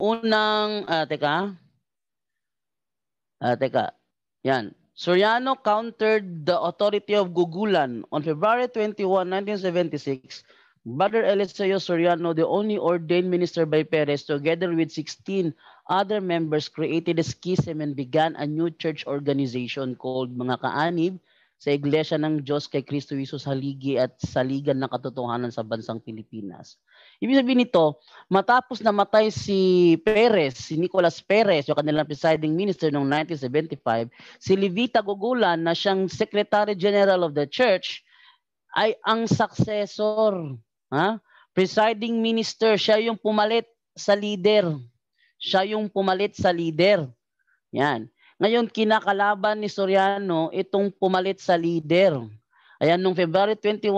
Unang, Yan. Soriano countered the authority of Gugulan. On February 21, 1976, Brother Eliseo Soriano, the only ordained minister by Perez, together with 16 other members, created a schism and began a new church organization called Mga Kaanib, sa Iglesia ng Diyos kay Cristo Jesus Haligi at Saligan ng Katotohanan sa Bansang Pilipinas. Ibig sabihin nito, matapos namatay si Perez, si Nicolas Perez, yung kanilang presiding minister noong 1975, si Levita Gugulan na siyang Secretary General of the Church ay ang successor. Ha? Presiding minister, siya yung pumalit sa leader. Siya yung pumalit sa leader. Yan. Ngayon, kinakalaban ni Soriano itong pumalit sa leader. Ayan, noong February 21,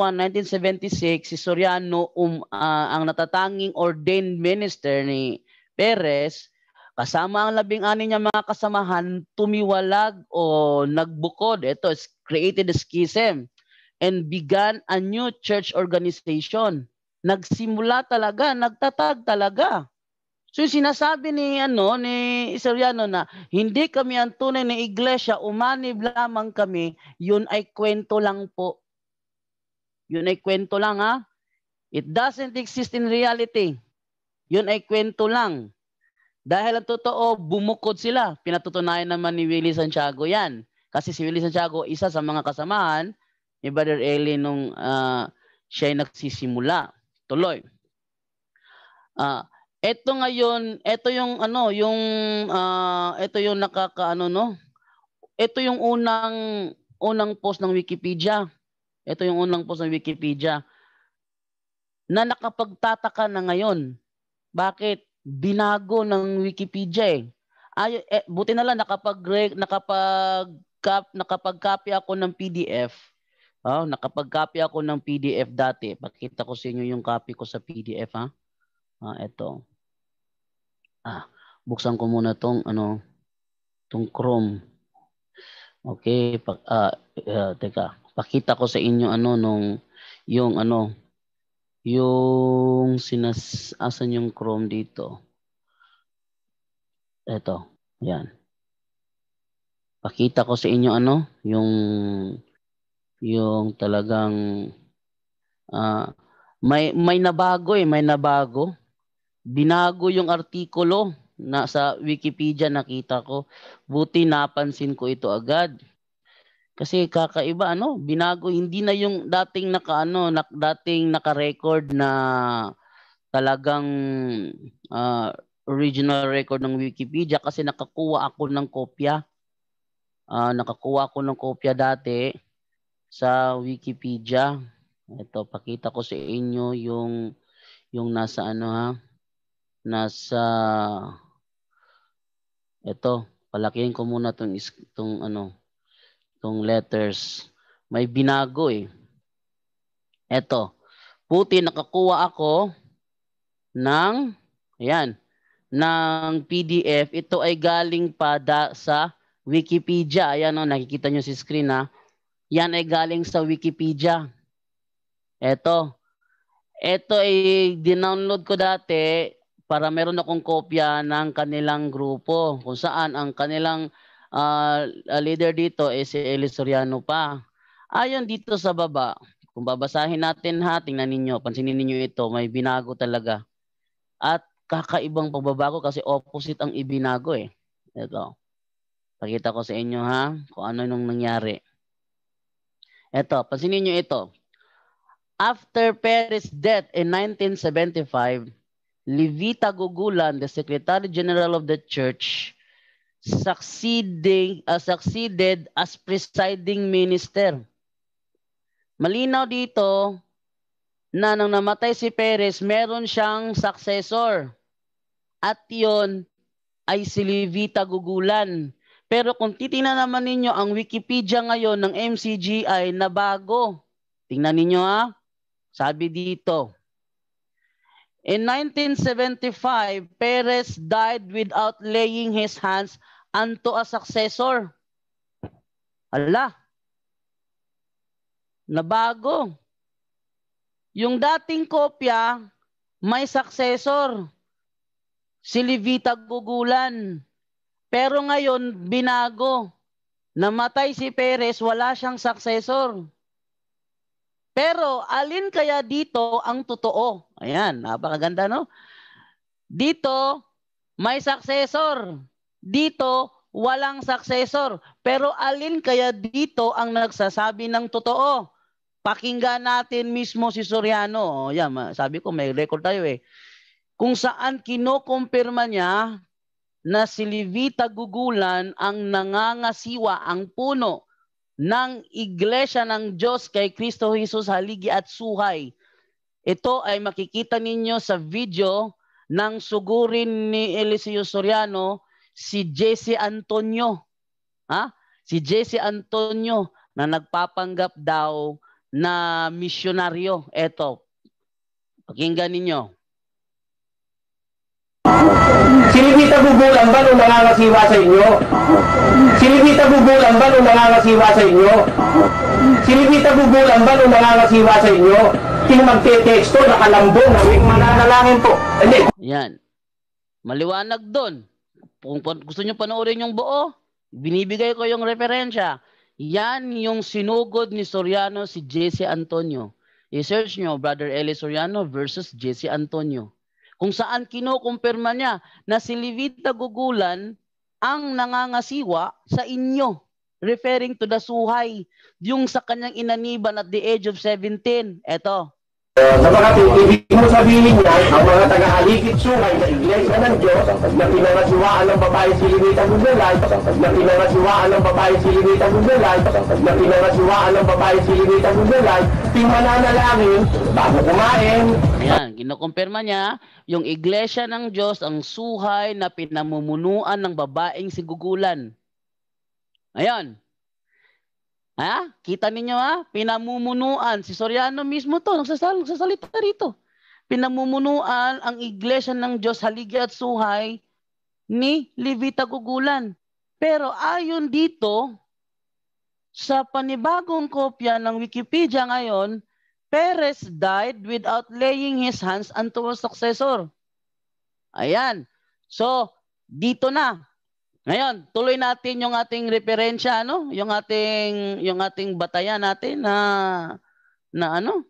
1976, si Soriano, ang natatanging ordained minister ni Perez, kasama ang 16 niya mga kasamahan, tumiwalag o nagbukod. Ito, created a schism and began a new church organization. Nagsimula talaga, nagtatag talaga. So sinasabi ni Soriano na hindi kami ang tunay na iglesia, umanib lamang kami, yun ay kwento lang po. Yun ay kwento lang, ha? It doesn't exist in reality. Yun ay kwento lang. Dahil ang totoo, bumukod sila. Pinatutunayan naman ni Willie Santiago yan. Kasi si Willie Santiago, isa sa mga kasamahan ni Brother Eli nung siya ay nagsisimula. Tuloy. Ito ngayon, ito yung ito yung Ito yung unang post ng Wikipedia. Ito yung unang post ng Wikipedia na nakapagtataka na ngayon. Bakit binago ng Wikipedia? Ay, buti na lang nakapag-copy ako ng PDF. Oh, nakapag-copy ako ng PDF dati. Pakita ko sa inyo yung copy ko sa PDF, ha. Ito. Buksan ko muna tong tong Chrome. Okay, teka. Pakita ko sa inyo yung asan yung Chrome dito. Ito, 'yan. Pakita ko sa inyo yung talagang may nabago eh, may nabago. Binago yung artikulo na sa Wikipedia nakita ko. Buti napansin ko ito agad. Kasi kakaiba, binago, hindi na yung dating naka-record na talagang original record ng Wikipedia, kasi nakakuha ako ng kopya. Nakakuha ako ng kopya dati sa Wikipedia. Ito, pakita ko sa inyo yung nasa nasa ito, palakihin ko muna tong letters. May binago eh. Ito. Puti, nakakuha ako ng ng PDF. Ito ay galing pa sa Wikipedia. Ayan, nakikita nyo si screen, ha. Yan ay galing sa Wikipedia. Ito ay dinownload ko dati para meron akong kopya ng kanilang grupo, kung saan ang kanilang leader dito ay si Eli Soriano pa. Ayon dito sa baba, kung babasahin natin, ha, tingnan ninyo, pansinin ninyo ito, may binago talaga. At kakaibang pagbabago kasi opposite ang ibinago eh. Ito. Pakita ko sa inyo, ha, kung ano nung nangyari. Ito, pansinin niyo ito. After Perez's death in 1975, Levita Gugulan, the Secretary General of the Church, succeeded as presiding minister. Malinaw dito na nang namatay si Perez, meron siyang successor. At yun ay si Levita Gugulan. Pero kung titingnan naman ninyo ang Wikipedia ngayon ng MCG ay nabago. Tingnan ninyo, ha. Sabi dito, in 1975, Perez died without laying his hands unto a successor. Ala. Nabago. Yung dating kopya, may successor. si Levita Gugulan. Pero ngayon, binago. Namatay si Perez, wala siyang successor. Pero alin kaya dito ang totoo? Ayan, napakaganda, no? Dito, may successor. Dito, walang successor. Pero alin kaya dito ang nagsasabi ng totoo? Pakinggan natin mismo si Soriano. Ayan, sabi ko, may record tayo eh. Kung saan kinukumpirma niya na si Levita Gugulan ang nangangasiwa, ang puno ng Iglesia ng Diyos kay Cristo Jesus Haligi at Suhay. Ito ay makikita ninyo sa video ng sugurin ni Eliseo Soriano, si Jesse Antonio. Si Jesse Antonio na nagpapanggap daw na misyonaryo. Ito, pakinggan ninyo. Si Levita Gugulan ba nung nangangasiwa sa inyo? Si Levita Gugulan ba nung nangangasiwa sa inyo? Si Levita Gugulan ba nung nangangasiwa sa inyo? Kung magte-texto, nakalambong, huwag mananalangin po. Yan. Maliwanag doon. Kung gusto nyo panoorin yung buo, binibigay ko yung referensya. Yan yung sinugod ni Soriano si Jesse Antonio. I-search nyo, Brother Eli Soriano versus Jesse Antonio. Kung saan kinukumpirma niya na si Levita Gugulan ang nangangasiwa sa inyo. Referring to the suhay, yung sa kanyang inaniban at the age of 17. Eto. Sabagat, ibig mo sabihin niya, ang mga taga-aligid suhay sa Iglesia ng Diyos na pinangasiwaan ng babae si Levita Gugulan, na pinangasiwaan ng babae si Levita Gugulan, na pinangasiwaan ng babae si Levita Gugulan, pinananalangin bago kumain. Ayan, kinukumpirma niya yung Iglesia ng Diyos ang suhay na pinamumunuan ng babaeng si Gugulan. Ayan. Ha? Kita ninyo ha? Pinamumunuan. Si Soriano mismo to. Nagsasalita rito. Pinamumunuan ang Iglesia ng Diyos Haligi at Suhay ni Levita Gugulan. Pero ayon dito, sa panibagong kopya ng Wikipedia ngayon, Perez died without laying his hands unto a successor. Ayan. So, dito na. Ngayon, tuloy natin yung ating referensya, ano? Yung ating batayan natin na ano?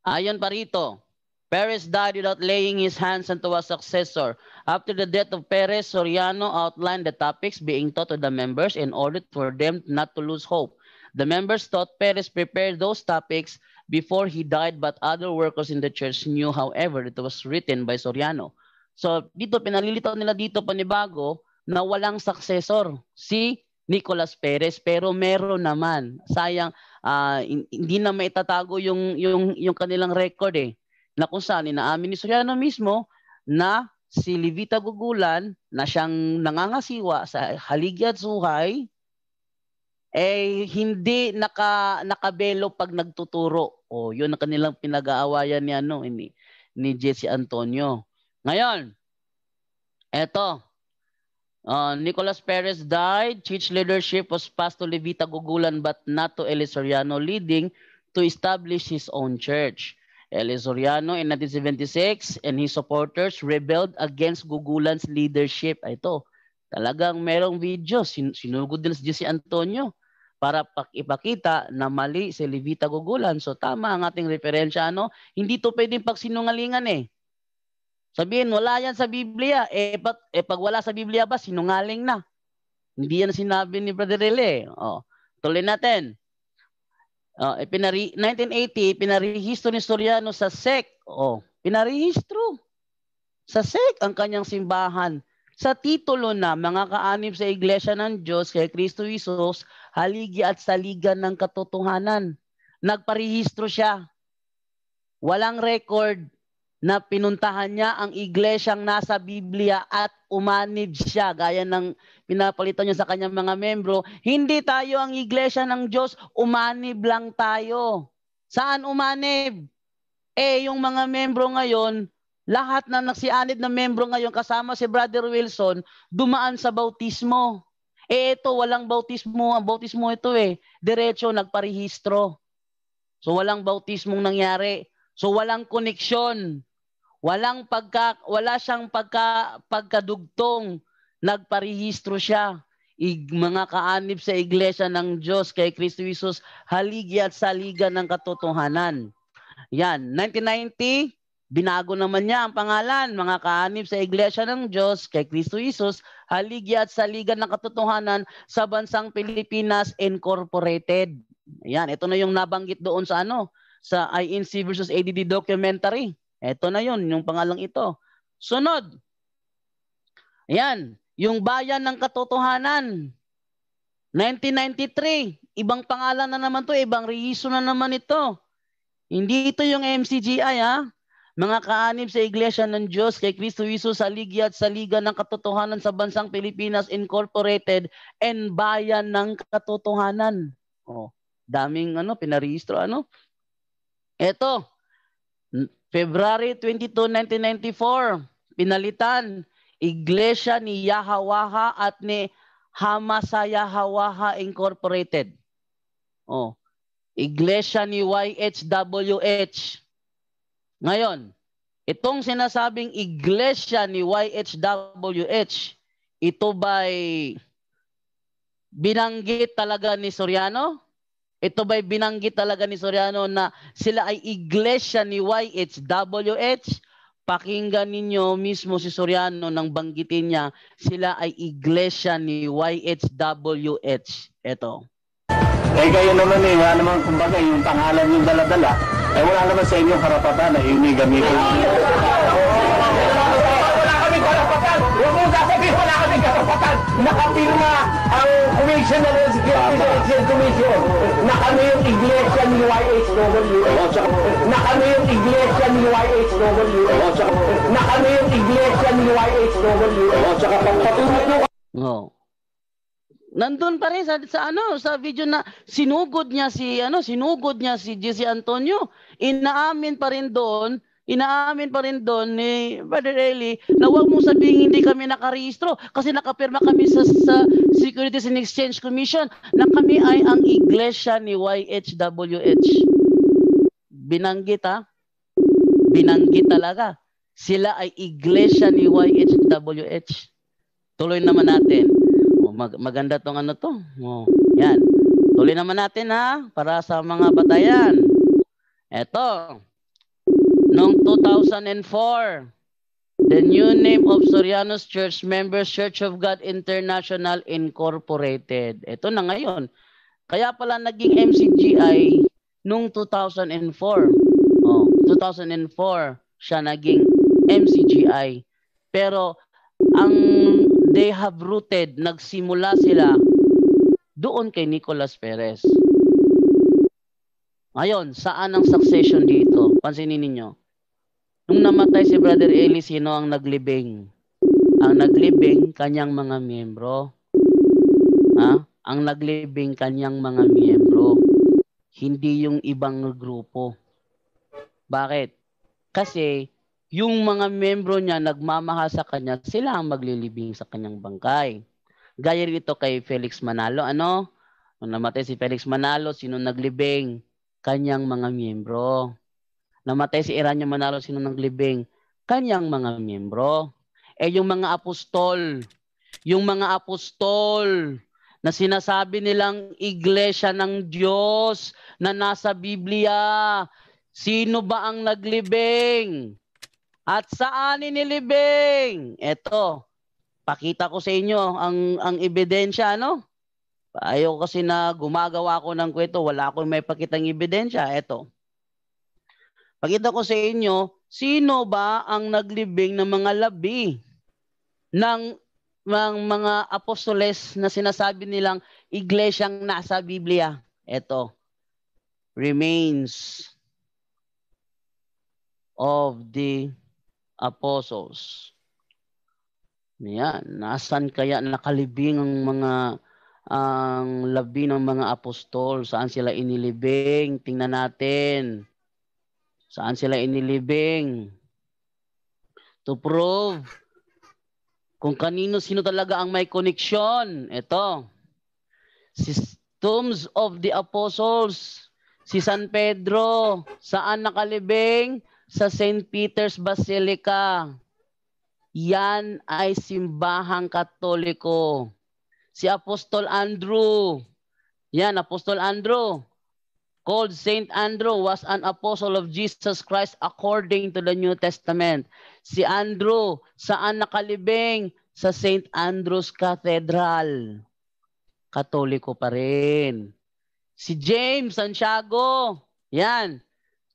Ayon pa rito. Perez died without laying his hands unto a successor. After the death of Perez, Soriano outlined the topics being taught to the members in order for them not to lose hope. The members thought Perez prepared those topics before he died, but other workers in the church knew, however, it was written by Soriano. So, dito, pinalilitaw nila dito panibago na walang successor si Nicolas Perez. Pero meron naman. Sayang, hindi na maitatago yung kanilang record eh. Na kung saan, inaamin ni Soriano mismo na si Levita Gugulan na siyang nangangasiwa sa Haligi at Suhay, eh hindi nakabelo pag nagtuturo. O, yun ang kanilang pinag-aawayan ni Jesse Antonio. Ngayon, eto, Nicolas Perez died. Church leadership was passed to Levita Gugulan but not to Eliseo Soriano, leading to establish his own church. Eliseo Soriano in 1976 and his supporters rebelled against Gugulan's leadership. Ito, talagang merong video. Sinugod din si Antonio para ipakita na mali si Levita Gugulan. So tama ang ating referensya. Ano? Hindi ito pwedeng pagsinungalingan eh. Sabihin, wala yan sa Biblia. Pag wala sa Biblia ba, sinungaling na. Hindi yan sinabi ni Brother Rele. Oh, tuloy natin. 1980, pinarehistro ni Soriano sa SEC. Oh, pinarehistro. Sa SEC ang kanyang simbahan. Sa titulo na, Mga Kaanib sa Iglesia ng Diyos kay Cristo Jesus, Haligi at Saligan ng Katotohanan. Nagparehistro siya. Walang record na pinuntahan niya ang iglesyang nasa Biblia at umanib siya gaya ng pinapalitan niya sa kanyang mga membro. Hindi tayo ang Iglesia ng Diyos, umanib lang tayo. Saan umanib? Eh, yung mga membro ngayon, lahat na nagsianib na membro ngayon kasama si Brother Wilson, dumaan sa bautismo. Eh, ito, walang bautismo. Ang bautismo ito eh, diretso nagparehistro. So, walang bautismong nangyari. So, walang koneksyon. Wala siyang pagkadugtong, nagparehistro siya. Mga kaanib sa Iglesia ng Diyos kay Cristo Jesus Haligi at Saligan ng Katotohanan. Yan, 1990, binago naman niya ang pangalan, mga kaanib sa Iglesia ng Diyos kay Cristo Jesus Haligi at Saligan ng Katotohanan sa Bansang Pilipinas Incorporated. Yan, ito na yung nabanggit doon sa sa INC versus ADD documentary. Ito na yun, yung pangalang ito. Sunod. Ayan, yung Bayan ng Katotohanan. 1993. Ibang pangalan na naman to, ibang rehiso na naman ito. Hindi ito yung MCGI, ha? Mga kaanib sa Iglesia ng Diyos kay Cristo Jesus Haligi at Saligan ng Katotohanan sa Bansang Pilipinas Incorporated and Bayan ng Katotohanan. Oh, daming pinarehistro, Ito. February 22, 1994, pinalitan Iglesia ni Yahawaha at ni Hamasayahawaha Incorporated. Oh, Iglesia ni YHWH. Ngayon, itong sinasabing Iglesia ni YHWH, ito ba'y binanggit talaga ni Soriano? Ito ba'y binanggit talaga ni Soriano na sila ay Iglesia ni YHWH? Pakinggan ninyo mismo si Soriano nang banggitin niya, sila ay Iglesia ni YHWH. Ito. Eh kayo naman wala naman kumbaga yung pangalan yung dala-dala. Eh wala naman sa inyo karapatan na yun yung gamitin. Wala kami karapatan! Huwag mong sasabihin wala kami karapatan! Nakapirma ang commission na rin si Commission na kami yung Iglesia ni YHW, na kami yung Iglesia ni YHW, na kami yung Iglesia ni YHW. Tsaka pagpatuloy nyo. Nandun pa rin sa video na sinugod niya si Jesse Antonio. Inaamin pa rin doon ni Brother Eli na huwag mong sabihin hindi kami nakarehistro kasi nakapirma kami sa Securities and Exchange Commission na kami ay ang Iglesia ni YHWH. Binanggit talaga. Sila ay Iglesia ni YHWH. Tuloy naman natin. Maganda tong to. Oh, yan. Tuloy naman natin para sa mga batayan. Eto. Noong 2004, the new name of Soriano's Church, Members Church of God International Incorporated. Ito na ngayon. Kaya pala naging MCGI noong 2004. Oh, 2004 siya naging MCGI. Pero ang they have rooted, nagsimula sila doon kay Nicolas Perez. Ngayon, saan ang succession dito? Pansinin ninyo. Nung namatay si Brother Eli, sino ang naglibing? Ang naglibing, kanyang mga miyembro. Ang naglibing, kanyang mga miyembro. Hindi yung ibang grupo. Bakit? Kasi yung mga miyembro niya nagmamahal sa kanya, sila ang maglilibing sa kanyang bangkay. Gaya rito kay Felix Manalo. Nung namatay si Felix Manalo, sino naglibing? Kanyang mga miyembro. Namatay si Iranyo Manalo, sino naglibing? Kanyang mga miyembro. Yung mga apostol na sinasabi nilang Iglesia ng Diyos na nasa Biblia, sino ba ang naglibing? At saan inilibing? Eto, pakita ko sa inyo ang ebidensya, Ayaw kasi na gumagawa ko ng kwento, wala akong may pakitang ebidensya. Eto. Pakita ko sa inyo, sino ba ang naglibing ng mga labi ng mga apostoles na sinasabi nilang iglesyang nasa Biblia? Ito, remains of the apostles. Yan, nasaan kaya nakalibing ang labi ng mga apostol? Saan sila inilibing? Tingnan natin. Saan sila inilibing? To prove kung sino talaga ang may koneksyon. Ito. Si Tombs of the Apostles, si San Pedro, saan nakalibing? sa Saint Peter's Basilica. Yan ay simbahang Katoliko. Si Apostol Andrew. Yan, Apostol Andrew. Called Saint Andrew was an apostle of Jesus Christ according to the New Testament. Si Andrew, saan nakalibing? Sa Saint Andrew's Cathedral. Katoliko pa rin. Si James Santiago. Yan.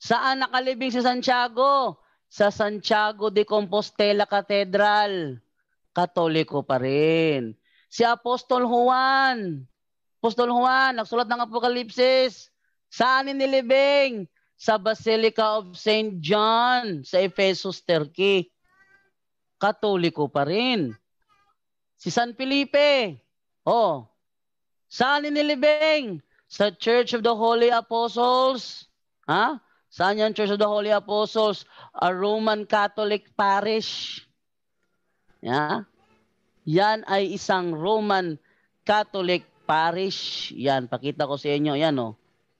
Saan nakalibing si Santiago? Sa Santiago de Compostela Cathedral. Katoliko pa rin. Si Apostol Juan. Apostol Juan, nagsulat ng Apokalipsis. Saan inilibing? Sa Basilica of St. John sa Ephesus, Turkey. Katoliko pa rin. Si San Felipe. Oh. Saan inilibing? Sa Church of the Holy Apostles. Ha? Saan yan Church of the Holy Apostles? A Roman Catholic parish. Yeah? Yan ay isang Roman Catholic parish. Yan, pakita ko sa inyo. Yan oh.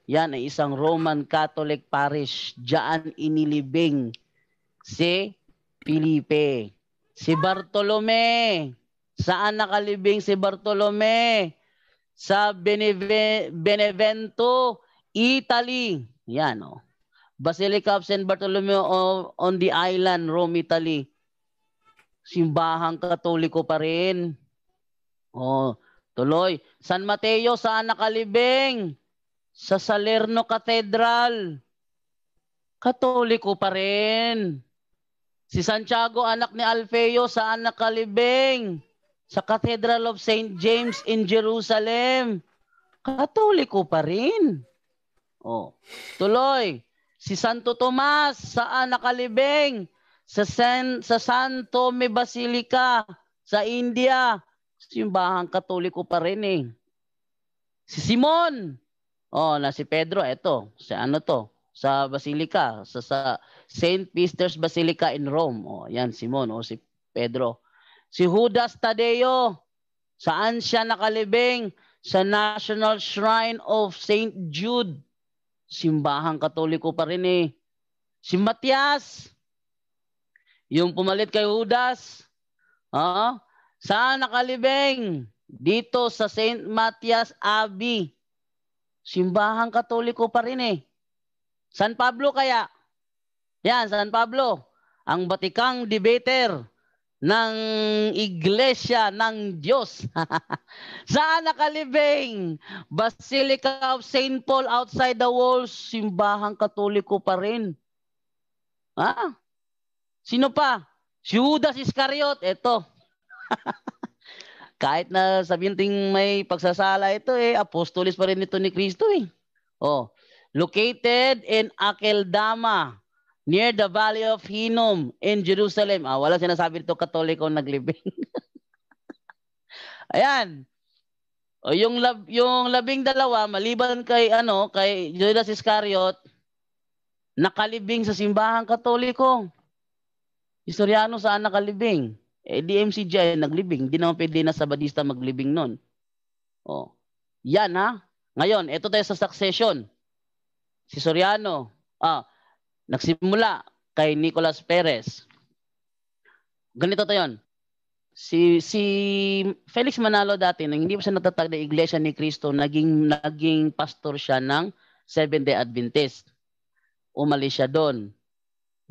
Yan ay isang Roman Catholic parish. Diyan inilibing si Felipe. Si Bartolome. Saan nakalibing si Bartolome? Sa Benevento, Italy. Yan o. Basilica of St. Bartolomeo on the island, Rome, Italy. Simbahang Katoliko pa rin. O, tuloy. San Mateo, saan nakalibing? Sa Salerno Cathedral. Katoliko pa rin. Si Santiago, anak ni Alfeo, saan nakalibing? Sa Cathedral of St. James in Jerusalem. Katoliko pa rin. Oh. Tuloy. Si Santo Tomas, saan nakalibing? Sa Santo Tome Basilica sa India. Simbahang Katoliko pa rin eh. Si Simon. Oh, na si Pedro, eto, sa ano to? Sa Basilica, sa Saint Peter's Basilica in Rome. Oh, yan Simon, oh si Pedro. Si Judas Tadeo, saan siya nakalibing? Sa National Shrine of Saint Jude. Simbahang Katoliko pa rin eh. Si Matias, yung pumalit kay Judas, oh, saan nakalibing? Dito sa Saint Matias Abbey. Simbahang Katoliko pa rin eh. San Pablo kaya? Yan, San Pablo. Ang batikang debater ng Iglesia ng Diyos. Saan nakalibing? Basilica of St. Paul outside the walls. Simbahang Katoliko pa rin. Ha? Sino pa? Si Judas Iscariot. Eto. Kahit na sabihin ting may pagsasala ito eh, apostolis pa rin ito ni Cristo eh. Oh, located in Akeldama, near the Valley of Hinnom in Jerusalem. Ah, wala sinasabi ito Katoliko naglibing. Ayan. O, yung labing dalawa, maliban kay ano, kay Judas Iscariot, nakalibing sa simbahang Katoliko. Soriano saan nakalibing? Eh, DMCJ naglibing. Hindi naman pwede na Sabadista maglibing nun. Oh. Yan ha. Ngayon, ito tayo sa succession. Si Soriano. Ah, nagsimula kay Nicolas Perez. Ganito tayo yun. Si Felix Manalo dati, nang hindi pa siya natatag na Iglesia ni Cristo, naging pastor siya ng Seventh Day Adventist. Umalis siya doon.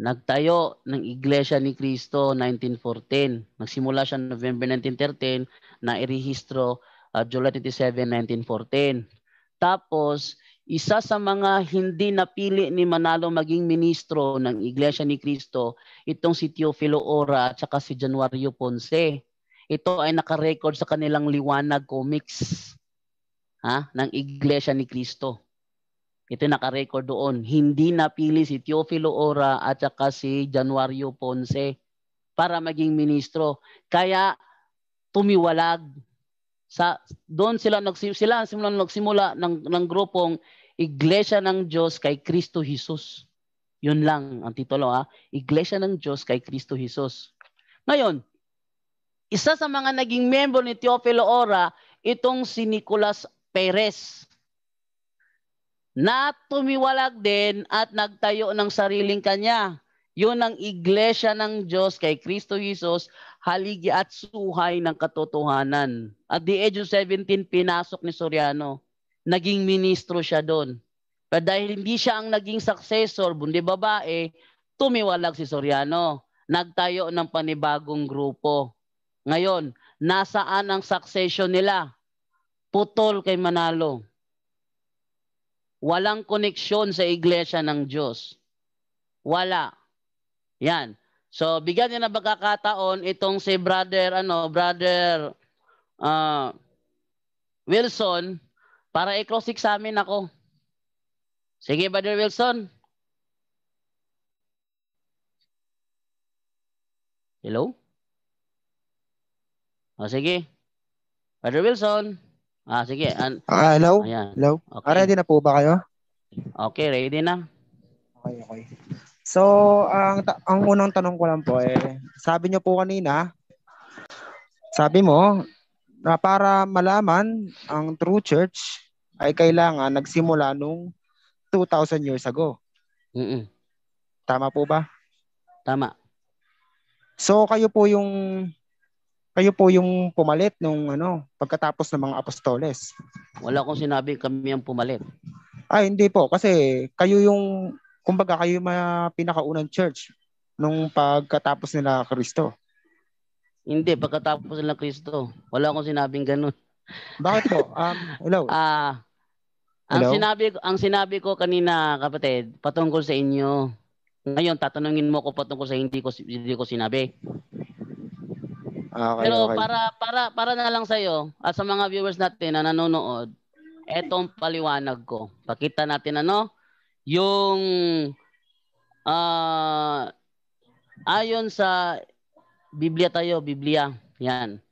Nagtayo ng Iglesia ni Cristo 1914. Nagsimula siya November 1913 na irehistro July 27, 1914. Tapos, isa sa mga hindi napili ni Manalo maging ministro ng Iglesia ni Cristo, itong si Teofilo Ora at saka si Januario Ponce. Ito ay nakarecord sa kanilang Liwanag Comics ng Iglesia ni Cristo. Ito naka-record doon. Hindi napili si Teofilo Ora at saka si Januario Ponce para maging ministro. Kaya tumiwalag. Doon sila nagsimula ng grupong Iglesia ng Diyos kay Cristo Jesus. Yun lang ang titulo ha. Iglesia ng Diyos kay Cristo Jesus. Ngayon, isa sa mga naging member ni Teofilo Ora, itong si Nicolas Perez. Na tumiwalag din at nagtayo ng sariling kanya. Yun ang Iglesia ng Diyos kay Cristo Jesus, haligi at suhay ng katotohanan. At the age of 17, pinasok ni Soriano. Naging ministro siya doon. Pero dahil hindi siya ang naging successor, bundi babae, tumiwalag si Soriano. Nagtayo ng panibagong grupo. Ngayon, nasaan ang succession nila? Putol kay Manalo. Walang koneksyon sa Iglesia ng Diyos. Wala. Yan. So bigyan niya na pagkakataon itong si brother Wilson para i-cross examine ako. Sige, Brother Wilson. Hello? O sige. Brother Wilson. Sige. Hello? Ayan. Hello? Okay. Ready na po ba kayo? Okay, ready na. Okay. So, ang unang tanong ko lang po sabi niyo po kanina, sabi mo, na para malaman ang true church ay kailangan nagsimula nung 2,000 years ago. Mm-mm. Tama po ba? Tama. So, kayo po yung pumalit nung pagkatapos ng mga apostoles. Wala akong sinabi kami ang pumalit. Ay, hindi po. Kasi kayo yung kumbaga kayo yung pinakaunang church nung pagkatapos nila Kristo. Hindi, pagkatapos nila Kristo. Wala akong sinabing ganun. Bakit po? Hello? Ang sinabi ko kanina, kapatid, patungkol sa inyo. Ngayon, tatanungin mo ko patungkol sa hindi ko sinabi. Okay, pero okay. Para na lang sa'yo at sa mga viewers natin na nanonood, etong paliwanag ko. Pakita natin yung ayon sa Biblia. Yan.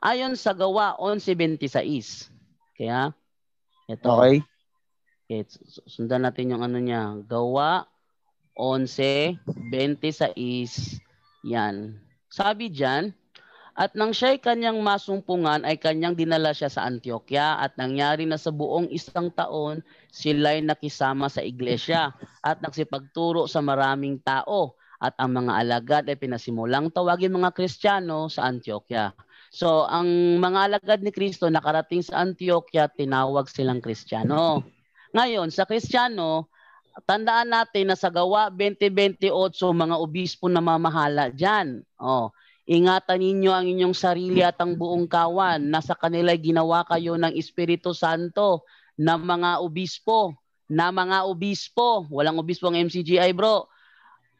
Ayon sa Gawa 11:26. Kaya ito. Okay. Okay, sundan natin yung niya. Gawa 11:26. Yan. Sabi diyan, at nang siya'y kanyang masumpungan ay kanyang dinala siya sa Antioquia at nangyari na sa buong 1 taon sila'y nakisama sa iglesia at nagsipagturo sa maraming tao at ang mga alagad ay pinasimulang tawagin mga Kristiyano sa Antioquia. So ang mga alagad ni Kristo nakarating sa Antioquia, tinawag silang Kristiyano. Ngayon sa Kristiyano, tandaan natin na sa Gawa 20:28 mga obispo na mamahala dyan. Ingatan ninyo ang inyong sarili at ang buong kawan. Nasa kanila ginawa kayo ng Espiritu Santo ng mga obispo. Walang obispo ang MCGI, bro.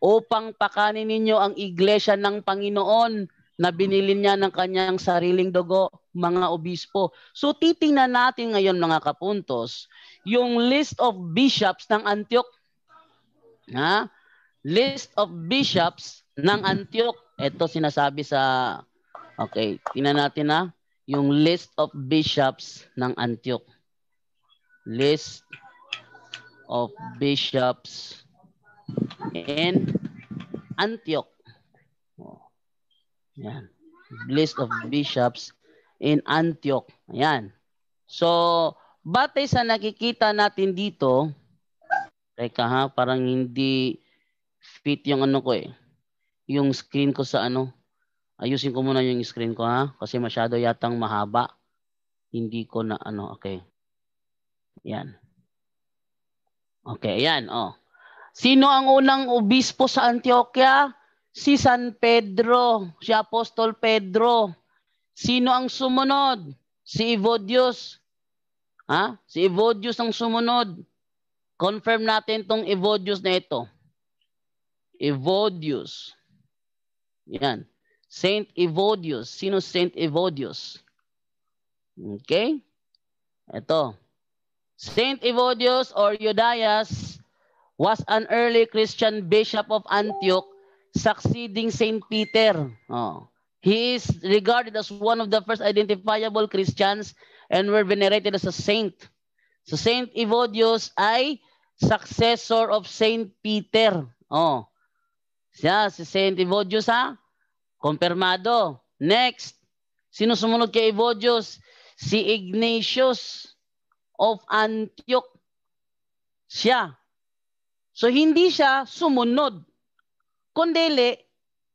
Upang pakanin ninyo ang iglesia ng Panginoon na binili niya ng kanyang sariling dugo, mga obispo. So titingnan natin ngayon, mga kapuntos, yung list of bishops ng Antioch. List of bishops ng Antioch. Ito sinasabi sa... Okay, tingnan natin yung list of bishops ng Antioch. List of bishops in Antioch. Ayan. List of bishops in Antioch. Ayan. So, batay sa nakikita natin dito... Teka parang hindi fit yung ko yung screen ko sa ayusin ko muna yung screen ko kasi masyado yatang mahaba, hindi ko na okay. Yan. Okay, yan. Sino ang unang obispo sa Antioquia? Si San Pedro, si Apostol Pedro. Sino ang sumunod? Si Evodius. Si Evodius ang sumunod. Confirm natin tong Evodius na ito. Evodius. Yan. Saint Evodius. Sino Saint Evodius? Okay. Ito. Saint Evodius or Euodias was an early Christian bishop of Antioch succeeding Saint Peter. He is regarded as one of the first identifiable Christians and were venerated as a saint. So Saint Evodius ay successor of Saint Peter. Si Saint Evodius Kompermado. Next, sino sumunod kay Evodius? Si Ignatius of Antioch. Siya. So hindi siya sumunod kundili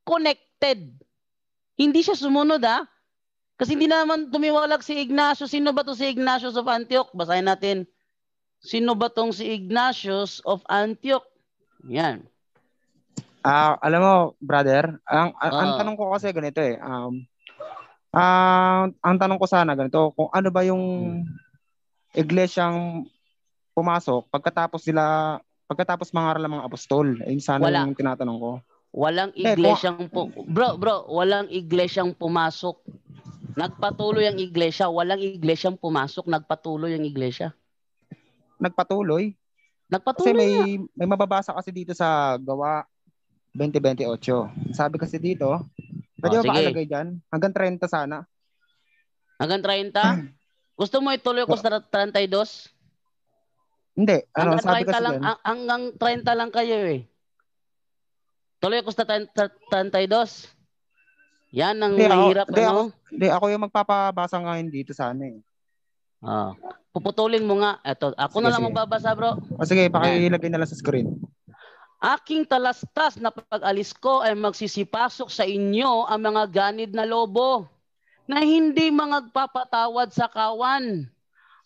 connected. Hindi siya sumunod ha. Kasi hindi naman tumiwalag si Ignatius. Sino ba to si Ignatius of Antioch? Basahin natin. Sino ba tong si Ignatius of Antioch? Yan. Alam mo, brother, ang tanong ko kasi ganito eh. Ang tanong ko sana ganito, kung ano ba yung iglesyang pumasok pagkatapos sila, pagkatapos mangaral ng mga apostol. Ayun sana yung tinatanong ko. Walang iglesyang walang iglesyang pumasok. Nagpatuloy ang iglesia, walang iglesyang pumasok, nagpatuloy ang iglesia. Nagpatuloy? Nagpatuloy. Kasi may mababasa kasi dito sa Gawa 20:28. Sabi kasi dito, pwede ba makalagay dyan? Hanggang 30 sana. Hanggang 30? Gusto mo ituloy ko sa 32? Hindi. Ano, hanggang, sabi 30 kasi lang, hanggang 30 lang kayo eh. Tuloy ko sa 32. Yan ang mahirap. Hindi, ako yung magpapabasa ngayon dito sana eh. Oh. Puputulin mo nga. Eto, ako sige, na lang magbabasa bro. O sige, pakilagay na lang sa screen. Aking talastas na pag-alis ko ay magsisipasok sa inyo ang mga ganid na lobo na hindi magpapatawad sa kawan.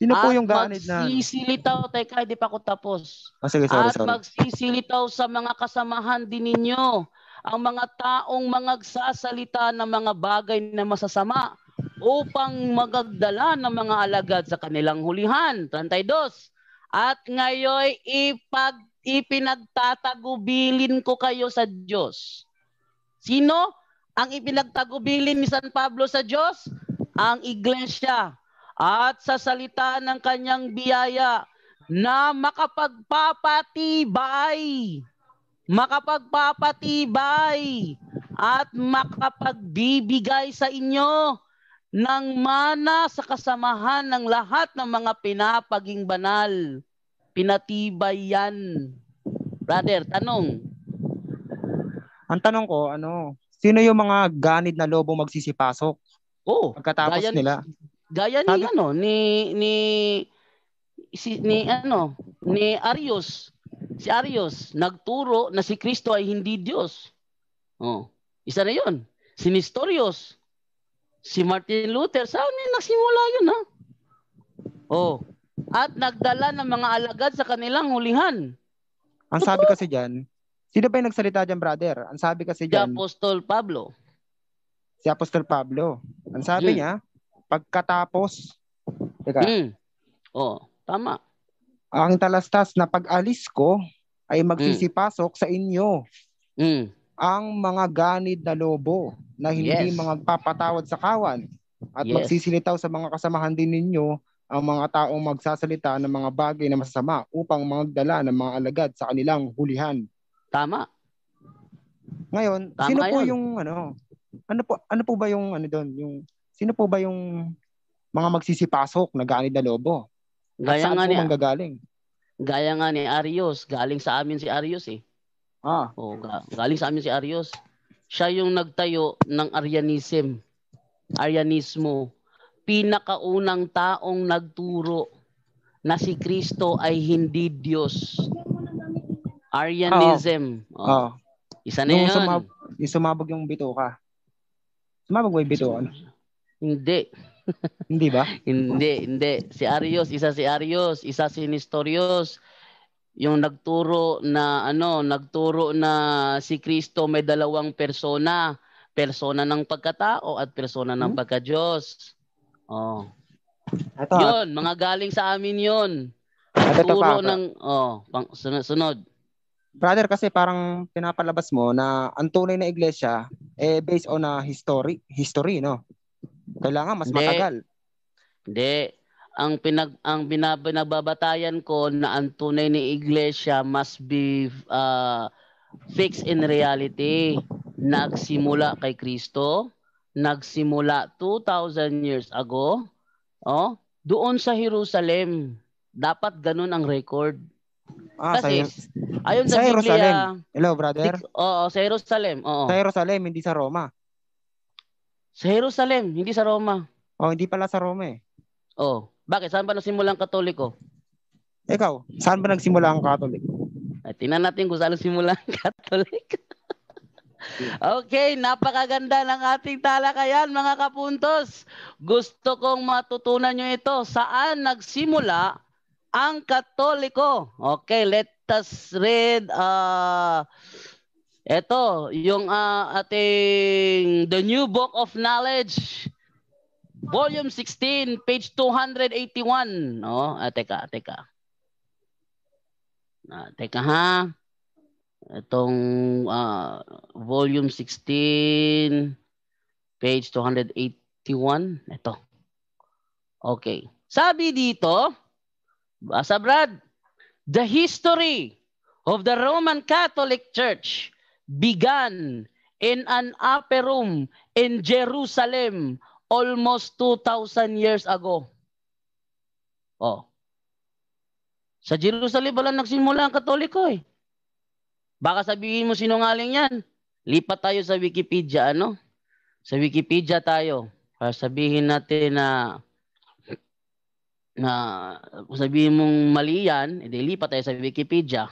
Sino po yung ganid na? At magsisilitaw, teka, hindi pa ako tapos. Oh, sige, sorry. Magsisilitaw sa mga kasamahan din ninyo ang mga taong magsasalita ng mga bagay na masasama upang magagdala ng mga alagad sa kanilang hulihan. 32. At ngayoy ipinagtatagubilin ko kayo sa Diyos. Sino ang ipinagtagubilin ni San Pablo sa Diyos? Ang iglesia. At sa salita ng kanyang biyaya na makapagpapatibay at makapagbibigay sa inyo ng mana sa kasamahan ng lahat ng mga pinapaging banal. Pinatibay yan. Brother, tanong. Ang tanong ko, ano, sino yung mga ganid na lobo magsisipasok? Oh, pagkatapos gaya, nila. Gaya ni ano, ni Arius. Si Arius, nagturo na si Kristo ay hindi Diyos. Oh, isa na yun. Si Nestorius, si Martin Luther, saan niya nagsimula yun ha? Oh, at nagdala ng mga alagad sa kanilang hulihan. Ang sabi kasi dyan, sino ba yung nagsalita dyan, brother? Ang sabi kasi dyan, si Apostol Pablo. Si Apostol Pablo. Ang sabi niya, pagkatapos, teka. Oh, tama. Ang talastas na pag-alis ko ay magsisipasok sa inyo ang mga ganid na lobo na hindi magpapatawad sa kawan at magsisilitaw sa mga kasamahan din ninyo ang mga taong magsasalita ng mga bagay na masasama upang magdala ng mga alagad sa kanilang hulihan. Tama. Ngayon, tama sino po yun. Yung sino po ba yung mga magsisipasok na ganid na lobo? Gaya nga ni Arius. Galing sa amin si Arius eh. Oo, galing sa amin si Arius. Siya yung nagtayo ng Arianism. Arianismo. Pinakaunang taong nagturo na si Kristo ay hindi Diyos. Arianism. Oh. Isa na yun. Sumabog yung bituka. Sumabog ba yung bituka? Hindi. Hindi ba? Hindi. Si Arius, isa si Nestorius, yung nagturo na si Kristo may dalawang persona, persona ng pagkatao at persona ng pagka-Diyos. Oh. Ito, yun, mga galing sa amin yun. Nagturo ng sunod. Brother, kasi parang pinapalabas mo na ang tunay na iglesia eh based on a history, no? Kailangan mas matagal. Hindi. Ang binababatayan ko na ang tunay ni iglesia must be fixed in reality. Nagsimula kay Kristo. Nagsimula 2,000 years ago. Oh, doon sa Jerusalem. Dapat ganun ang record. Kasi ayon sa Jerusalem. Hello, brother. Oo, sa Jerusalem. Oo. Sa Jerusalem, hindi sa Roma. Sa Jerusalem, hindi sa Roma. Oh, hindi pala sa Roma eh. Oh, bakit? Saan ba nagsimula ang Katoliko? Ikaw, saan ba nagsimula ang Katoliko? Tingnan natin kung saan nagsimula ang Katoliko. Okay, napakaganda ng ating talakayan mga kapuntos. Gusto kong matutunan nyo ito. Saan nagsimula ang Katoliko? Okay, let us read ito, yung ating The New Book of Knowledge, Volume 16, page 281. Oh, teka ha. Itong volume 16, page 281. Ito. Okay. Sabi dito, basa Brad, the history of the Roman Catholic Church began in an upper room in Jerusalem almost 2,000 years ago. Oh. Sa Jerusalem wala nagsimula ang Katoliko eh. Baka sabihin mo sinungaling yan. Lipat tayo sa Wikipedia, ano? Sa Wikipedia tayo. Para sabihin natin na sabihin mong mali yan, edi lipat tayo sa Wikipedia.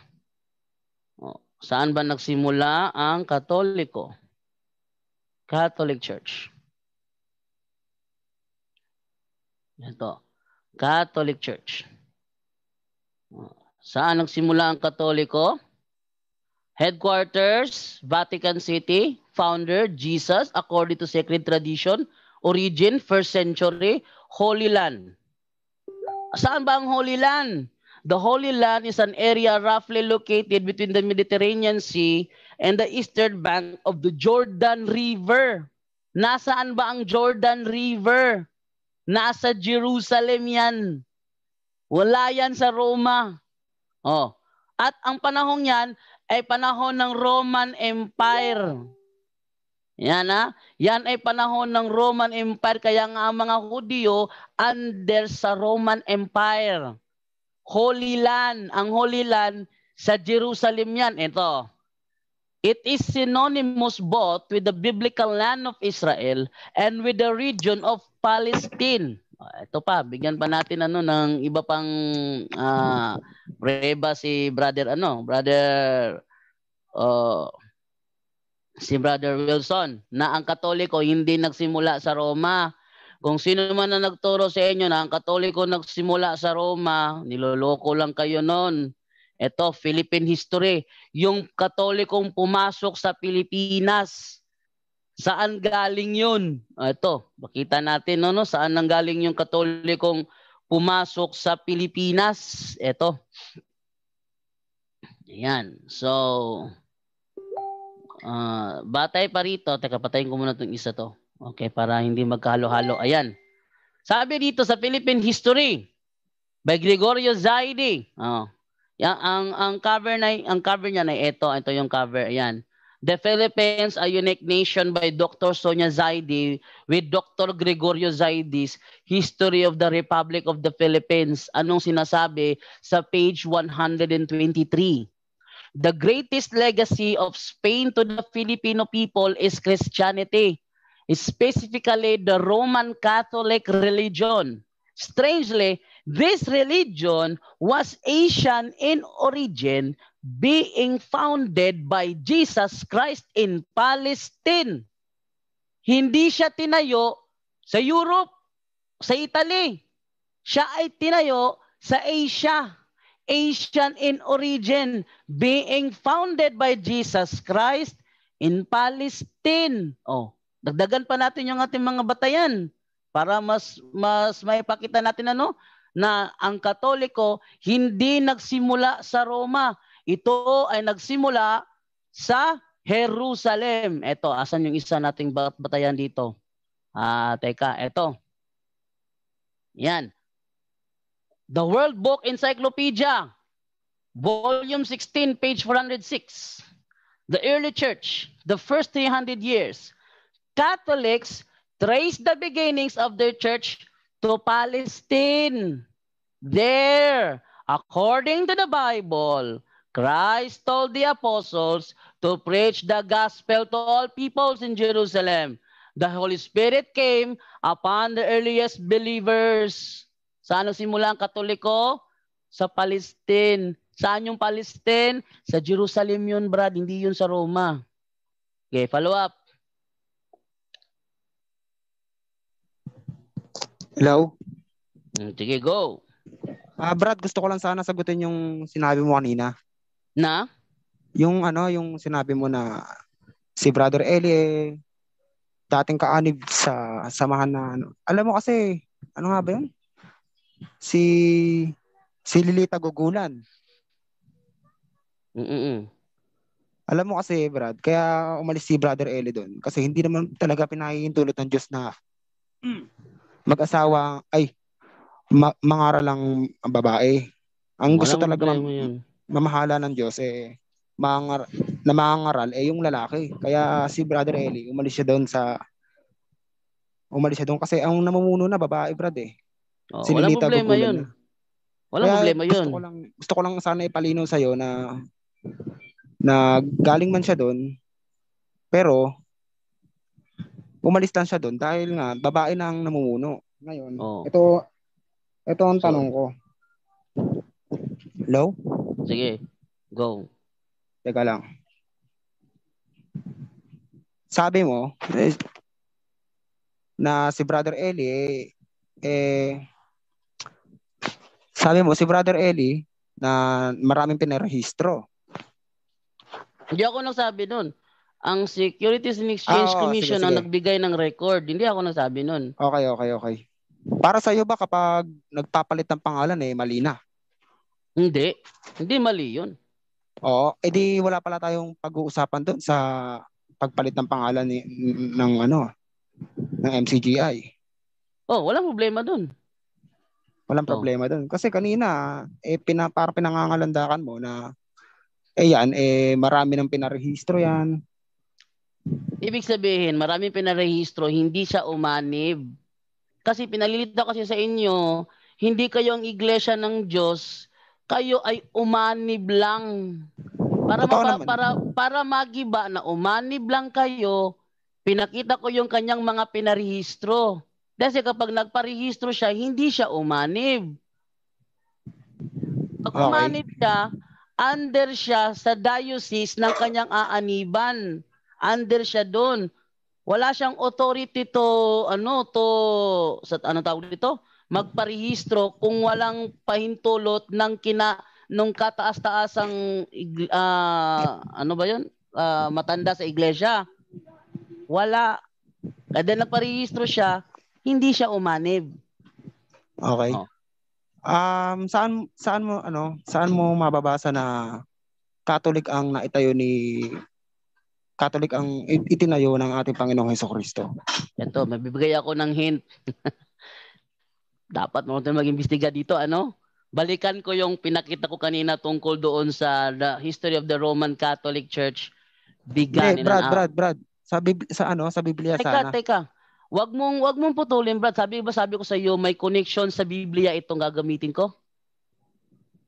O, saan ba nagsimula ang Katoliko? Catholic Church. Ito. Catholic Church. Saan nagsimula ang Katoliko? Headquarters, Vatican City. Founder, Jesus, according to sacred tradition. Origin, 1st century. Holy Land. Saan ba ang Holy Land? The Holy Land is an area roughly located between the Mediterranean Sea and the eastern bank of the Jordan River. Nasaan ba ang Jordan River? Nasa Jerusalem yan. Wala yan sa Roma. Oh. At ang panahon yan ay panahon ng Roman Empire. Yan ha. Yan ay panahon ng Roman Empire. Kaya nga ang mga Hudyo under sa Roman Empire. Holy Land. Ang Holy Land sa Jerusalem yan. Ito. It is synonymous both with the biblical land of Israel and with the region of Palestine. Ito pa, bigyan pa natin ano ng iba pang reba si Brother Wilson na ang Katoliko hindi nagsimula sa Roma. Kung sino man na nagturo sa inyo na ang Katoliko nagsimula sa Roma, niloloko lang kayo noon. Ito, Philippine history. Yung Katolikong pumasok sa Pilipinas. Saan galing yun? Ito, makita natin no, saan nanggaling yung Katolikong pumasok sa Pilipinas. Ito. Ayan. So, batay pa rito. Teka, patayin ko muna itong isa to. Okay, para hindi magkahalo-halo. Ayan. Sabi dito sa Philippine history by Gregorio Zaidi. Oh. Yan, ang cover niya na ito yung cover. Ayan. The Philippines, a unique nation by Dr. Sonia Zaidi with Dr. Gregorio Zaidi's History of the Republic of the Philippines. Anong sinasabi sa page 123? The greatest legacy of Spain to the Filipino people is Christianity, specifically the Roman Catholic religion. Strangely, this religion was Asian in origin, being founded by Jesus Christ in Palestine. Hindi siya tinayo sa Europe, sa Italy. Siya ay tinayo sa Asia. Asian in origin, being founded by Jesus Christ in Palestine. Oh, dagdagan pa natin yung ating mga batayan para mas maipakita natin ano na ang Katoliko hindi nagsimula sa Roma. Ito ay nagsimula sa Jerusalem. Ito, asan yung isa nating batayan dito? Teka, ito. Yan. The World Book Encyclopedia, Volume 16, page 406. The Early Church, the first 300 years. Catholics trace the beginnings of their church to Palestine. There, according to the Bible, Christ told the apostles to preach the gospel to all peoples in Jerusalem. The Holy Spirit came upon the earliest believers. Saan nagsimula ang Katoliko? Sa Palestine. Saan yung Palestine? Sa Jerusalem yun, Brad. Hindi yun sa Roma. Okay, follow up. Hello? Sige, go. Brad, gusto ko lang sana sagutin yung sinabi mo kanina. Na? Yung ano, yung sinabi mo na si Brother Eli, dating kaanib sa samahan na ano. Alam mo kasi, ano nga ba yun? Si Levita Gugulan. Alam mo kasi, Brad, kaya umalis si Brother Eli doon. Kasi hindi naman talaga pinahihintulot ng Diyos na mag-asawa, ay, mangaral lang ang babae. Ang gusto walang talaga mamahala ng Diyos, eh, na mangaral, eh, yung lalaki. Kaya si Brother Eli, umalis siya doon kasi ang namumuno na babae, Brad, eh. Oh, si walang problema yun. Na. Walang kaya problema yun. Gusto ko lang sana ipalinaw sa'yo na galing man siya doon, pero umalis lang siya doon dahil nga babae na ang namumuno. Ngayon, ito ang tanong ko. Hello? Sige, go. Teka lang. Sabi mo na si Brother Eli na maraming pinarehistro. Hindi ako nagsabi noon. Ang Securities and Exchange Commission ang nagbigay ng record. Hindi ako nasabi nun. Okay. Para sa'yo ba kapag nagpapalit ng pangalan eh, mali na? Hindi. Hindi mali yun. Oo. Eh di wala pala tayong pag-uusapan doon sa pagpalit ng pangalan ng MCGI. Oh, walang problema doon. Walang problema doon. Kasi kanina, eh, parang pinangangalandakan mo na eh yan, eh, marami ng pinarehistro yan. Ibig sabihin, maraming pinarehistro, hindi siya umanib. Kasi pinalilito kasi sa inyo, hindi kayo ang iglesia ng Diyos, kayo ay umanib lang. Para magiba na umanib lang kayo, pinakita ko yung kanyang mga pinarehistro. Kasi kapag nagparehistro siya, hindi siya umanib. Pag umanib siya, under siya sa diocese ng kanyang aaniban. Under siya doon. Wala siyang authority magparehistro kung walang pahintulot ng nung kataas-taasang matanda sa iglesia. Wala. Kada nagparehistro siya, hindi siya umanib. Okay. Oh. Saan mo mababasa na Catholic ang itinayo ng ating Panginoong Jesucristo. Ito, mabibigay ako ng hint. Dapat mo natin mag-imbestiga dito, ano? Balikan ko yung pinakita ko kanina tungkol doon sa the history of the Roman Catholic Church. Brad. Sa Biblia sana. Teka. Wag mong putulin, Brad. Sabi ko sa iyo, may connection sa Biblia itong gagamitin ko.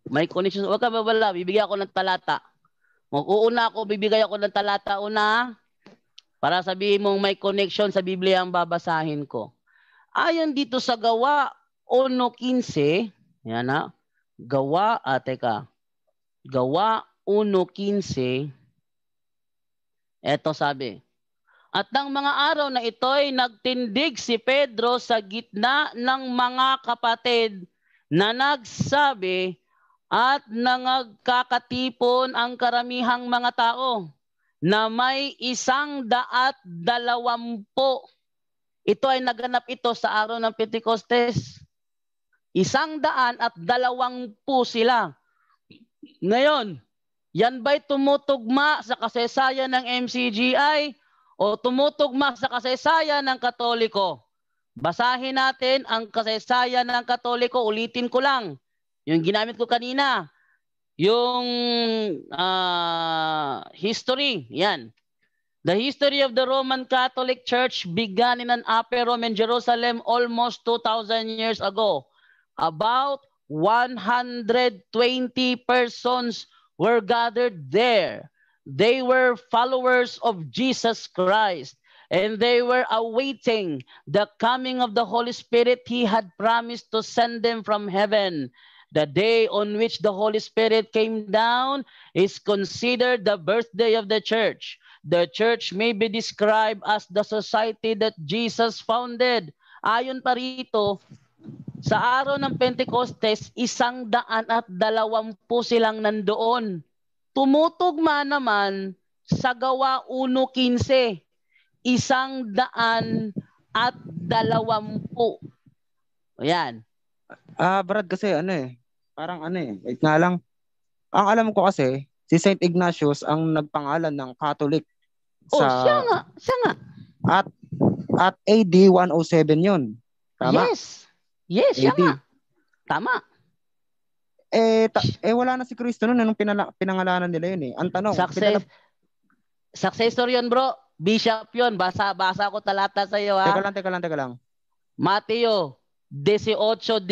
May connection. Wag ka babala, bibigyan ako ng talata. Bibigay ako ng talata una para sabihin mong may connection sa Biblia ang babasahin ko. Ayon dito sa Gawa 1:15, yan na. Gawa 1:15, eto sabi, at ng mga araw na ito'y nagtindig si Pedro sa gitna ng mga kapatid na nagsabi, at nangagkakatipon ang karamihang mga tao na may 120. Ito ay naganap ito sa araw ng Pentecostes. 120 sila. Ngayon, yan ba'y tumutugma sa kasaysayan ng MCGI o tumutugma sa kasaysayan ng Katoliko? Basahin natin ang kasaysayan ng Katoliko. Ulitin ko lang. Yung ginamit ko kanina, yung history, yan. The history of the Roman Catholic Church began in an upper room in Jerusalem almost 2,000 years ago. About 120 persons were gathered there. They were followers of Jesus Christ, and they were awaiting the coming of the Holy Spirit he had promised to send them from heaven. The day on which the Holy Spirit came down is considered the birthday of the church. The church may be described as the society that Jesus founded. Ayon pa rito, sa araw ng Pentecostes, 120 silang nandoon. Tumutugma naman sa Gawa 1:15, 120. Ayan. Brad, kasi wait nga lang. Ang alam ko kasi, si Saint Ignatius ang nagpangalan ng Catholic. Siya nga. At AD 107 yun. Tama? Yes, AD. Siya nga. Tama. Wala na si Cristo noon. Anong pinangalanan nila yun eh? Ang tanong. Successor yun, bro. Bishop yun. Basa ko talata sa iyo, ha? Teka lang. Mateo 18:18.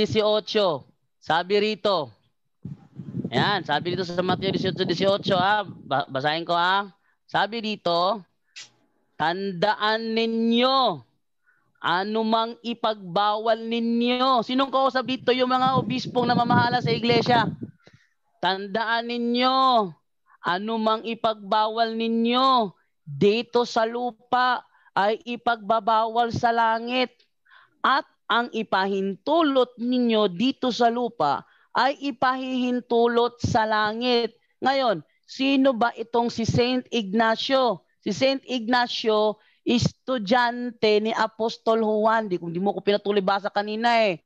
Sabi rito. Ayan, sabi dito sa Mateo 18:18, ha? Basahin ko, ha? Sabi dito, tandaan ninyo, anumang ipagbawal ninyo. Sinong kausap dito? Yung mga obispong namamahala sa iglesia. Tandaan ninyo, anumang ipagbawal ninyo dito sa lupa ay ipagbabawal sa langit. At ang ipahintulot ninyo dito sa lupa ay ipahihintulot sa langit. Ngayon, sino ba itong si Saint Ignacio? Si Saint Ignacio, estudyante ni Apostol Juan. Hindi mo ko pinatuloy basa kanina eh.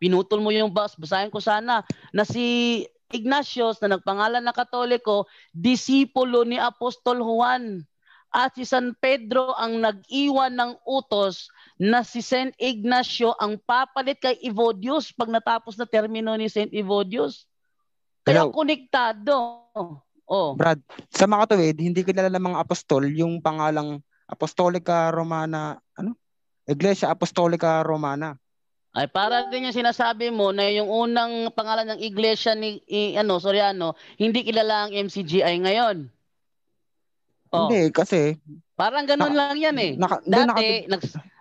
Pinutol mo yung basahin ko sana. Na si Ignacio na nagpangalan na Katoliko, disipulo ni Apostol Juan. At si San Pedro ang nag-iwan ng utos na si Saint Ignacio ang papalit kay Evodius pag natapos na termino ni Saint Evodius. Kaya konektado. Oh. Brad, sa mga tuwid, hindi kilala ng mga apostol yung pangalang Apostolica Romana, Iglesia Apostolica Romana. Ay, para din yung sinasabi mo na yung unang pangalan ng iglesia ni Soriano, hindi kilala ang MCGI ngayon. Oh. Hindi, kasi... Parang ganun lang yan eh.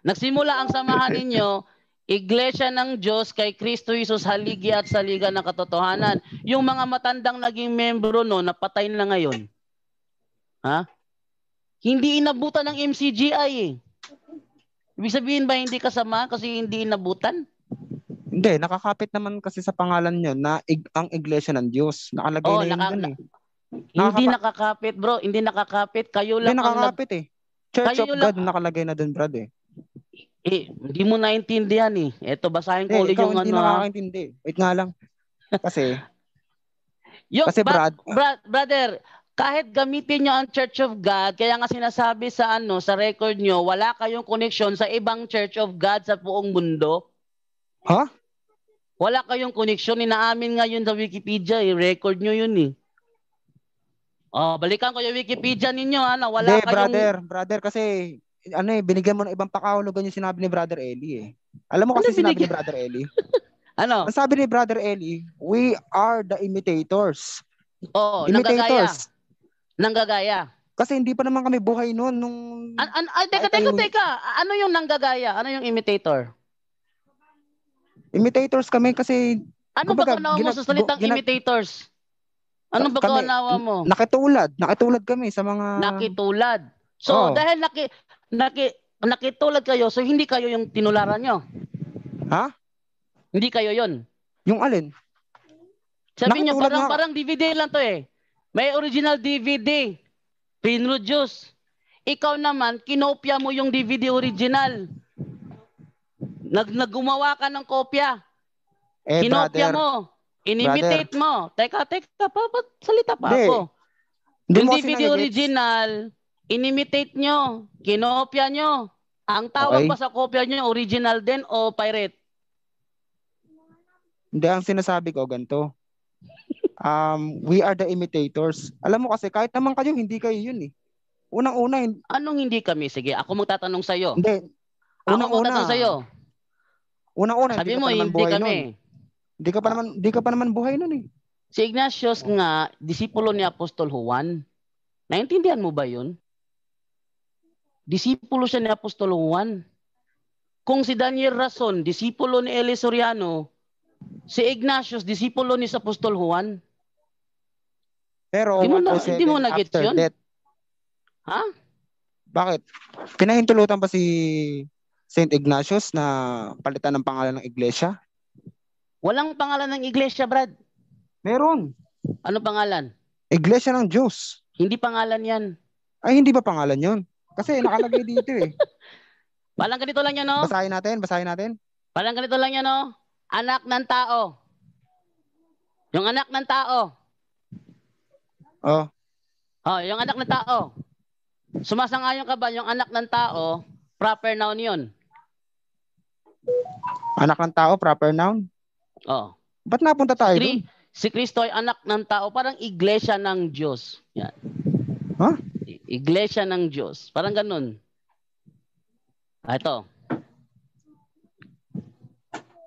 Nagsimula ang samahan ninyo, Iglesia ng Diyos kay Cristo Jesus Haligi at Saligan ng Katotohanan. Yung mga matandang naging membro no, napatay na ngayon. Ha? Hindi inabutan ng MCGI eh. Ibig sabihin ba hindi kasama kasi hindi inabutan? Hindi, nakakapit naman kasi sa pangalan nyo na ang Iglesia ng Diyos. Nakalagay na yun dun eh. Hindi nakakapit, bro. Hindi nakakapit. Kayo lang eh. Church of God nakalagay na dun, brad eh. Hindi mo naintindihan eh. Eto, basahin ko ulit yung hindi nakakaintindi. Wait nga lang. Kasi, brother, kahit gamitin nyo ang Church of God, kaya nga sinasabi sa record nyo, wala kayong connection sa ibang Church of God sa buong mundo. Ha? Huh? Wala kayong connection. Inaamin nga yun sa Wikipedia eh. Record nyo yun eh. Oh, balikan ko yung Wikipedia ninyo, wala kayong... brother, kasi, binigyan mo ng ibang pakahulugan yung sinabi ni Brother Eli eh. Alam mo kasi sinabi ni Brother Eli? Ang sabi ni Brother Eli, we are the imitators. Oo, imitators. Nanggagaya. Kasi hindi pa naman kami buhay noon nung... Teka. Ano yung nanggagaya? Ano yung imitator? Imitators kami kasi... Ano ba kung naman sa salitang imitators? Anong pagkaunawa mo? Nakitulad kami sa mga... Nakitulad. So, dahil nakitulad kayo, so hindi kayo yung tinularan nyo. Ha? Hindi kayo yon. Yung alin? Sabi nyo, parang DVD lang to eh. May original DVD. Pinroduce. Ikaw naman, kinopya mo yung DVD original. Naggumawa ka ng kopya. Kinopya mo. Inimitate mo. Teka. Salita pa ako. Yung DVD original, inimitate nyo. Kinopya nyo. Ang tawag pa sa kopya nyo, original din o pirate? Hindi, ang sinasabi ko, ganito. We are the imitators. Alam mo kasi, kahit naman kayo, hindi kayo yun eh. Unang-una. Anong hindi kami? Sige, ako magtatanong sa'yo. Hindi. Unang-una, sabi mo, hindi kami. Di ka pa naman buhay nun eh. Si Ignatius nga, disipulo ni Apostol Juan. Naintindihan mo ba yun? Disipulo siya ni Apostol Juan. Kung si Daniel Razon, disipulo ni Eliseo Soriano, si Ignatius, disipulo ni Apostol Juan. Pero, hindi mo na-get yun? Ha? Bakit? Pinahintulutan ba si Saint Ignatius na palitan ng pangalan ng iglesia? Walang pangalan ng iglesia, Brad. Meron. Ano pangalan? Iglesia ng Diyos. Hindi pangalan yan. Ay, hindi ba pangalan yun? Kasi nakalagay dito eh. Parang ganito lang yan, no? Basahin natin, basahin natin. Parang ganito lang yan, no? Anak ng tao. Yung anak ng tao. Oh. Oh, yung anak ng tao. Sumasangayon ka ba yung anak ng tao, proper noun yun? Anak ng tao, proper noun? Oh. Ba't napunta tayo doon? Si Kristo ay anak ng tao, parang iglesia ng Diyos. Yan. Huh? Iglesia ng Diyos. Parang ganun. Ah, ito.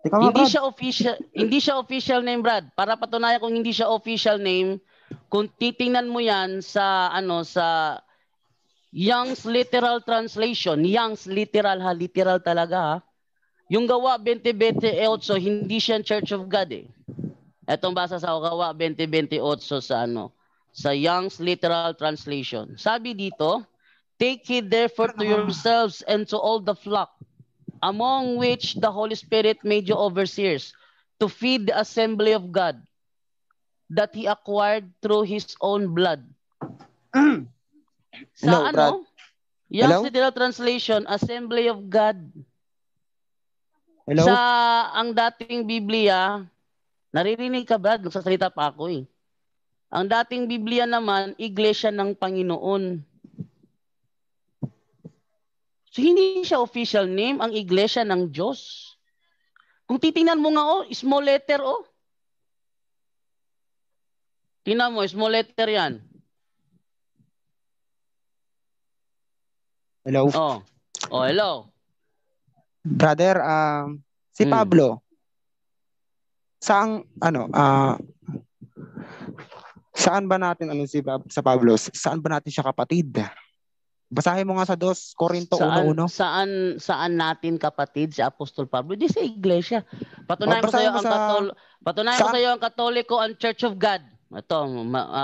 Ikaw, hindi siya official, hindi siya official name, Brad. Para patunayan kung hindi siya official name, kung titingnan mo 'yan sa ano sa Young's Literal Translation, Young's Literal ha, literal talaga ha. Yung gawa 2028, hindi siya Church of God eh. Etong basa sa Gawa 2028 sa ano, sa Young's Literal Translation. Sabi dito, take heed therefore to yourselves and to all the flock, among which the Holy Spirit made you overseers, to feed the assembly of God, that He acquired through His own blood. Sa hello, ano? Brad. Young's Literal Translation, Assembly of God. Hello? Sa ang dating Biblia, naririnig ka, Brad? Nagsasalita pa ako eh. Ang dating Biblia naman, Iglesia ng Panginoon. So, hindi siya official name, ang Iglesia ng Diyos. Kung titingnan mo nga, oh, small letter, oh. Tingnan mo, small letter yan. Hello? Oh, oh hello. Brother, si Pablo, saan ano saan ba natin ano si sa Pablo? Saan ba natin siya kapatid? Basahin mo nga sa 2 Korinto 1:1. Saan natin kapatid si Apostol Pablo? Di sa iglesia. Patunayan mo sa iyo ang Katoliko, ang Church of God. Ito,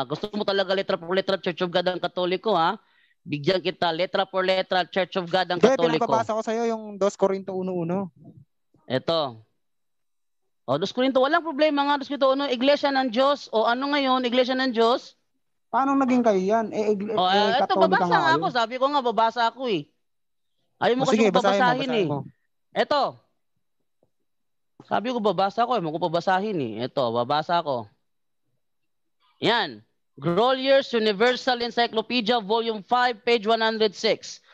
gusto mo talaga letra por letra Church of God ang Katoliko ha? Bigyan kita letra por letra Church of God ang Katoliko. Pinapabasa ko sa iyo yung 2 Korinto 1:1. Ito. O, 2 Korinto, walang problema nga. 2 Korinto, ano, Iglesia ng Diyos. O ano ngayon, Iglesia ng Diyos? Paano naging kayo yan? Ito, babasa nga ako. Sabi ko nga, babasa ako eh. Ayaw mo kasi pabasahin eh. Ito. Sabi ko, babasa ko. Ayaw mo ko pabasahin eh. Ito, babasa ko. Yan. Grolier's Universal Encyclopedia, Volume 5, page 106.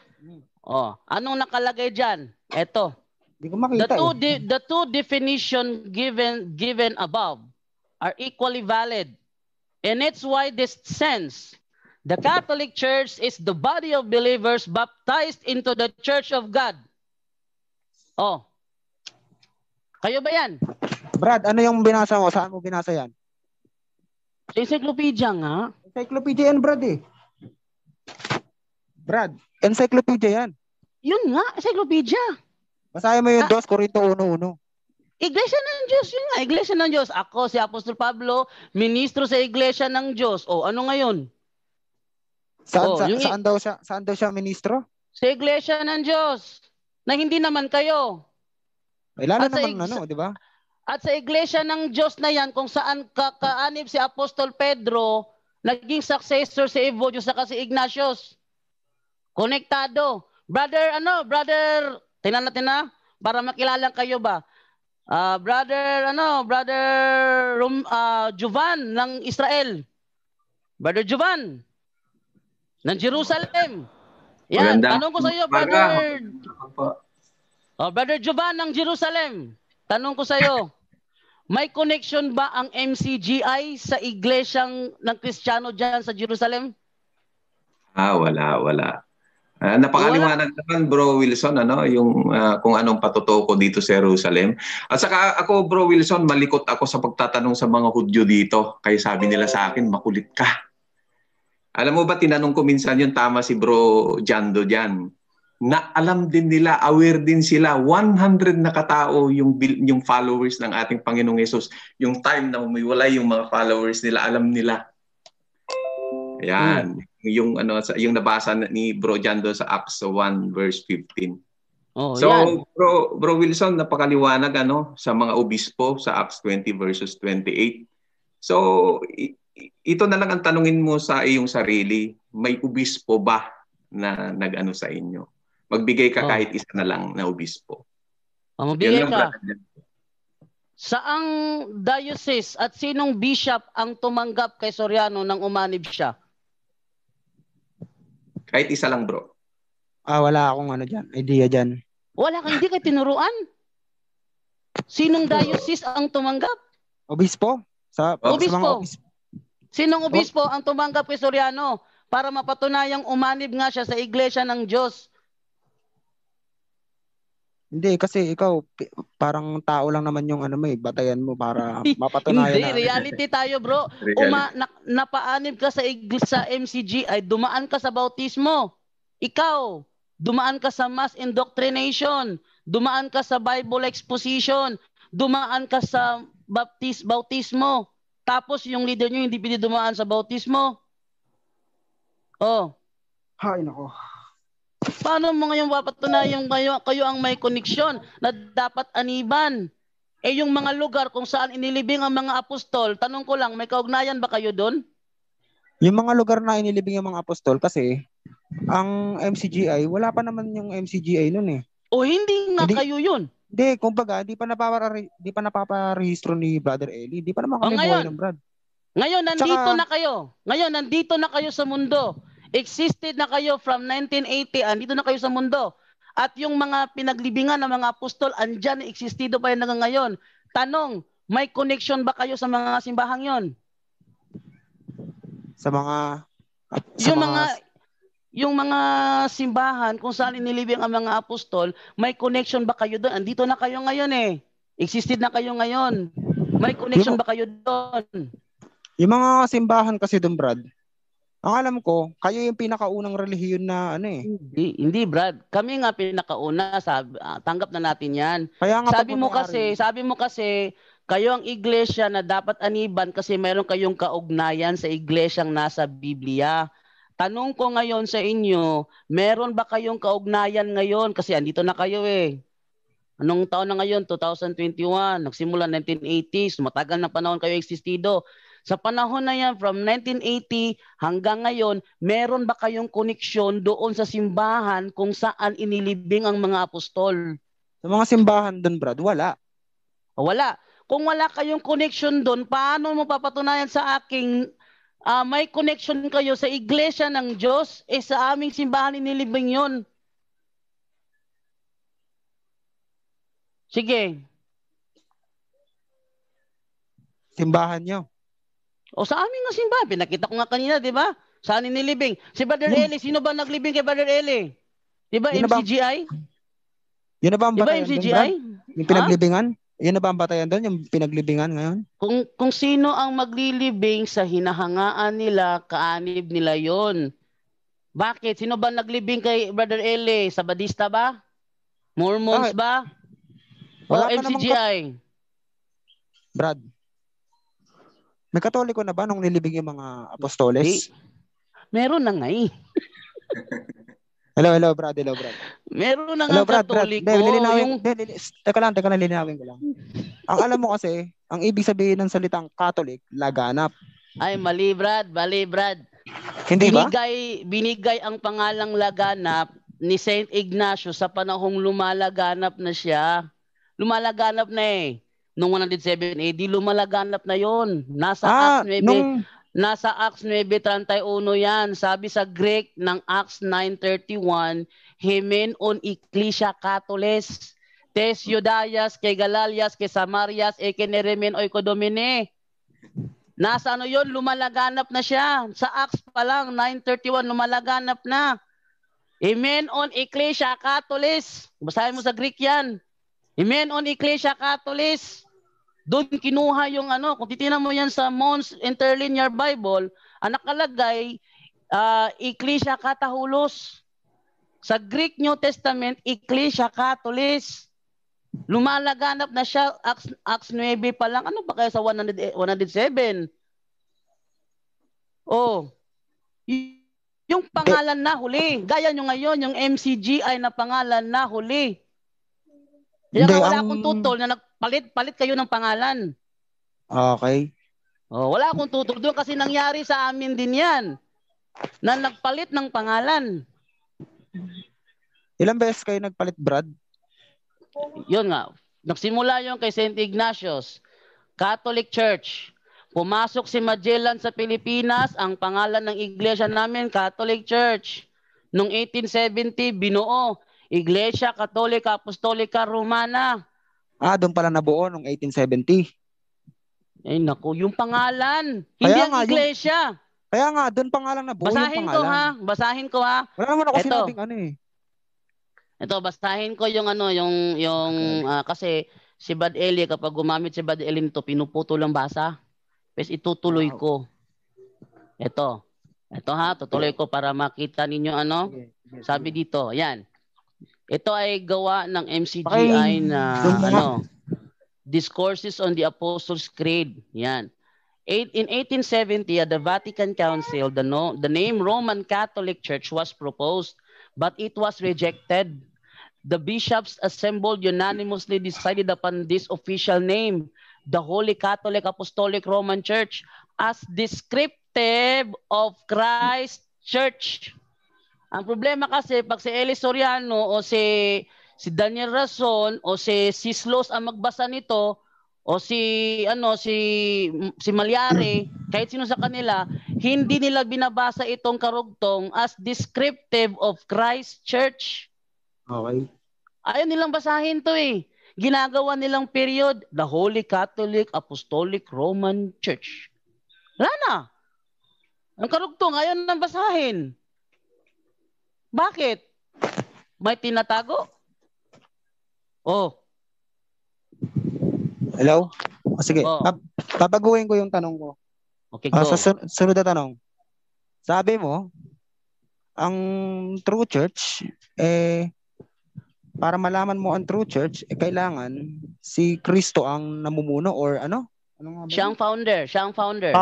O, anong nakalagay dyan? Ito. The two definitions given above are equally valid, and it's why this sense the Catholic Church is the body of believers baptized into the Church of God. Oh, kayo ba yan? Brad, ano yung binasa mo? Saan mo binasa yan? Sa encyclopedia nga. Encyclopedia yan, Brad eh. Brad, encyclopedia yan. Yun nga, encyclopedia. Masaya mo yung 2 Korinto 1:1. Iglesia ng Diyos, yun nga. Iglesia ng Diyos. Ako, si Apostol Pablo, ministro sa Iglesia ng Diyos. O, ano ngayon? Saan daw siya ministro? Sa Iglesia ng Diyos. Na hindi naman kayo. Lalo naman ano, di ba? At sa Iglesia ng Diyos na yan, kung saan kakaanib si Apostol Pedro, naging successor si Evodius at si Ignatius. Konektado. Brother, tingnan natin na para makilala kayo ba. Brother Jovan ng Israel. Brother Jovan ng Jerusalem. Yan, tanong ko sa iyo, brother. Oh, Brother Jovan ng Jerusalem. Tanong ko sa iyo. May connection ba ang MCGI sa iglesyang ng Kristiyano diyan sa Jerusalem? Ah, wala. Napakaliwanag naman, Bro Wilson, ano, yung kung anong patotoo ko dito sa Jerusalem. At saka ako, Bro Wilson, malikot ako sa pagtatanong sa mga Hudyo dito. Kaya sabi nila sa akin, makulit ka. Alam mo ba, tinanong ko minsan yun, tama si Bro Jando dyan. Na alam din nila, aware din sila, 100 na katao yung followers ng ating Panginoong Yesus. Yung time na umiwalay yung mga followers nila, alam nila. Ayan. yung ano sa yung nabasa ni Bro Jando sa Acts 1 verse 15. Oh, so yan. Bro Wilson, napakaliwanag ano sa mga obispo sa Acts 20 verses 28. So ito na lang ang tanungin mo sa iyong sarili, may obispo ba na nag-ano sa inyo? Magbigay ka kahit isa na lang na obispo. Magbigay ka. Saang diocese at sinong bishop ang tumanggap kay Soriano nang umanib siya? Kahit isa lang, bro. Wala akong ano diyan, idea diyan. Wala kang hindi ka tinuruan? Sinong diocese ang tumanggap? Obispo? Obispo. Sinong obispo ang tumanggap kay Soriano para mapatunayang umanib nga siya sa Iglesia ng Diyos? Hindi, kasi ikaw parang tao lang naman yung ano mo, batayan mo para mapatunayan. Hindi, na, reality tayo, bro. Napaanib ka sa MCG, ay dumaan ka sa bautismo. Ikaw, dumaan ka sa mass indoctrination, dumaan ka sa Bible exposition, dumaan ka sa bautismo. Tapos yung leader nyo hindi pwede dumaan sa bautismo. Oh. Hay nako. Paano mo ngayon papatunayang kayo ang may koneksyon na dapat aniban? Eh yung mga lugar kung saan inilibing ang mga apostol, tanong ko lang, may kaugnayan ba kayo doon? Yung mga lugar na inilibing ang mga apostol kasi ang MCGI, wala pa naman yung MCGI noon eh. O hindi nga hindi, kayo yun? Hindi, kumbaga, hindi pa napaparehistro ni Brother Eli. Hindi pa naman kami buhay ng Brad. Ngayon, nandito na kayo. Ngayon, nandito na kayo sa mundo. Existed na kayo from 1980, andito na kayo sa mundo. At yung mga pinaglibingan ng mga apostol, andyan, existido pa yun hanggang ngayon. Tanong, may connection ba kayo sa mga simbahang yon? Yung mga simbahan kung saan inilibing ang mga apostol, may connection ba kayo doon? Andito na kayo ngayon eh. Existed na kayo ngayon. May connection ba kayo doon? Yung mga simbahan kasi doon, Brad, ang alam ko, kayo yung pinakaunang relihiyon na ano eh. Hindi, Brad. Kami nga pinakauna, tanggap na natin 'yan. Sabi mo kasi, kayo ang iglesia na dapat aniban kasi mayroon kayong kaugnayan sa iglesyang nasa Biblia. Tanong ko ngayon sa inyo, meron ba kayong kaugnayan ngayon kasi andito na kayo eh. Anong taon na ngayon? 2021, nagsimula 1980s, matagal na panahon kayo existido. Sa panahon na yan, from 1980 hanggang ngayon, meron ba kayong koneksyon doon sa simbahan kung saan inilibing ang mga apostol? Sa mga simbahan doon, Brad, wala. Wala. Kung wala kayong koneksyon doon, paano mo papatunayan sa aking may koneksyon kayo sa Iglesia ng Diyos eh sa aming simbahan inilibing yon? Sige. Simbahan nyo. O sa amin nga simbahan, pinakita ko nga kanina, di ba? Saan inilibing? Si Brother Eli, sino ba naglibing kay Brother Eli? Di ba MCGI? Yun na ba ang batayan doon, Brad? Yung pinaglibingan? Yun na ba ang batayan doon, yung pinaglibingan ngayon? Kung sino ang maglilibing sa hinahangaan nila, kaanib nila yon. Bakit? Sino ba naglibing kay Brother Eli? Sabadista ba? Mormons ba? Wala o MCGI? Brad, may katoliko na ba nung nilibing yung mga apostoles? Meron na nga eh. hello Brad. Meron na nga katoliko. Teka lang, lilinawin ko lang. Ang alam mo kasi, ang ibig sabihin ng salitang Catholic, laganap. Ay, mali Brad. Hindi ba? Binigay ang pangalang laganap ni Saint Ignatius sa panahong lumalaganap na siya. Lumalaganap na eh. Noong 107 AD, lumalaganap na yon. Nasa Acts 9:31 yan. Sabi sa Greek ng Acts 9:31, Hemen on Ecclesia Catholes, Tes Judaias, Ke Galalias, Ke Samarias, Eke Neremen Oikodomene. Nasa ano yon? Lumalaganap na siya. Sa Acts pa lang, 9:31, lumalaganap na. Hemen on Ecclesia Catholes. Basahin mo sa Greek yan. Hemen on Ecclesia Catholes. Doon kinuha yung ano, kung titignan mo yan sa Mons Interlinear Bible, ang nakalagay, Ecclesia Katahulos. Sa Greek New Testament, Ecclesia Catholis. Lumalaganap na siya, Acts 9 pa lang. Ano ba kaya sa 107? Oh, Yung pangalan na huli. Gaya nyo ngayon, yung MCGI na pangalan na huli. Kaya wala akong tutol na nagpalit-palit kayo ng pangalan. Okay. Oh, wala akong tutol doon kasi nangyari sa amin din yan. Na nagpalit ng pangalan. Ilang beses kayo nagpalit, Brad? Yun nga. Nagsimula yon kay St. Ignatius. Catholic Church. Pumasok si Magellan sa Pilipinas, ang pangalan ng iglesia namin, Catholic Church. Noong 1870, binuo, Iglesia Katolika Apostolika Romana. Ah, doon pala nabuo noong 1870. Ay naku, yung pangalan, kaya hindi ang iglesia. Yung, kaya nga, doon pangalan nabuo basahin yung pangalan. Basahin ko ha. Wala naman ako sinabing ano eh. Ito, basahin ko yung ano, yung okay. Kasi si Bad Eli, kapag gumamit si Bad Eli nito, pinuputo lang basa. Pes itutuloy ko. Ito. Ito ha, tutuloy ko para makita ninyo ano. Sabi dito, ayan. Ito ay gawa ng MCGI na ano, Discourses on the Apostles' Creed. Ayan. In 1870 at the Vatican Council, the name Roman Catholic Church was proposed, but it was rejected. The bishops assembled unanimously decided upon this official name, the Holy Catholic Apostolic Roman Church, as descriptive of Christ's Church. Ang problema kasi, pag si Eliseo Soriano o si Daniel Razon o si Slos ang magbasa nito o si Malyari, kahit sino sa kanila, hindi nila binabasa itong karugtong as descriptive of Christ's Church. Okay. Ayaw nilang basahin to eh. Ginagawa nilang period, the Holy Catholic Apostolic Roman Church. Wala na. Ang karugtong, ayaw nang basahin. Bakit? May tinatago? Oh. Hello? Oh, sige, oh. Papaguhin ko yung tanong ko. Okay, go. Sa sunod na tanong. Sabi mo, ang true church, eh, para malaman mo ang true church, eh, kailangan si Kristo ang namumuno or ano? Ano siya ang founder. Siya ang founder.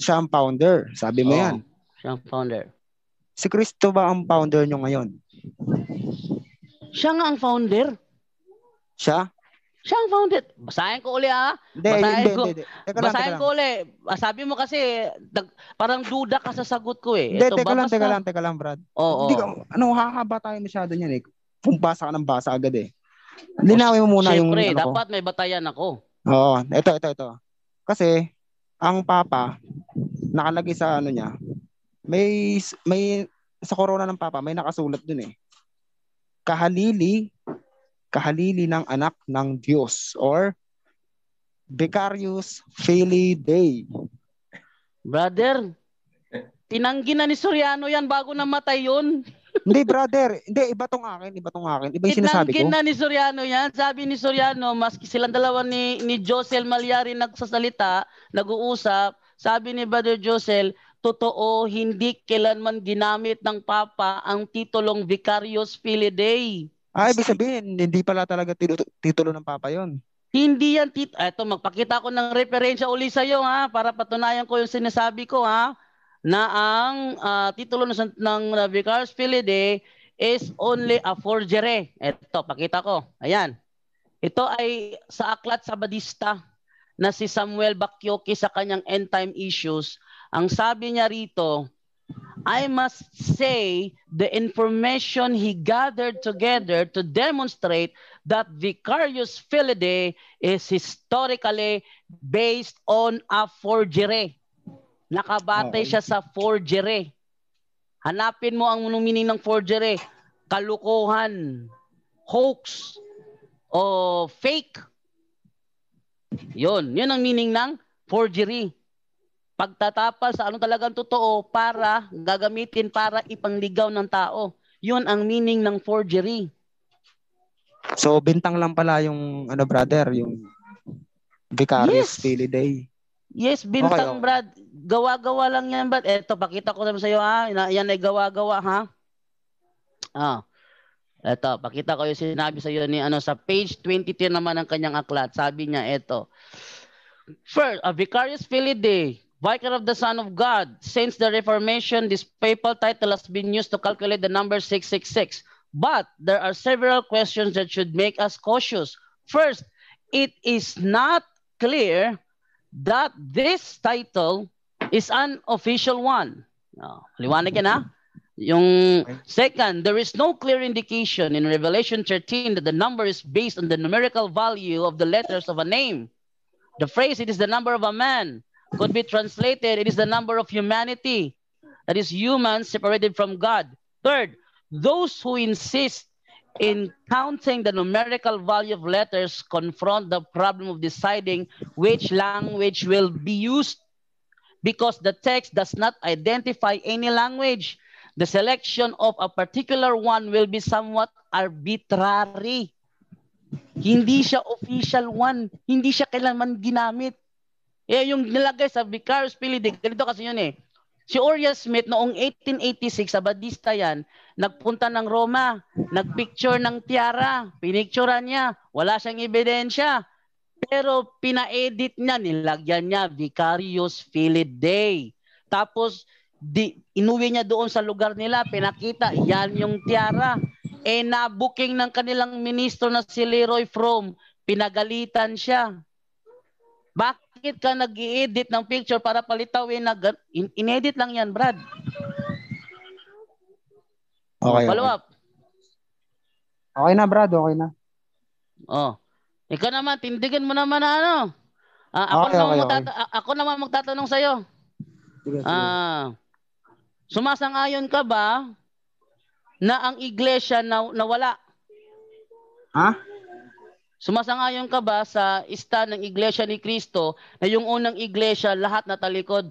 Siya ang founder. Sabi mo yan. Siya ang founder. Si Kristo ba ang founder nyo ngayon? Siya nga ang founder. Siya? Siya ang founder. Basahin ko uli ha. Basahin ko uli. Sabi mo kasi parang duda ka sa sagot ko eh. Teka lang Brad. Oh, hindi ka, hahaba tayo masyado niyan eh. Kung basa ka ng basa agad eh. Linawin mo muna siyempre, yung... Siyempre, dapat may batayan ako. Oo, ito. Kasi, ang Papa, nakalagay sa ano niya, may sa corona ng Papa, may nakasulat dun eh. Kahalili ng anak ng Diyos or Vicarius Filii Dei. Brother, tinanggi na ni Soriano yan bago namatay yun. Hindi, brother. Hindi, iba tong akin. Iba yung sinasabi ko. Itinangkin na ni Soriano yan. Sabi ni Soriano, maski silang dalawa ni Josel Malyari nagsasalita, nag-uusap, sabi ni Brother Josel, totoo, hindi kailanman ginamit ng Papa ang titulong Vicarius Filii Dei. Ay, ibig sabihin, hindi pala talaga titulo ng Papa yon. Hindi yan. Eto, magpakita ko ng referensya uli sa'yo, ha, para patunayan ko yung sinasabi ko, ha. Na ang titulo ng Vicarius Filii Dei is only a forgery. Ito, pakita ko. Ayan. Ito ay sa aklat Sabadista na si Samuel Bakyoki sa kanyang End Time Issues. Ang sabi niya rito, I must say the information he gathered together to demonstrate that Vicarius Filii Dei is historically based on a forgery. Nakabatay siya sa forgery. Hanapin mo ang meaning ng forgery. Kalukuhan, hoax, o fake. Yun ang meaning ng forgery. Pagtatapal sa anong talagang totoo para gagamitin para ipangligaw ng tao. Yun ang meaning ng forgery. So, bintang lang pala yung, brother, yung Vicarius Filii Dei. Yes, bintang, okay. Brad. Gawa-gawa lang yan, Brad. Eto, pakita ko sa iyo, ha? Yan ay gawa-gawa, ha? Eto, pakita ko yung sinabi sa iyo ni, sa page 23 naman ng kanyang aklat. Sabi niya, eto. First, a Vicarius Filii Dei Vicar of the Son of God. Since the Reformation, this papal title has been used to calculate the number 666. But there are several questions that should make us cautious. First, it is not clear that this title is an official one. Liwanag yan, ha? Yung second, there is no clear indication in Revelation 13 that the number is based on the numerical value of the letters of a name. The phrase, it is the number of a man, could be translated, it is the number of humanity, that is humans separated from God. Third, those who insist in counting the numerical value of letters confront the problem of deciding which language will be used because the text does not identify any language. The selection of a particular one will be somewhat arbitrary. Hindi siya official one. Hindi siya kailanman ginamit. Eh, yung nilagay sa Vicarious Pili, ganito kasi yun eh. Si Oriel Smith noong 1886, Abadista yan, nagpunta ng Roma, nagpicture ng tiara, pinicturean niya, wala siyang ebidensya. Pero pina-edit niya, nilagyan niya, Vicarious Pili Day. Tapos, inuwi niya doon sa lugar nila, pinakita, yan yung tiara. E na-booking ng kanilang ministro na si Leroy Fromm, pinagalitan siya. Bakit ka nag-i-edit ng picture para palitawin na in-edit lang yan, Brad? Okay. Follow up. Okay na, Brad. Okay na. Oh. Ikaw naman, tindigan mo naman na ano. Ako naman magtatanong sa'yo. Sumasang-ayon ka ba na ang iglesia nawala? Ha? Sumasang-ayon ka ba sa stand ng Iglesia ni Cristo na yung unang iglesia lahat natalikod?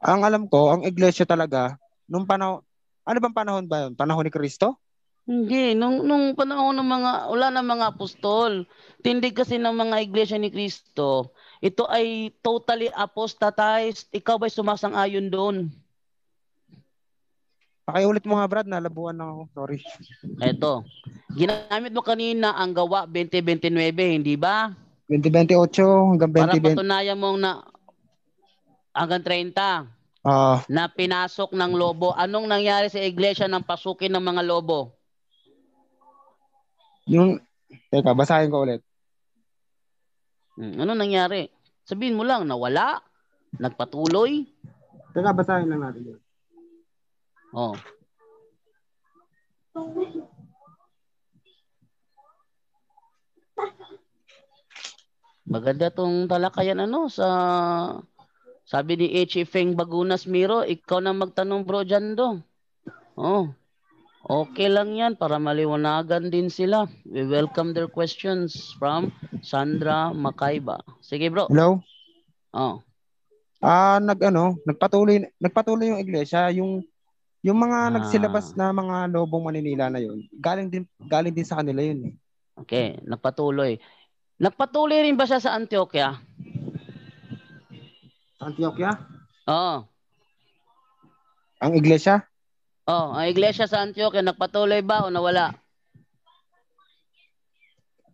Ang alam ko, ang iglesia talaga nung panahon, ano bang panahon ba yun? Panahon ni Cristo? Hindi, nung panahon ng mga wala ng mga apostol. Tindig kasi ng mga Iglesia ni Cristo. Ito ay totally apostatized. Ikaw ba'y sumasang-ayon doon? Pakiulit mo nga, Brad. Nalabuan na ako. Sorry. Ito. Ginamit mo kanina ang gawa 2029, hindi ba? 2028 hanggang 2020. Para patunayan mong na hanggang 30 na pinasok ng lobo. Anong nangyari sa iglesia ng pasukin ng mga lobo? Yung... Teka, basahin ko ulit. Ano nangyari? Sabihin mo lang, nawala, nagpatuloy. Teka, basahin lang natin yun. Oo. Maganda tong talakayan ano sa... Sabi ni H.E. Feng Bagunas Miro, ikaw na magtanong, bro, Jando. Oh. Okay lang yan para maliwanagan din sila. We welcome their questions from Sandra Makaiba. Sige, bro. Hello? Oh. Nagpatuloy yung iglesia, yung mga nagsilabas na mga lobong Maninila na yun. Galing din sa kanila yun. Okay, nagpatuloy. Nagpatuloy rin ba siya sa Antioquia? Antioquia? Oo. Ang iglesia? Oo, ang iglesia sa Antioquia, nagpatuloy ba o nawala?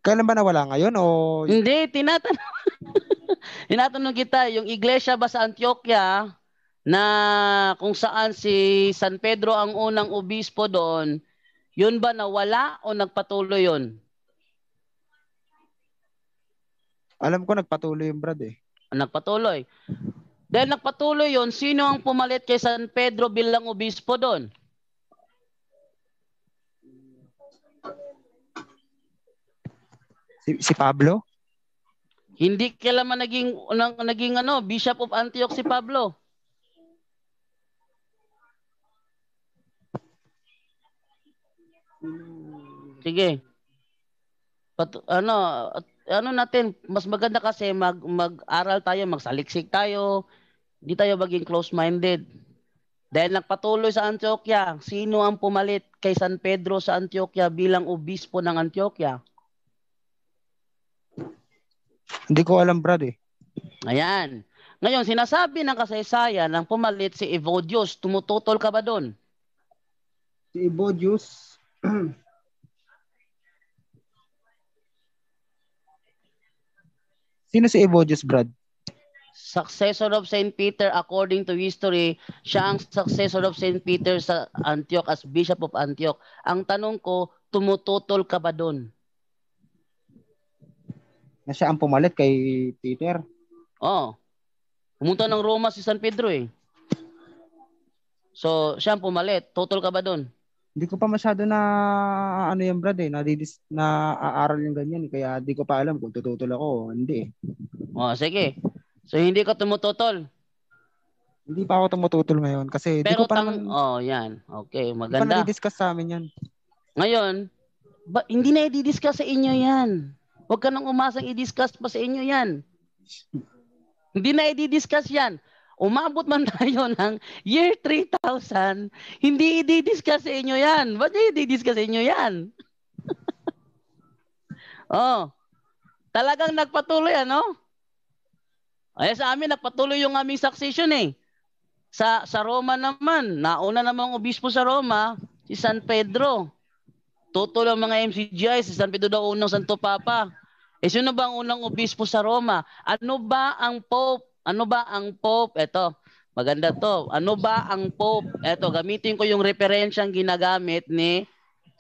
Kailan ba nawala? Ngayon o... Hindi, tinatanong. Tinatanong kita, yung iglesia ba sa Antioquia na kung saan si San Pedro ang unang obispo doon, yun ba nawala o nagpatuloy yun? Alam ko nagpatuloy yung brad eh. Nagpatuloy. Dahil nagpatuloy yon, sino ang pumalit kay San Pedro bilang obispo doon? Si Pablo? Hindi kailanman naging ano, Bishop of Antioch si Pablo. Sige. Ano natin, mas maganda kasi mag-aral tayo, magsaliksik tayo, hindi tayo maging close-minded. Dahil nagpatuloy sa Antioquia, sino ang pumalit kay San Pedro sa Antioquia bilang obispo ng Antioquia? Hindi ko alam, Brad eh. Ayan. Ngayon, sinasabi ng kasaysayan ang pumalit si Evodius. Tumututol ka ba doon? Si Evodius... Sino si Evodius, Brad? successor of Saint Peter according to history, siya ang successor of Saint Peter sa Antioch as Bishop of Antioch. Ang tanong ko, tumututol ka ba doon? Na siya ang pumalit kay Peter? Oo. Pumunta ng Roma si San Pedro eh. So, siya ang pumalit. Tutol ka ba doon? Hindi ko pa masyado na ano yung brad eh, na aaral yung ganyan eh, kaya hindi ko pa alam kung tututol ako hindi eh. Oh, sige. So hindi ka tumututol. Hindi pa ako tumututol ngayon kasi pero di ko pa naman oh, yan. Okay, maganda. Hindi pa na-discuss sa amin yan. Ngayon, hindi na i-discuss sa inyo yan. Huwag ka nang umasang i-discuss pa sa inyo yan. Hindi na i-discuss yan. Umabot man tayo ng year 3000, hindi i-discuss sa inyo yan. Ba't niya i-discuss sa inyo yan? Oh, talagang nagpatuloy ano? Ay, sa amin, nagpatuloy yung aming succession eh. Sa Roma naman, nauna namang obispo sa Roma, si San Pedro. Totoo lang mga MCGI, si San Pedro daw unang Santo Papa. Eh, sino ba ang unang obispo sa Roma? Ano ba ang Pope? Ano ba ang Pope? Ito, maganda to. Ano ba ang Pope? Ito, gamitin ko yung referensyang ginagamit ni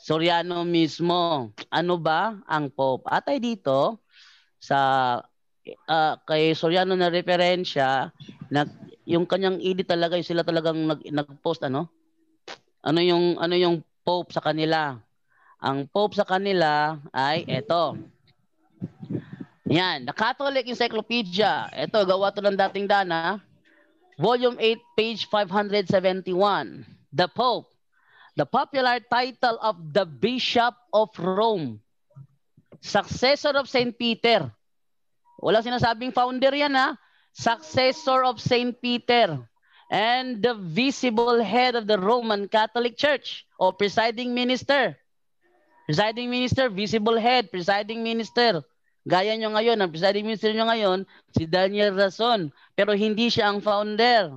Soriano mismo. Ano ba ang Pope? Atay dito, sa kay Soriano na referensya, yung kanyang ID talaga, sila talagang nag-post ano? Ano yung Pope sa kanila? Ang Pope sa kanila ay eto. Yan, the Catholic Encyclopedia. Ito, gawa to ng dating Dana. Volume 8, page 571. The Pope. The popular title of the Bishop of Rome. Successor of Saint Peter. Walang sinasabing founder yan ha. Successor of Saint Peter. And the visible head of the Roman Catholic Church. O presiding minister. Presiding minister, visible head, presiding minister. Gaya nyo ngayon, ang presiding minister nyo ngayon, si Daniel Razon, pero hindi siya ang founder.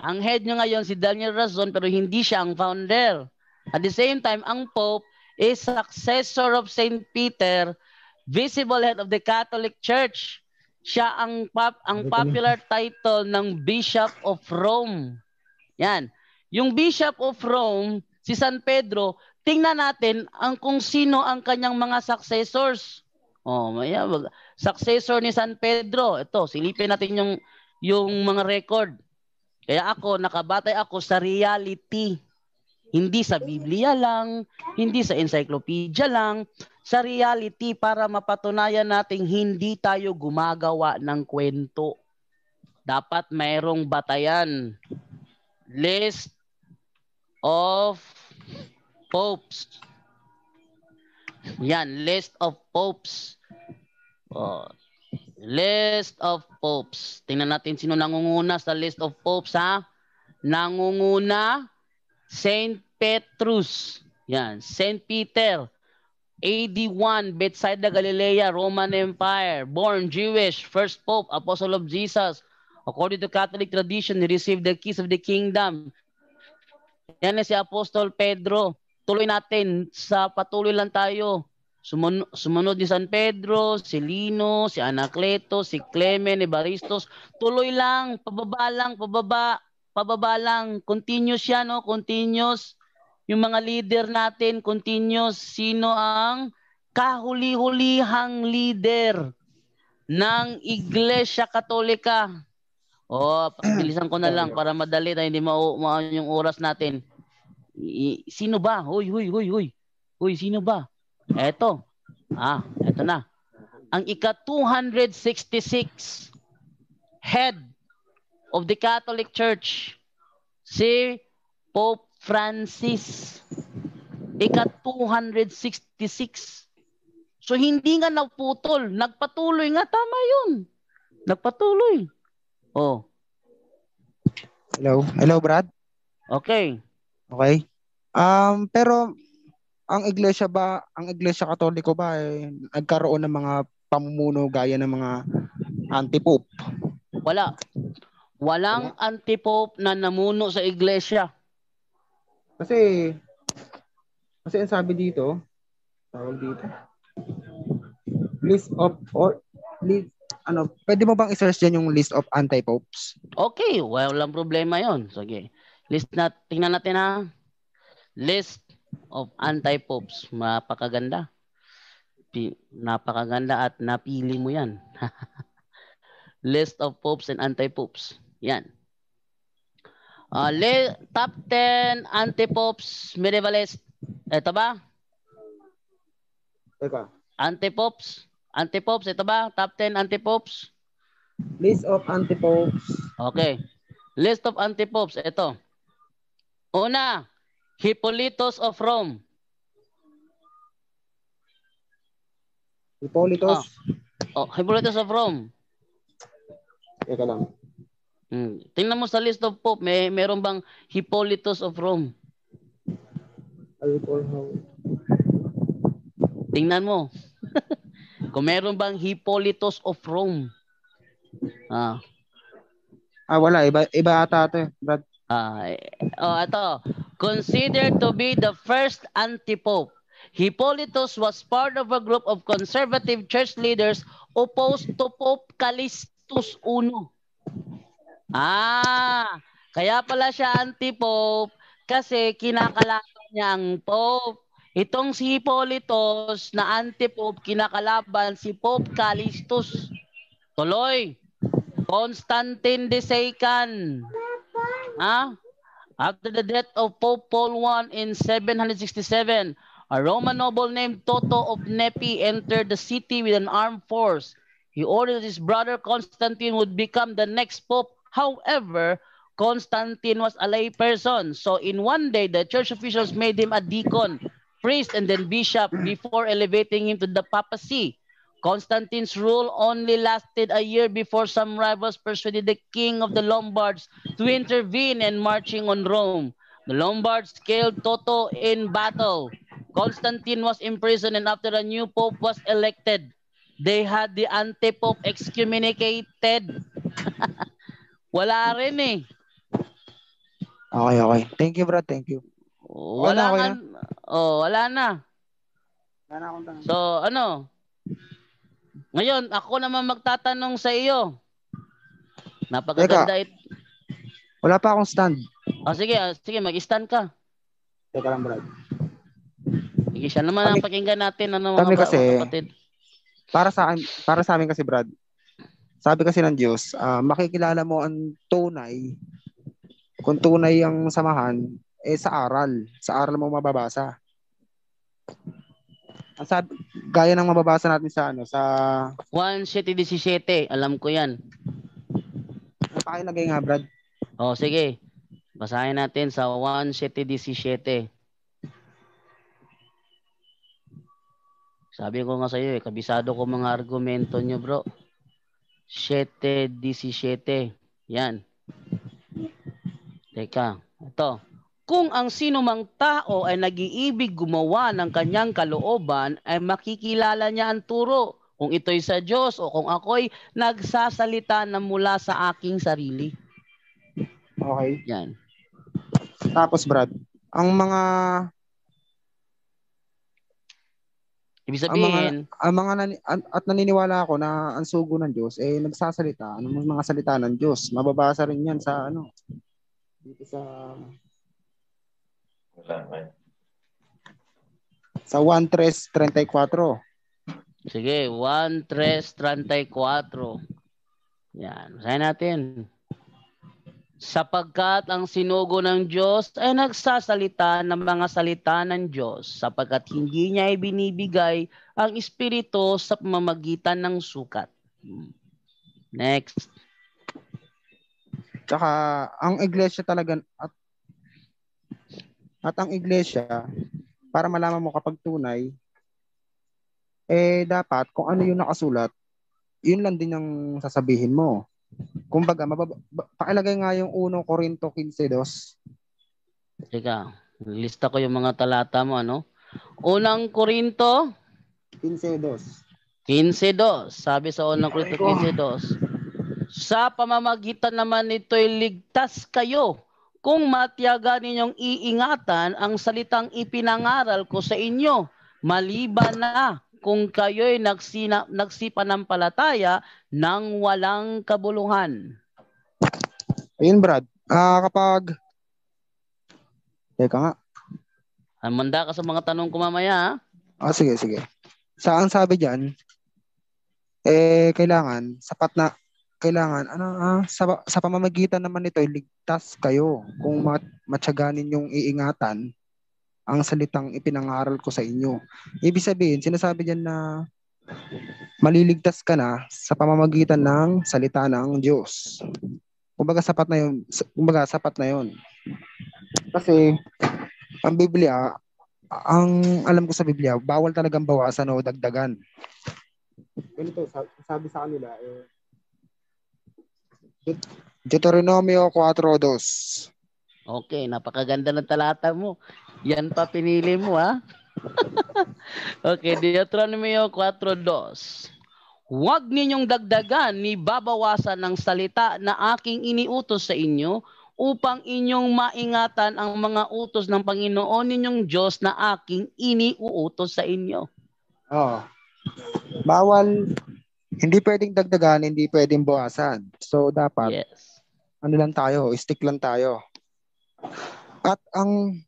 Ang head nyo ngayon, si Daniel Razon, pero hindi siya ang founder. At the same time, ang Pope is successor of Saint Peter, visible head of the Catholic Church. Siya ang popular title ng Bishop of Rome. Yan. Yung Bishop of Rome, si San Pedro, tingnan natin ang kung sino ang kanyang mga successors. Oh, maya, successor ni San Pedro. Ito, silipin natin yung mga record. Kaya ako, nakabatay ako sa reality. Hindi sa Biblia lang, hindi sa encyclopedia lang, sa reality para mapatunayan natin hindi tayo gumagawa ng kwento. Dapat mayroong batayan. List of Popes. Yan, list of popes. Oh, list of popes. Tingnan natin sino nangunguna sa list of popes ha. Nangunguna Saint Petrus. Yan, Saint Peter. AD 1, Bethsaida, Galilea, Roman Empire. Born Jewish, first pope, apostle of Jesus. According to Catholic tradition, he received the keys of the kingdom. Yan si Apostol Pedro. Tuloy natin, sa patuloy lang tayo. Sumunod ni San Pedro, si Lino, si Anacleto, si Clement, Evaristos. Tuloy lang, pababa lang, pababa lang. Continuous yan, no? Continuous. Yung mga leader natin, continuous. Sino ang kahuli-hulihang leader ng Iglesia Katolika? O, pagbilisan ko na lang para madali tayo, hindi mauumahan yung oras natin. Sino ba? Hoy, sino ba? Eto. Ah, eto na. Ang ika-266 head of the Catholic Church, si Pope Francis. Ika-266. So, hindi nga naputol. Nagpatuloy nga. Tama yun. Nagpatuloy. Oh. Hello. Hello, Brad. Okay. Okay. Pero ang iglesia Katoliko ba ay nagkaroon ng mga pamumuno gaya ng mga anti-pope? Wala. Walang anti-pope na namuno sa iglesia. Kasi ang sabi dito, list of ano, pwede mo bang i-search yan yung list of anti-popes? Okay, well, walang problema yon. Sige. List na, tingnan natin ha. List of anti-popes. Napakaganda. Napakaganda at napili mo yan. List of popes and anti-popes. Yan. Top 10 anti-popes medievalist. Ito ba? Teka. Anti-popes. Anti-popes, ito ba? Top 10 anti-popes? List of anti-popes. Okay. List of anti-popes, ito. Una, Hippolytus of Rome. Hippolytus? Oh, Hippolytus of Rome. Eka lang. Tingnan mo sa list of pope, may meron bang Hippolytus of Rome? Tingnan mo. Kung meron bang Hippolytus of Rome? Wala. Iba ata ito. Ito. Considered to be the first anti-pope, Hippolytus was part of a group of conservative church leaders opposed to Pope Calixtus I. Kaya pala siya anti-pope kasi kinakalaban niya ang pope. Itong si Hippolytus na anti-pope, kinakalaban si Pope Calixtus. Tuloy. Constantine the Second. After the death of Pope Paul I in 767, a Roman noble named Toto of Nepi entered the city with an armed force. He ordered his brother Constantine would become the next pope. However, Constantine was a lay person. So in one day, the church officials made him a deacon, priest, and then bishop before elevating him to the papacy. Constantine's rule only lasted a year before some rivals persuaded the king of the Lombards to intervene and marching on Rome. The Lombards killed Toto in battle. Constantine was imprisoned, and after a new pope was elected, they had the anti-pope excommunicated. Wala rin eh. Okay, okay. Thank you, bro. Thank you. Wala na. So, ano? Ngayon, ako naman magtatanong sa iyo. Napakaganda ito. Wala pa akong stand. Sige, mag-stand ka. Teka lang, bro. Sige, siya naman ang pakinggan natin. Ano, mga kapatid. Para sa amin kasi, Brad, sabi kasi ng Diyos, makikilala mo ang tunay, kung tunay ang samahan, sa aral mo mababasa. Ang sabi, gaya ng mababasa natin sa 1:17, alam ko 'yan. Napakilagay nga, Brad. Oh, sige. Basahin natin sa 1:17. Sabi ko nga sa iyo, kabisado ko mga argumento niyo, bro. 7:17. Yan. Teka, ito. Kung ang sinumang tao ay nag-iibig gumawa ng kanyang kalooban, ay makikilala niya ang turo, kung ito'y sa Diyos o kung ako'y nagsasalita na mula sa aking sarili. Okay. Yan. Tapos, Brad, ibig sabihin, ang mga naniniwala ako na ang sugo ng Diyos, nagsasalita, mga salita ng Diyos. Mababasa rin yan sa dito sa 1:34. Sige, 1:34. Yan, basahin natin. Sapagkat ang sinugo ng Diyos ay nagsasalita ng mga salita ng Diyos, sapagkat hindi niya ibinibigay ang Espiritu sa pamamagitan ng sukat. Next. Tsaka ang iglesia talaga at ang iglesia, para malaman mo kapag tunay, dapat kung ano yung nakasulat, yun lang din ang sasabihin mo. Kumbaga, pakilagay nga yung 1 Corinto 15:2. Teka, lista ko yung mga talata mo, ano? 1 Corinto 15:2. 15:2. Sabi sa 1 Corinto 15:2. Sa pamamagitan naman nito'y ligtas kayo kung matiyaga ninyong iingatan ang salitang ipinangaral ko sa inyo, maliban na kung kayo'y nagsipanampalataya ng walang kabuluhan. Ayun, Brad. Kapag... Teka nga. Manda ka sa mga tanong ko mamaya, ha? Sige, sige. Saan sabi dyan? Kailangan, sapat na, kailangan, sa pamamagitan naman nito, ligtas kayo kung matyaganin yung iingatan ang salitang ipinangaral ko sa inyo. Ibig sabihin, sinasabi dyan na maliligtas ka na sa pamamagitan ng salita ng Diyos. Kumbaga sapat na yun. Kumbaga sapat na yun. Kasi, ang Biblia, ang alam ko sa Biblia, bawal talagang bawasan o dagdagan. Ganito, sabi sa kanila, Deuteronomio 4:2. Okay, napakaganda ng talata mo. Yan pa pinili mo, ha? Okay, Deuteronomio 4:2. Huwag ninyong dagdagan ni babawasan ng salita na aking iniutos sa inyo upang inyong maingatan ang mga utos ng Panginoon ninyong Diyos na aking iniuutos sa inyo. Oo. Bawal, hindi pwedeng dagdagan, hindi pwedeng bawasan. So dapat, yes, ano lang tayo, stick lang tayo. At ang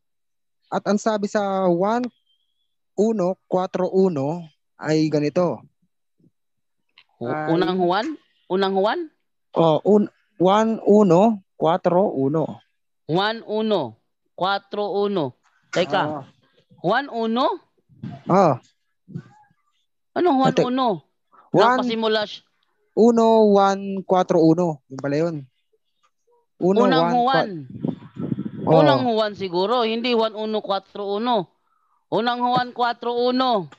sabi sa 1:1:4:1 ay ganito. Unang Juan? Unang Juan? Oh, 1:1:4:1. 1:1:4:1. Teka. 1:1? Ah. Anong 1:1? Nakasimula. 1:1:4:1. Yung pala yun. Unang Juan. Unang Juan siguro. Hindi 1:1:4:1. Unang Juan 4:1.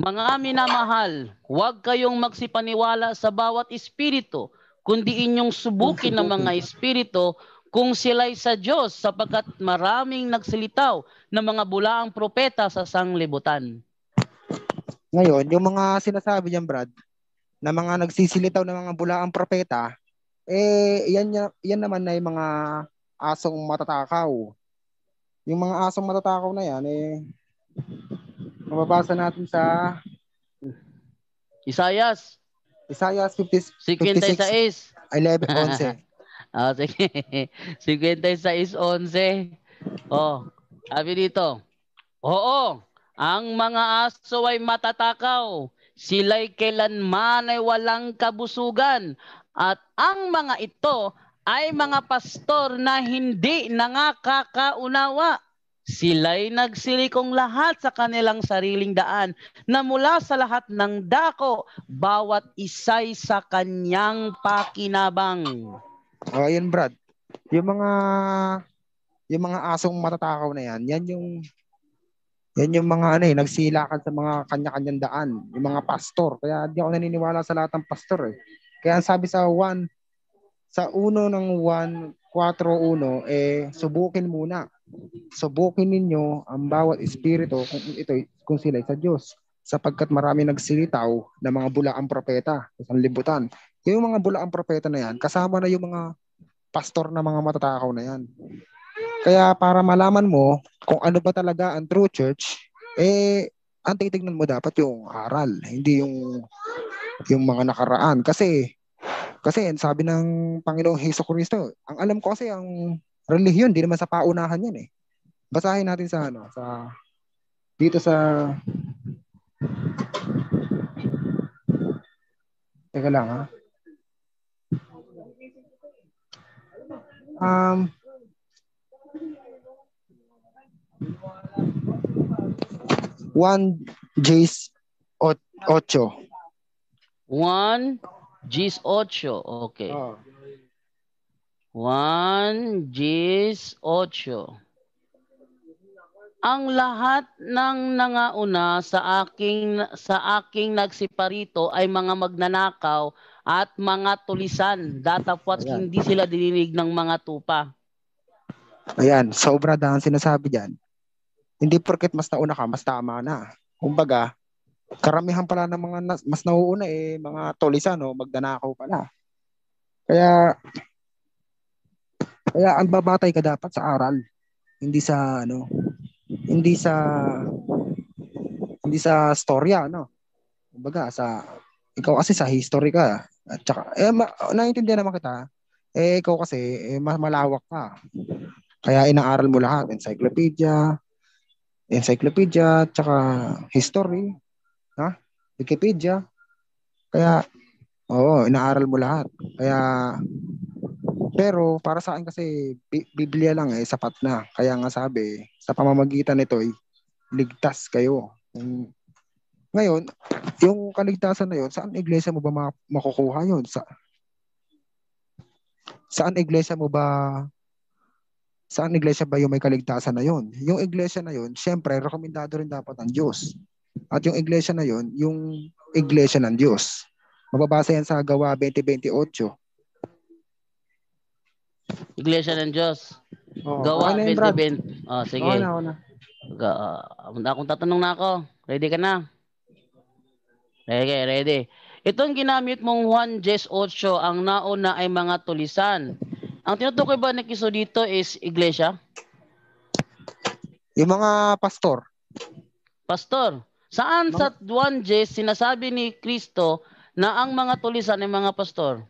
Mga minamahal, huwag kayong magsipaniwala sa bawat espiritu, kundi inyong subukin ng mga espiritu kung sila'y sa Diyos, sapagkat maraming nagsilitaw ng mga bulaang propeta sa sanglibutan. Ngayon, yung mga sinasabi niyan, Brad, na mga nagsisilitaw ng mga bulaang propeta, yan naman na yung mga asong matatakaw. Yung mga asong matatakaw na yan, mababasa natin sa Isaiah 56:11. 11:11. Oh, sige. 56:11. Oh, sabi dito. Oo, ang mga aso ay matatakaw. Sila'y kailanman ay walang kabusugan. At ang mga ito ay mga pastor na hindi nangakakaunawa. Sila'y nagsilikong lahat sa kanilang sariling daan na mula sa lahat ng dako, bawat isa'y sa kanyang pakinabang. Oh, ayun, Brad. Yung mga asong matatakaw na yan, yan yung mga nagsilakan sa mga kanya-kanyang daan, yung mga pastor. Kaya di ako naniniwala sa lahat ng pastor. Kaya ang sabi sa 1:1:4:1, subukin muna. Subukin ninyo ang bawat espiritu kung sila'y sa Diyos, sapagkat marami nagsilitaw na mga bulaang propeta sa sanlibutan. Yung mga bulaang propeta na yan, kasama na yung mga pastor na mga matatakaw na yan. Kaya para malaman mo kung ano ba talaga ang true church, ang titignan mo dapat yung aral, hindi yung mga nakaraan. Kasi sabi ng Panginoong Jesucristo, ang alam ko kasi ang relihiyon, di naman sa paunahan yan eh. Basahin natin sa Teka lang, ha? Juan 8. Okay. 1:8. Ang lahat ng nangauna sa aking nagsiparito ay mga magnanakaw at mga tulisan, datapwat hindi sila dininig ng mga tupa. Ayan, sobra dahan sinasabi diyan. Hindi porket mas nauna ka, mas tama na. Kumbaga, karamihan pala ng mga mas nauuna mga tulisan o magnanakaw pala. Kaya ang babatay ka dapat sa aral, hindi sa kundi sa storya, ano. Kumbaga sa ikaw kasi sa history ka at saka naiintindihan naman kita. Eh ikaw kasi malawak ka. Kaya inaaral mo lahat, encyclopedia, tsaka history, ha? Wikipedia. Kaya oo, inaaral mo lahat. Kaya pero para sa akin kasi Biblia lang eh sapat na. Kaya nga sabi, sa pamamagitan nito eh, ligtas kayo. Ngayon, yung kaligtasan na yun, saan iglesia mo ba makukuha yun? Saan iglesia ba yung may kaligtasan na yun? Yung iglesia na yun, syempre, rekomendado rin dapat ng Diyos. At yung iglesia na yun, yung iglesia ng Diyos. Mababasa yan sa Gawa 20:28. Iglesia ng Diyos. Oh, Gawa 20:20. Oh, sige. Akong tatanong na ako. Ready ka na? Ready. Itong ginamit mong Juan 10:8, ang nauna ay mga tulisan. Ang tinutukoy ba ni Cristo dito is iglesia? Yung mga pastor. Pastor. Saan sa Juan 10 sinasabi ni Cristo na ang mga tulisan ay mga pastor?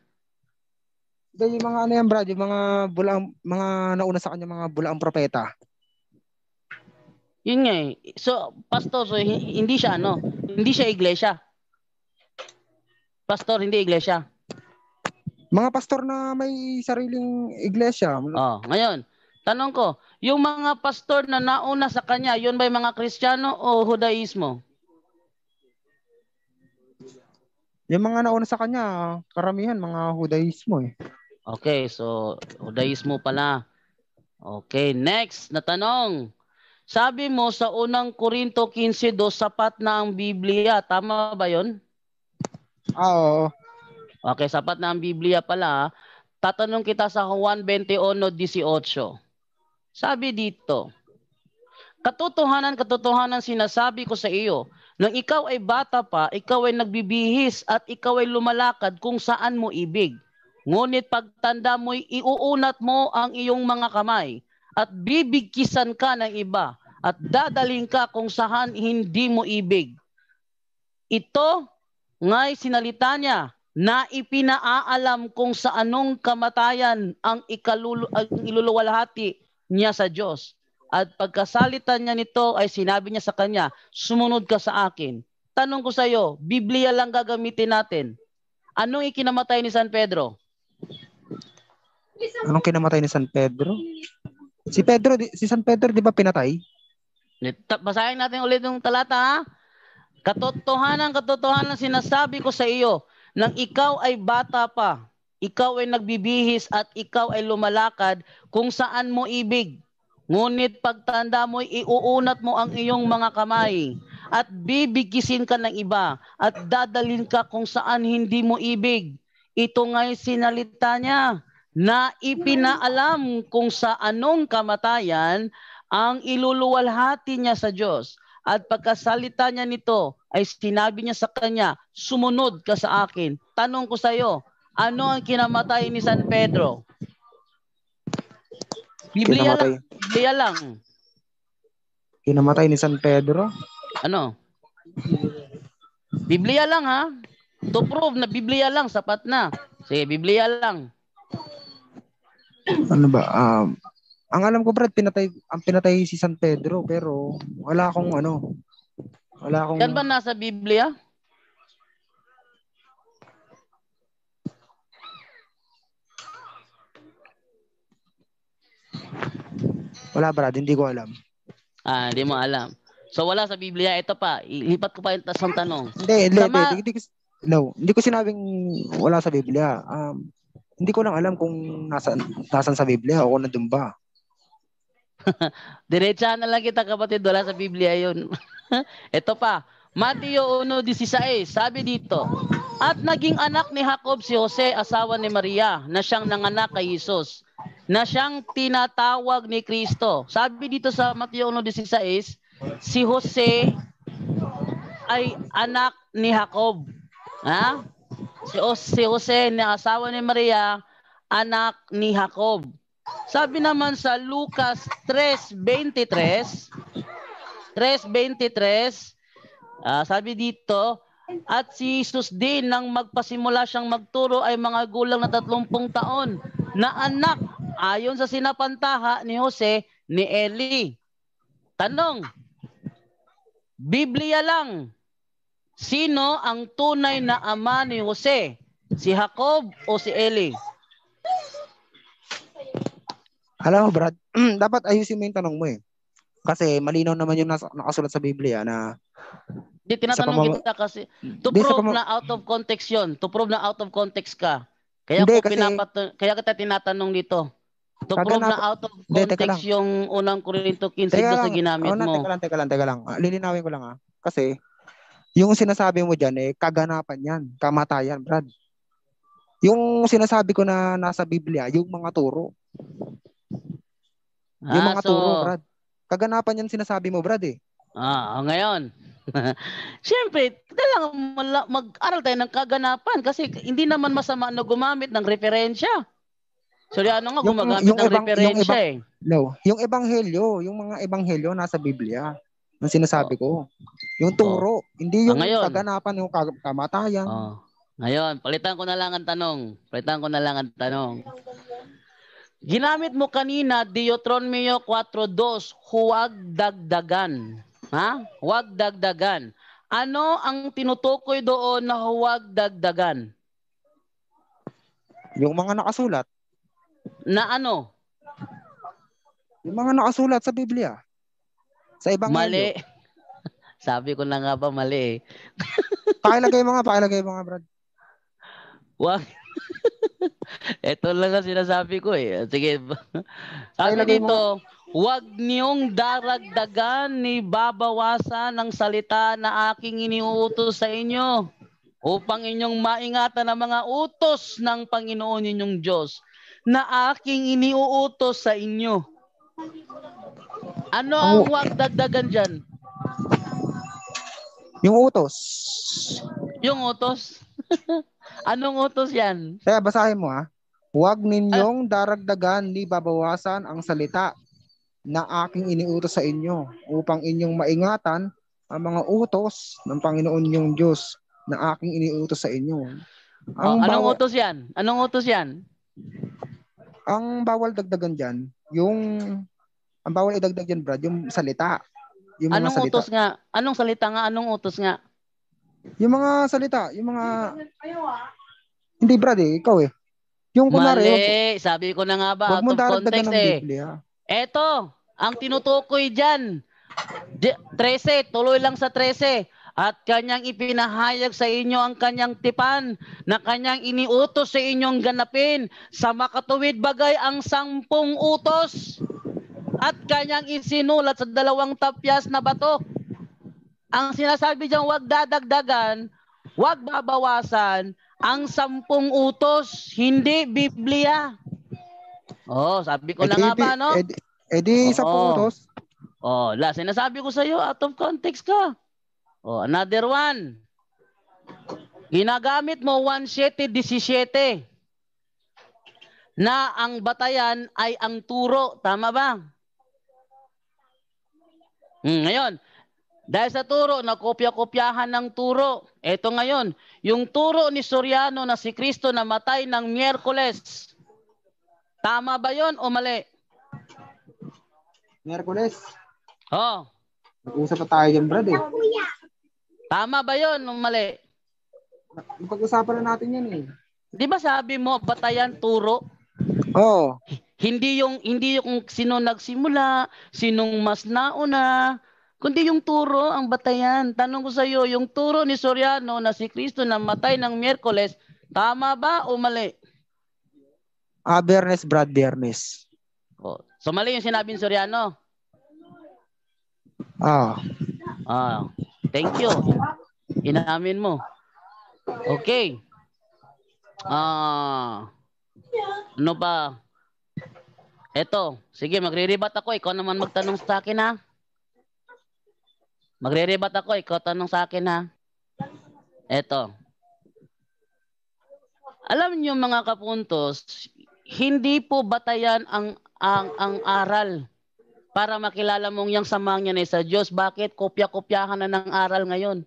Yung mga ano yan, Brad, yung mga bulaang, mga nauna sa kanya mga bulaang propeta. Yun nga eh. So, pastor, so hindi siya ano? Hindi siya iglesia. Pastor, hindi iglesia. Mga pastor na may sariling iglesia. Oh, ngayon, tanong ko, yung mga pastor na nauna sa kanya, yun ba yung mga Kristiyano o Judaismo? Yung mga nauna sa kanya, karamihan mga Judaismo eh. Okay, so Judaismo pala. Okay, next na tanong. Sabi mo sa unang Korinto 15:2, sapat na ang Biblia. Tama ba yun? Oo. Okay, sapat na ang Biblia pala. Tatanong kita sa Juan 21:18. Sabi dito, katotohanan sinasabi ko sa iyo, nang ikaw ay bata pa, ikaw ay nagbibihis at ikaw ay lumalakad kung saan mo ibig. Ngunit pagtanda mo'y iuunat mo ang iyong mga kamay at bibigkisan ka ng iba at dadaling ka kung saan hindi mo ibig. Ito ngay sinalita niya na ipinaaalam kung sa anong kamatayan ang iluluwalhati niya sa Diyos. At pagkasalita niya nito ay sinabi niya sa kanya, sumunod ka sa akin. Tanong ko sa iyo, Biblia lang gagamitin natin. Anong ikinamatay ni San Pedro? Anong kinamatay ni San Pedro? Si San Pedro di ba pinatay? Basahin natin ulit yung talata ha. Katotohanan sinasabi ko sa iyo, nang ikaw ay bata pa, ikaw ay nagbibihis at ikaw ay lumalakad kung saan mo ibig. Ngunit pagtanda mo'y iuunat mo ang iyong mga kamay at bibigisin ka ng iba at dadalhin ka kung saan hindi mo ibig. Ito nga'y sinalita niya na ipinaalam kung sa anong kamatayan ang iluluwalhati niya sa Diyos. At pagkasalita niya nito ay sinabi niya sa kanya, sumunod ka sa akin. Tanong ko sa iyo, ano ang kinamatay ni San Pedro? Biblia lang. Kinamatay ni San Pedro? Ano? Biblia lang ha. To prove na Biblia lang, sapat na. Sige, Biblia lang. Ano ba? Ang alam ko, Brad, pinatay si San Pedro, pero wala akong... Yan ba nasa Biblia? Wala, Brad, hindi ko alam. Hindi mo alam. So wala sa Biblia. Ito pa, ilipat ko pa yung tasang tanong. Hindi ko sinabing wala sa Biblia. Hindi ko lang alam kung nasan sa Biblia o kung nandun ba. Diretsahan na lang kita, kapatid. Wala sa Biblia yun. Ito pa, Mateo 1:16, sabi dito, at naging anak ni Jacob si Jose, asawa ni Maria, na siyang nanganak kay Jesus, na siyang tinatawag ni Kristo. Sabi dito sa Mateo 1:16, si Jose ay anak ni Jacob. Ha? Si Jose na asawa ni Maria, anak ni Jacob. Sabi naman sa Lucas 3:23, Sabi dito, at si Jesus din nang magpasimula siyang magturo ay mga gulang na 30 taon na anak ayon sa sinapantaha ni Jose ni Eli. Tanong, Biblia lang, sino ang tunay na ama ni Jose? Si Jacob o si Eli? Alam mo, Brad, dapat ayusin mo yung tanong mo eh. Kasi malinaw naman yung nakasulat sa Biblia na... Hindi, tinatanong kita kasi to prove na out of context yun. To prove na out of context ka. Kaya, hindi, kasi, kaya kita tinatanong dito. To prove na out of context hindi, yung unang Korinto 15 sa ginamit mo. Teka lang. Lilinawin ko lang ah. Kasi yung sinasabi mo dyan eh, kaganapan yan. Kamatayan, Brad. Yung sinasabi ko na nasa Biblia, yung mga turo. Yung mga turo, Brad. Kaganapan yan sinasabi mo, Brad eh. Ngayon. Siyempre, kailangan mag-aral tayo ng kaganapan kasi hindi naman masama na gumamit ng referensya. So, ano nga gumagamit ng referensya eh. No, yung ebanghelyo, yung mga ebanghelyo nasa Biblia. Ang sinasabi ko. Yung turo, hindi yung kaganapan, yung kamatayan. Ngayon, palitan ko na lang ang tanong. Ginamit mo kanina Deuteronomio 4:2, huwag dagdagan. Ha? Huwag dagdagan. Ano ang tinutukoy doon na huwag dagdagan? Yung mga nakasulat. Na ano? Yung mga nakasulat sa Biblia. Sa ibang mali. Sabi ko na nga ba mali eh. Pakilagay mga Brad. Huwag. Ito lang ang sinasabi ko eh. Sige. Sabi dito, huwag niyong daragdagan ni babawasan ng salita na aking iniuutos sa inyo upang inyong maingatan ang mga utos ng Panginoon ninyong Diyos na aking iniuutos sa inyo. Ano ang huwag dagdagan dyan? Yung utos? Anong utos yan? Kaya basahin mo ha. Huwag ninyong daragdagan ni babawasan ang salita na aking iniutos sa inyo upang inyong maingatan ang mga utos ng Panginoon niyong Diyos na aking iniutos sa inyo. Anong utos yan? Ang bawal dagdagan dyan, ang bawal idagdag dyan, Brad, yung salita. Yung mga salita. Utos nga? Anong salita nga? Anong utos nga? Yung mga salita, Hindi, Brad, eh, ikaw eh. Yung kunwari, sabi ko na nga ba, out of context eh. Eto, ang tinutukoy dyan. 13, tuloy lang sa 13. At kanyang ipinahayag sa inyo ang kanyang tipan na kanyang iniutos sa inyong ganapin sa makatuwid bagay ang 10 utos at kanyang isinulat sa 2 tapyas na bato. Ang sinasabi dyan, huwag dadagdagan, huwag babawasan ang 10 utos, hindi Biblia. Sabi ko na nga ba, no? Edi 10 utos. Sinasabi ko sa'yo, out of context ka. Another one. Ginagamit mo 1:7:17 na ang batayan ay ang turo. Tama ba? Ngayon, dahil sa turo, nakopya-kopyahan ng turo. Ito ngayon, yung turo ni Soriano na si Kristo namatay ng Miyerkules. Tama ba yon o mali? Miyerkules? Nag-usap tayo dyan, Brad eh. Tama ba yon o mali? Pag-usapan na natin yan eh. Di ba sabi mo, batayan, turo? Hindi yung sino nagsimula, sinong mas nauna, kundi yung turo ang batayan. Tanong ko sa iyo, yung turo ni Soriano na si Kristo namatay ng Miyerkules, tama ba o mali? Bernes, Brad, Bernes. So mali yung sinabi ni Soriano? Thank you. Inamin mo. Okay. Ano ba? Eto. Sige, magre-rebat ako. Ikaw naman magtanong sa akin ha. Eto. Alam niyo mga kapuntos, hindi po batayan ang aral para makilala mong yung samang niya na sa Diyos. Bakit? Kopya-kopyahan na ng aral ngayon.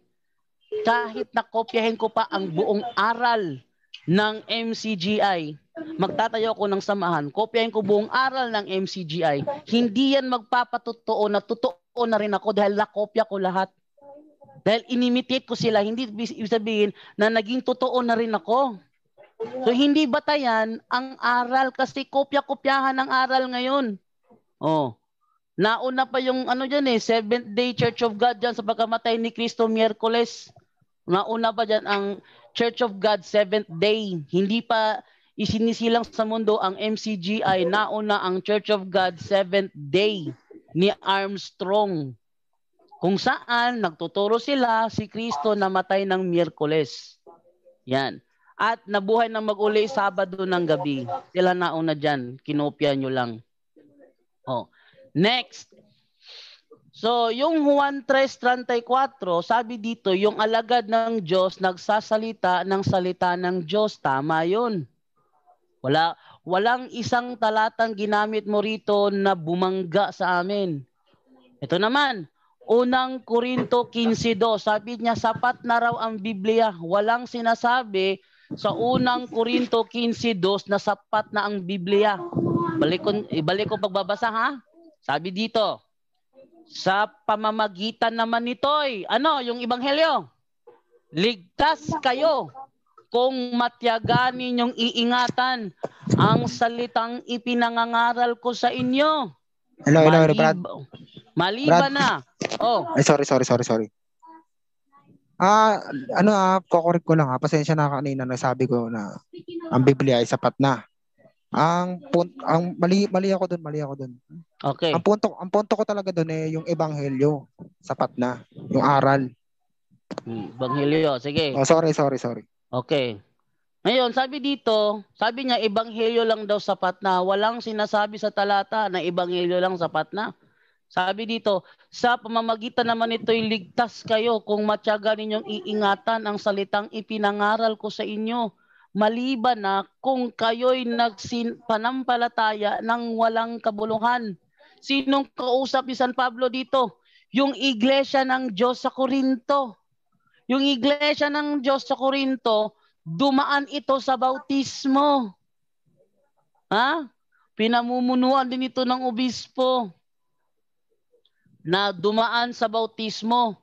Kahit nakopyahin ko pa ang buong aral ng MCGI, magtatayo ko ng samahan, kopyahin ko buong aral ng MCGI, hindi yan magpapatotoo na totoo na rin ako dahil nakopya ko lahat. Dahil inimitate ko sila, hindi ibig sabihin na naging totoo na rin ako. So hindi batayan ang aral kasi kopya-kopyahan ang aral ngayon. Oh. Nauna pa yung ano diyan eh, Seventh Day Church of God diyan sa pagkamatay ni Cristo Miyerkules. Nauna pa diyan ang Church of God Seventh Day. Hindi pa isinisilang sa mundo ang MCGI, nauna ang Church of God Seventh Day ni Armstrong. Kung saan nagtuturo sila si Kristo namatay ng Miyerkules. Yan. At nabuhay ng mag-uli Sabado ng gabi. Sila nauna dyan. Kinopya nyo lang. Oh. Next. So, yung Juan 3:34, sabi dito, yung alagad ng Diyos nagsasalita ng salita ng Diyos. Tama yun. Walang isang talatang ginamit mo rito na bumangga sa amin. Ito naman. Unang Korinto 15:2, sabi niya sapat na raw ang Biblia. Walang sinasabi sa unang Korinto 15:2 na sapat na ang Biblia. Ibalik ko pagbabasa ha. Sabi dito, sa pamamagitan naman nito'y, ano yung ebanghelyo? Ligtas kayo kung matyagan ninyong iingatan ang salitang ipinangangaral ko sa inyo. Hello, Brad. Maliban na. Oh. Ay, sorry. Kokorek ko lang ha. Pasensya na kanina nasabi ko na ang Biblia ay sapat na. Mali ako doon. Okay. Ang punto ko talaga doon eh yung ebanghelyo. Sapat na yung aral. Ebanghelyo, sige. Oh, sorry. Okay. Ngayon, sabi dito, sabi niya ebanghelyo lang daw sapat na. Walang sinasabi sa talata na ebanghelyo lang sapat na. Sabi dito, sa pamamagitan naman ito'y ligtas kayo kung matyaga ninyong iingatan ang salitang ipinangaral ko sa inyo. Maliban na kung kayo'y nagpanampalataya ng walang kabuluhan. Sinong kausap ni San Pablo dito? Yung Iglesia ng Diyos sa Korinto. Yung Iglesia ng Diyos sa Korinto, dumaan ito sa bautismo. Ha? Pinamumunuan din ito ng obispo. Na dumaan sa bautismo,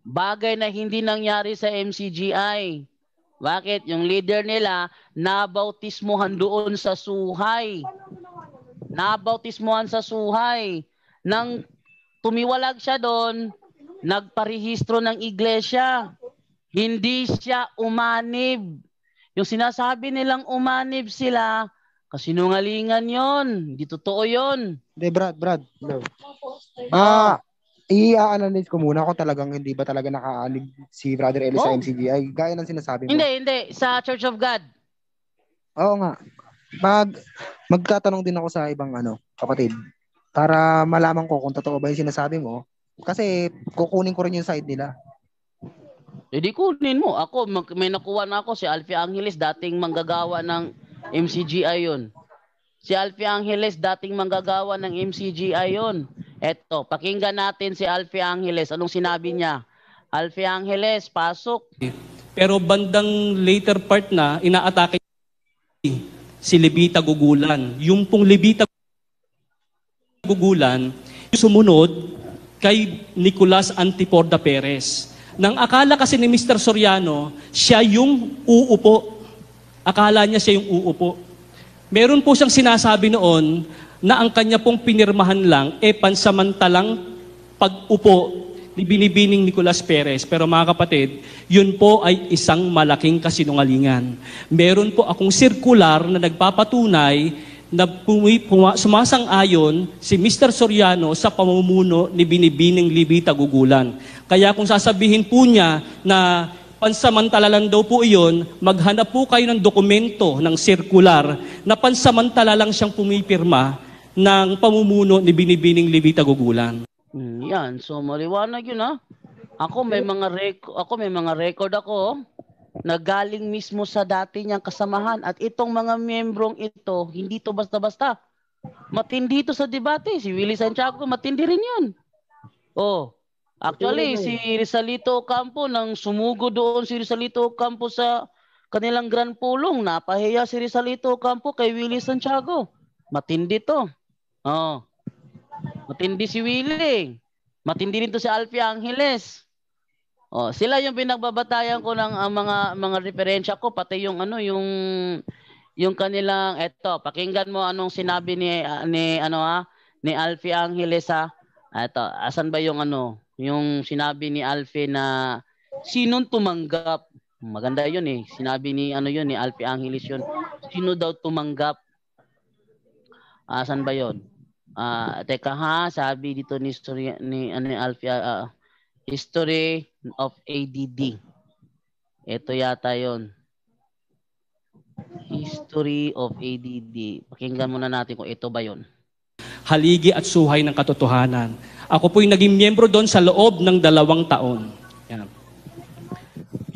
bagay na hindi nangyari sa MCGI. Bakit? Yung leader nila, nabautismohan doon sa suhay. Nabautismohan sa suhay. Nang tumiwalag siya doon, nagparehistro ng iglesia. Hindi siya umanib. Yung sinasabi nilang umanib sila, kasinungalingan yon, hindi totoo yon. Hindi, Brad. No. I-analyze ko muna kung talagang hindi ba talaga nakaalig si Brother Eli sa MCGI. Gaya ng sinasabi mo. Hindi. Sa Church of God. Oo nga. Magtatanong din ako sa ibang kapatid. Para malaman ko kung totoo ba yung sinasabi mo. Kasi kukunin ko rin yung side nila. Hindi kunin mo. Ako, may nakuha na ako si Alfie Angeles, dating manggagawa ng MCGI yun. Si Alfie Angeles, dating manggagawa ng MCGI yun. Eto, pakinggan natin si Alfie Angeles. Anong sinabi niya? Alfie Angeles, pasok. Pero bandang later part na, inaatake si Levita Gugulan. Yung pong Levita Gugulan, sumunod kay Nicolas Antiporda Perez. Nang akala kasi ni Mr. Soriano, siya yung uupo. Akala niya siya yung uupo. Meron po siyang sinasabi noon na ang kanya pong pinirmahan lang pansamantalang pag-upo ni binibining Nicolas Perez. Pero mga kapatid, yun po ay isang malaking kasinungalingan. Meron po akong circular na nagpapatunay na sumasang-ayon si Mr. Soriano sa pamumuno ni binibining Levita Gugulan. Kaya kung sasabihin po niya na pansamantala lang daw po iyon, maghanap po kayo ng dokumento, ng circular, na pansamantala lang siyang pumipirma ng pamumuno ni binibining Levita Gugulan. Yan, so maliwanag yun ha. Ako may mga record ako na galing mismo sa dati niyang kasamahan at itong mga miyembrong ito, hindi to basta-basta. Matindi ito sa debate. Si Willie Santiago, matindi rin yun. Oh, actually, si Rizalito Ocampo, nang sumugo doon si Rizalito Ocampo sa kanilang Grand Pulong, napahiya si Rizalito Ocampo kay Willie Santiago. Matindi to. Oh, matindi si Willie. Matindi rin to si Alfie Angeles. Oh, sila yung pinagbabatayan ko ng mga referensya ko, pati yung ano, yung kanilang eto, pakinggan mo anong sinabi ni Alfie Angeles ha. Eto, asan ba yung ano, yung sinabi ni Alfie na sinong tumanggap? Maganda yun eh. Sinabi ni ano yun ni Alfie Angeles yun. Sino daw tumanggap? Asan ba yun? Teka ha, sabi dito ni story ni Alfie History of ADD. Ito yata yon. History of ADD. Pakinggan muna natin kung ito ba yon. Haligi at suhay ng katotohanan. Ako po'y naging miyembro doon sa loob ng 2 taon. Yan.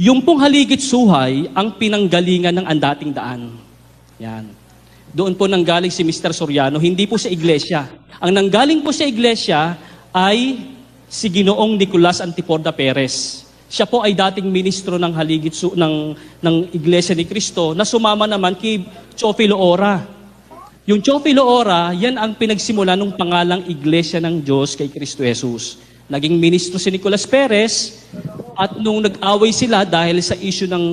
Yung pong haligi at suhay ang pinanggalingan ng andating daan. Yan. Doon po nanggaling si Mr. Soriano, hindi po sa iglesia. Ang nanggaling po sa iglesia ay si Ginoong Nicolas Perez. Siya po ay dating ministro ng haligit ng Iglesia ni Cristo na sumama naman kay Teofilo Ora. Yung Teofilo Ora, yan ang pinagsimula ng pangalang Iglesia ng Diyos kay Cristo Jesus. Naging ministro si Nicolas Perez at nung nag-away sila dahil sa issue ng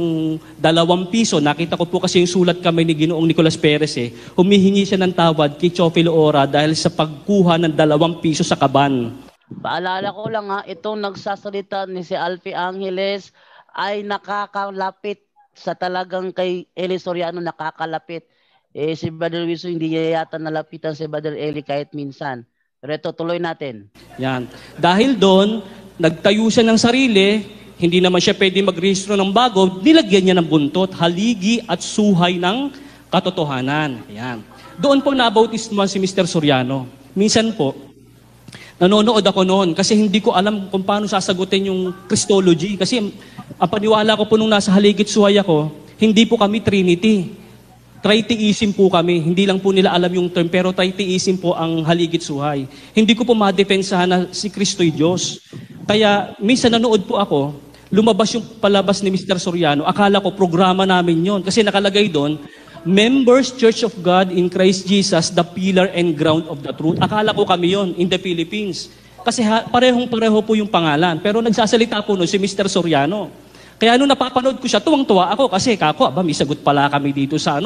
2 piso, nakita ko po kasi yung sulat kami ni Ginoong Nicolas Perez eh, humihingi siya ng tawad kay Teofilo Ora dahil sa pagkuha ng 2 piso sa kaban. Paalala ko lang ha, itong nagsasalita ni si Alfie Angeles ay nakakalapit sa talagang kay Eli Soriano, nakakalapit. Eh, si Brother Wilson hindi niya yata nalapitan si Brother Eli kahit minsan. Pero ito, tuloy natin. Yan. Dahil doon, nagtayo siya ng sarili, hindi naman siya pwede magrehistro ng bago, nilagyan niya ng buntot, haligi at suhay ng katotohanan. Yan. Doon po nabautis naman si Mr. Soriano. Minsan po, nanonood ako noon kasi hindi ko alam kung paano sasagutin yung Christology. Kasi ang paniwala ko po nung nasa haligit suhay ako, hindi po kami Trinity. Triteism po kami. Hindi lang po nila alam yung term, pero triteism po ang haligit suhay. Hindi ko po madepensahan na si Kristo'y Diyos. Kaya minsan nanood po ako, lumabas yung palabas ni Mr. Soriano. Akala ko programa namin yon kasi nakalagay doon, Members Church of God in Christ Jesus, the pillar and ground of the truth. Akala ko kami yon in the Philippines. Kasi parehong-pareho po yung pangalan. Pero nagsasalita po nun si Mr. Soriano. Kaya nung napapanood ko siya, tuwang-tuwa ako kasi kako, aba, may sagot pala kami dito sa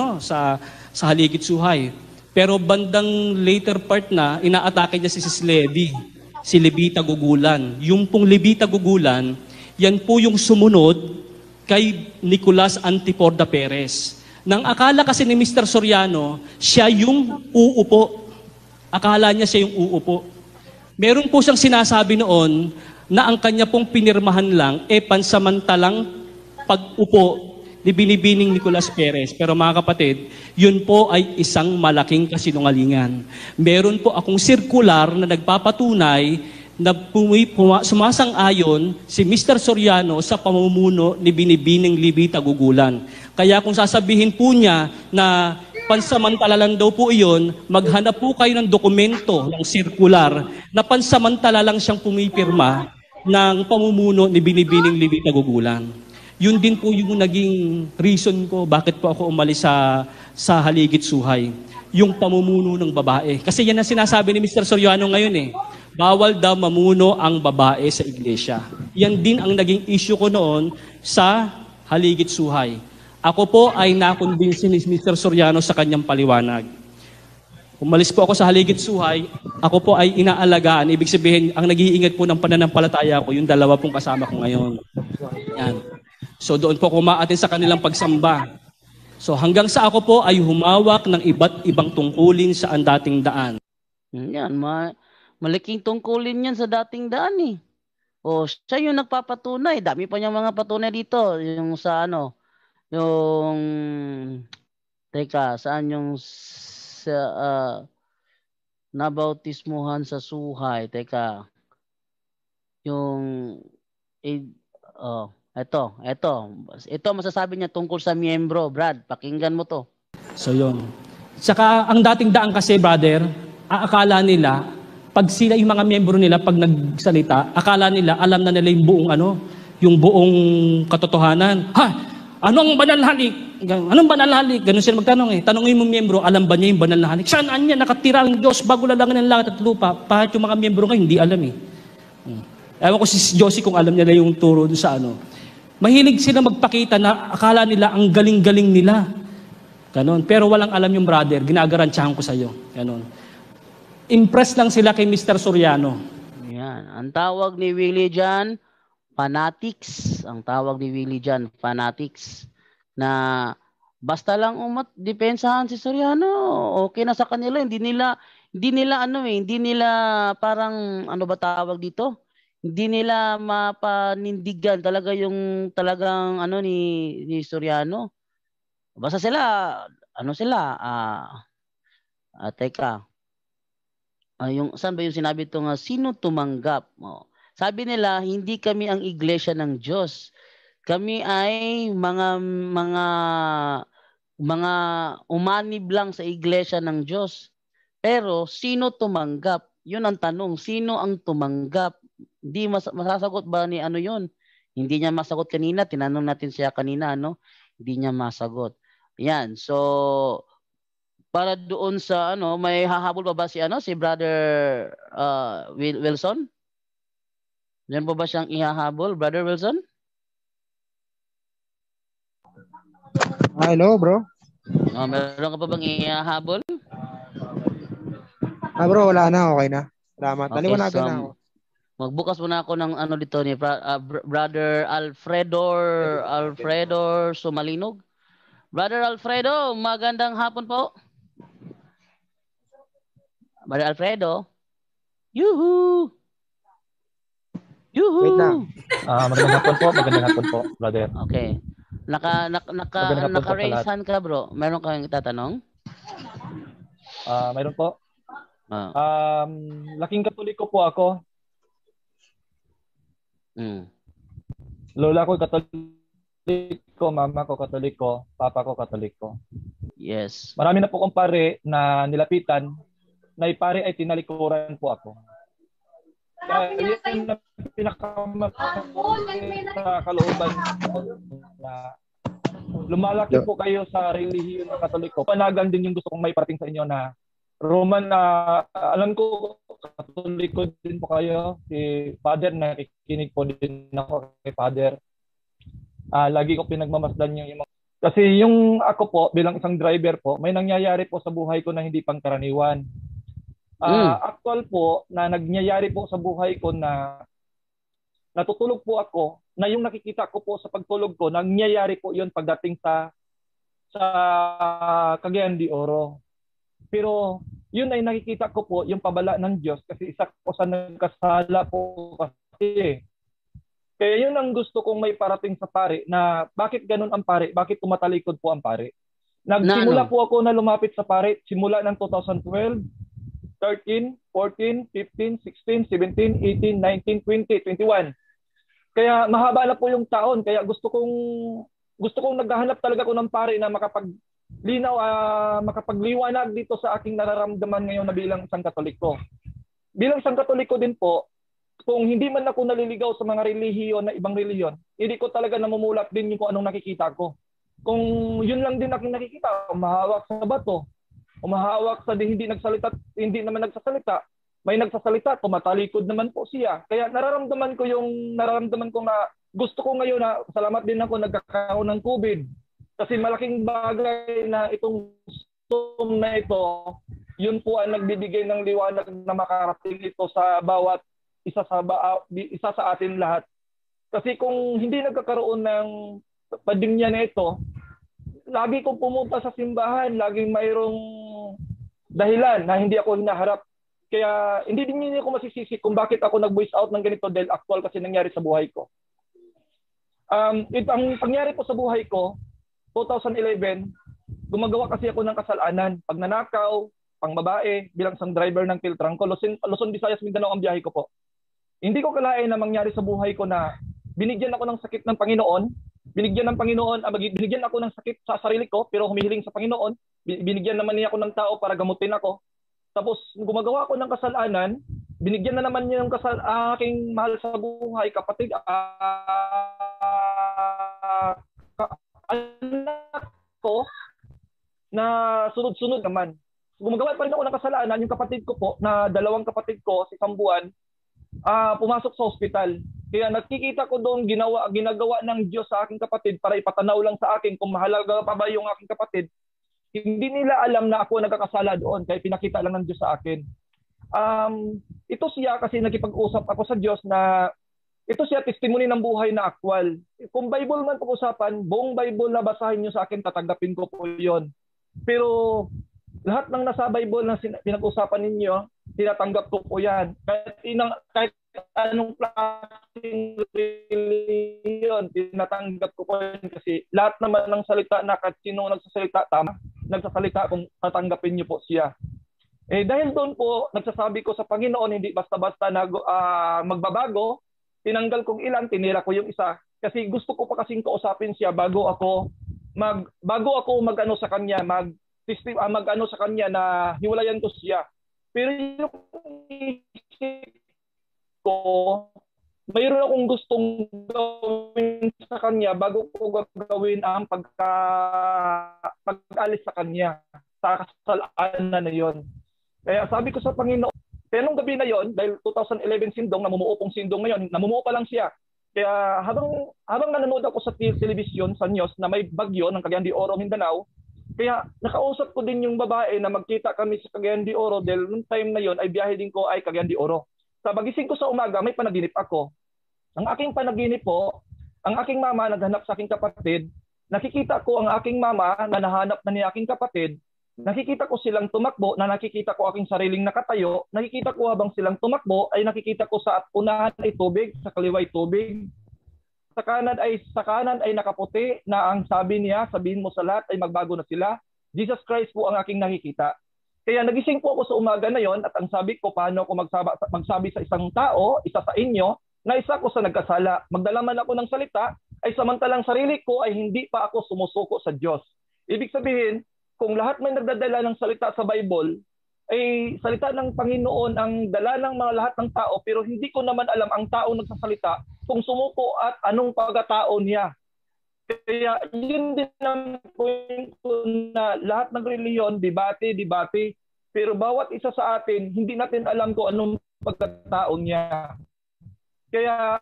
haligit suhay. Pero bandang later part na, inaatake niya si Sis Levi, si Levita Gugulan. Yung pong Levita Gugulan, yan po yung sumunod kay Nicolas Perez. Nang akala kasi ni Mr. Soriano, siya yung uupo. Akala niya siya yung uupo. Meron po siyang sinasabi noon na ang kanya pong pinirmahan lang e pansamantalang pag-upo ni binibining Nicolas Perez. Pero mga kapatid, yun po ay isang malaking kasinungalingan. Meron po akong circular na nagpapatunay na sumasang-ayon si Mr. Soriano sa pamumuno ni binibining Levita Gugulan. Kaya kung sasabihin po niya na pansamantala lang daw po iyon, maghanap po kayo ng dokumento ng circular na pansamantala lang siyang pumipirma ng pamumuno ni binibining Levita Gugulan. Yun din po yung naging reason ko bakit po ako umalis sa haligit suhay. Yung pamumuno ng babae. Kasi yan ang sinasabi ni Mr. Soriano ngayon eh. Bawal daw mamuno ang babae sa iglesia. Yan din ang naging issue ko noon sa haligit suhay. Ako po ay nakonvince ni Mr. Soriano sa kanyang paliwanag. Umalis po ako sa haligit suhay, ako po ay inaalagaan. Ibig sabihin, ang nag-iingat po ng pananampalataya ko, yung 2 pong kasama ko ngayon. Yan. So doon po ako umaatin sa kanilang pagsamba. So hanggang sa ako po ay humawak ng iba't ibang tungkulin sa andating daan. Yan, malaking tungkulin yan sa dating daan eh. O siya yung nagpapatunay. Dami pa niyang mga patunay dito. Yung sa ano, yung, teka, saan yung sa, nabautismuhan sa suhay. Teka, yung, Ito masasabi niya tungkol sa miyembro. Brad, pakinggan mo to. So yun. Saka ang dating daan kasi, brother, aakala nila, pag sila yung mga miyembro nila, pag nagsalita, akala nila, alam na nila yung buong ano, yung buong katotohanan. Ha! Anong banal na halik? Anong banal na halik? Ganun sila magtanong eh. Tanongin mo miyembro, alam ba niya yung banal na halik? Saan niya nakatira ang Diyos bago lalangan ng langit at lupa? Pahat yung mga miyembro ngayon, hindi alam eh. Ewan ko si Josie kung alam niya na yung turo sa ano. Mahilig sila magpakita na akala nila ang galing-galing nila. Ganon. Pero walang alam yung brother, ginagarantiyahan ko sa'yo. Ganon. Impressed lang sila kay Mr. Soriano. Yan. Ang tawag ni Willie dyan, fanatics. Ang tawag ni Willie dyan, fanatics. Na basta lang depensahan si Soriano, okay na sa kanila. Hindi nila parang, ano ba tawag dito? Hindi nila mapanindigan talaga yung talagang ano ni Soriano. Basta sila, teka. Yung saan ba yung sinabi itong sino tumanggap? Oh. Sabi nila, hindi kami ang iglesia ng Diyos. Kami ay mga umanib lang sa iglesia ng Diyos. Pero sino tumanggap? Yun ang tanong, sino ang tumanggap? Hindi masasagot ba ni ano yun? Hindi niya masagot kanina. Tinanong natin siya kanina, ano? Hindi niya masagot. Yan. So, para doon sa ano, may hahabol pa ba si Brother Wilson? Diyan po ba siyang ihahabol, Brother Wilson? Hello, bro. Oh, meron ka pa bang ihahabol? Bro, wala na. Okay na. Salamat. Taliwanagan na ako. Magbukas muna ako ng ano dito ni Brother Alfredo Sumalinog. Brother Alfredo, magandang hapon po. Brother Alfredo. Yuhu! Yuhu! Wait lang. Magandang hapon po, brother. Okay. Naka-raise hand ka, bro. Meron kang itatanong? Meron po. Laking Katoliko po ako. Lola ko Katoliko, mama ko Katoliko, papa ko Katoliko. Yes. Marami na po kong pare na nilapitan, na ipare ay tinalikuran po ako. Kaya yun na pinakamalaki sa kalooban na lumalaki po kayo sa relihiyon ng Katoliko. Panagan din yung gusto kong may parating sa inyo na Roman na alam ko Katoliko din po kayo, si Father, nakikinig po din ako kay Father. Lagi ko pinagmamasdan yung kasi yung ako po bilang isang driver po, may nangyayari po sa buhay ko na hindi pangkaraniwan. Actual po na nangyayari po sa buhay ko na natutulog po ako, na yung nakikita ko po sa pagtulog ko, nangyayari po yun pagdating sa Cagayan de Oro. Pero yun ay nakikita ko po yung pabala ng Diyos kasi isa ko sa nagkasala po kasi. Kaya yun ang gusto kong may parating sa pare na bakit ganun ang pare? Bakit tumatalikod po ang pare? Nagsimula po ako na lumapit sa pare simula ng 2012, 13, 14, 15, 16, 17, 18, 19, 20, 21. Kaya mahaba na po yung taon. Kaya gusto kong naghahanap talaga ko ng pare na makapagliwanag dito sa aking nararamdaman ngayon na bilang isang Katoliko. Bilang isang Katoliko din po, kung hindi man ako naliligaw sa mga relihiyon na ibang relihiyon, hindi ko talaga namumulat din yung kung anong nakikita ko. Kung yun lang din aking nakikita, umahawak sa bato, umahawak sa hindi naman nagsasalita, may nagsasalita, tumatalikod naman po siya. Kaya nararamdaman ko na gusto ko ngayon na salamat din ako nagkakaroon ng COVID. Kasi malaking bagay na itong Zoom na ito, yun po ang nagbibigay ng liwanag na makarating ito sa bawat isa sa atin lahat. Kasi kung hindi nagkakaroon ng pandemya na ito, lagi kong pumunta sa simbahan, laging mayroong dahilan na hindi ako hinaharap. Kaya hindi din niyo ako masisisi kung bakit ako nag-voice out ng ganito dahil actual kasi nangyari sa buhay ko. Ang pangyari po sa buhay ko, 2011, gumagawa kasi ako ng kasalanan. Pagnanakaw, pangbabae, bilang isang driver ng Piltrangco, Luzon, Visayas, Mindanao ang biyahe ko po. Hindi ko kalain na mangyari sa buhay ko na binigyan ako ng sakit ng Panginoon, binigyan ako ng sakit sa sarili ko, pero humihiling sa Panginoon, Binigyan naman niya ako ng tao para gamutin ako. Tapos gumagawa ako ng kasalanan, binigyan na naman niya ng aking mahal sa buhay, kapatid, anak ko na sunod-sunod naman. Gumagawa pa rin ako ng kasalanan. Yung kapatid ko po, na dalawang kapatid ko, si Sambuan, pumasok sa hospital. Kaya nakikita ko doon ginagawa ng Diyos sa aking kapatid para ipatanaw lang sa akin kung mahalaga pa ba yung aking kapatid. Hindi nila alam na ako nagkakasala doon kaya pinakita lang ng Diyos sa akin. Ito siya kasi nakipag-usap ako sa Diyos na ito siya testimony ng buhay na aktwal. Kung Bible man pag-usapan, buong Bible na basahin niyo sa akin, tatanggapin ko po yun. Pero lahat ng nasa Bible na pinag-usapan ninyo, tinatanggap ko po yan. Kahit anong klaseng reliyon, tinatanggap ko po yan kasi lahat naman ng salita na kahit sino nagsasalita, tama, nagsasalita kung tatanggapin niyo po siya. Eh, dahil doon po, nagsasabi ko sa Panginoon, hindi basta-basta magbabago, tinanggal kong ilan, tinira ko yung isa. Kasi gusto ko pa kasing kausapin siya bago ako magano sa kanya na hiwalayan ko siya. Pero yung isip ko, mayroon akong gustong gawin sa kanya bago ko gagawin ang pag-alis sa kanya sa kasalanan na yun. Kaya sabi ko sa Panginoon, pero nung gabi na yon, dahil 2011 sindong, namumuo pong sindong ngayon, namumuo pa lang siya. Kaya habang nanonood ako sa television, sa news na may bagyo ng Cagayan de Oro, Mindanao, kaya nakausap ko din yung babae na magkita kami sa Cagayan de Oro dahil nung time na yon ay biyahe din ko ay Cagayan de Oro. Sa pagising ko sa umaga, may panaginip ako. Ang aking panaginip po, ang aking mama naghanap sa aking kapatid. Nakikita ko ang aking mama na nahanap na ni aking kapatid. Nakikita ko silang tumakbo na nakikita ko aking sariling nakatayo. Nakikita ko habang silang tumakbo ay nakikita ko sa unahan ay tubig, sa kaliwa ay tubig. Sa kanan ay nakaputi na ang sabi niya, sabihin mo sa lahat ay magbago na sila. Jesus Christ po ang aking nakikita. Kaya nagising po ako sa umaga na yon at ang sabi ko, paano ako magsabi sa isang tao, isa sa inyo, na isa ko sa nagkasala. Magdalaman ako ng salita, ay samantalang sarili ko ay hindi pa ako sumusuko sa Diyos. Ibig sabihin, kung lahat may nagdadala ng salita sa Bible, ay salita ng Panginoon ang dala ng mga lahat ng tao, pero hindi ko naman alam ang tao nagsasalita kung sumuko at anong pagkatao niya. Kaya yun din ang point ko na lahat ng reliyon, debate, pero bawat isa sa atin, hindi natin alam kung anong pagkatao niya. Kaya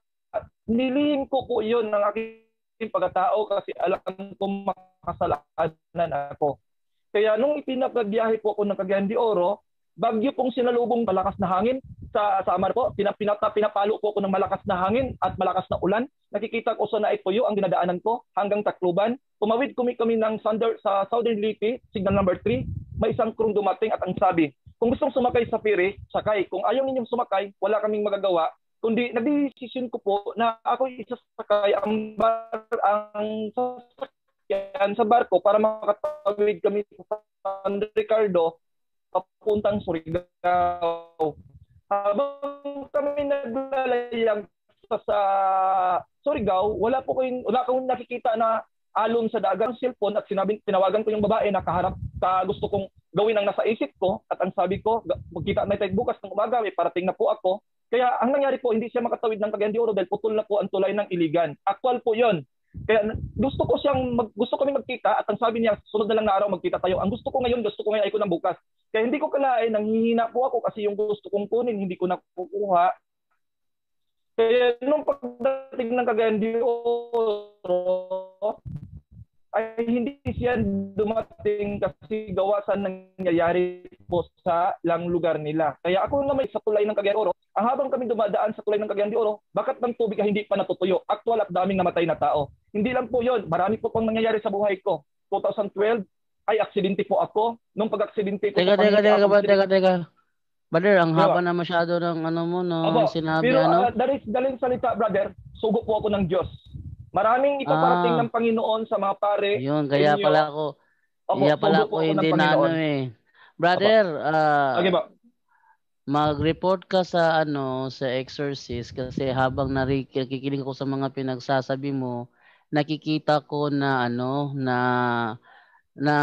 nilihim ko po yun ng aking pagkatao kasi alam kong makasalanan ako. Kaya nung ipinapagbiyahe po ako ng Cagayan de Oro, bagyo pong sinalubong malakas na hangin sa Amar po. Pinapalo po ako ng malakas na hangin at malakas na ulan. Nakikita ko sa Naipuyo ang dinadaanan ko hanggang Tacloban. Tumawid kami ng Thunder sa Southern Lipi, signal number 3. May isang crew dumating at ang sabi, kung gustong sumakay sa ferry, sakay. Kung ayaw ninyong sumakay, wala kaming magagawa. Kundi nagdesisyon ko po na ako isasakay ang sasakyan sa barko para makatawid kami sa San Ricardo papuntang Surigao. Habang kami naglalayag sa Surigao, wala akong nakikita na alon sa dagat ng cellphone at tinawagan ko yung babae na kaharap sa gusto kong gawin ang nasa isip ko at ang sabi ko, magkita na tayo bukas ng umaga, may parating na po ako. Kaya ang nangyari po, hindi siya makatawid ng Cagayan de Oro dahil putol na po ang tulay ng Iligan. Actual po yon. Kaya gusto kami magkita at ang sabi niya, sunod na lang na araw magkita tayo. Ang gusto ko ngayon ay ko ng bukas. Kaya hindi ko kalain, nanghihina po ako kasi yung gusto kong kunin, hindi ko nakukuha. Kaya nung pagdating ng Cagayan de Oro, ay hindi siya dumating kasi gawa sa nangyayari po sa lang lugar nila. Kaya ako naman sa tulay ng Cagayan de Oro, ang habang kami dumadaan sa tulay ng Cagayan de Oro, bakit ng tubig ay hindi pa natutuyo? Actual at daming namatay na tao. Hindi lang po yun, marami po pang nangyayari sa buhay ko. 2012, ay aksidente po ako. Nung pag-aksidente ko... Teka. Brother, ang haba na masyado ng ano mo, no? Sinabi, pero, ano? Daling salita, brother, sugo po ako ng Diyos. Maraming ipaparating ng Panginoon sa mga pare. Yun, kaya inyo, pala ako. Kaya pala ako hindi na ano eh. Brother, mag-report ka sa ano, sa exorcist kasi habang nakikinig ko sa mga pinagsasabi mo, nakikita ko na ano, na na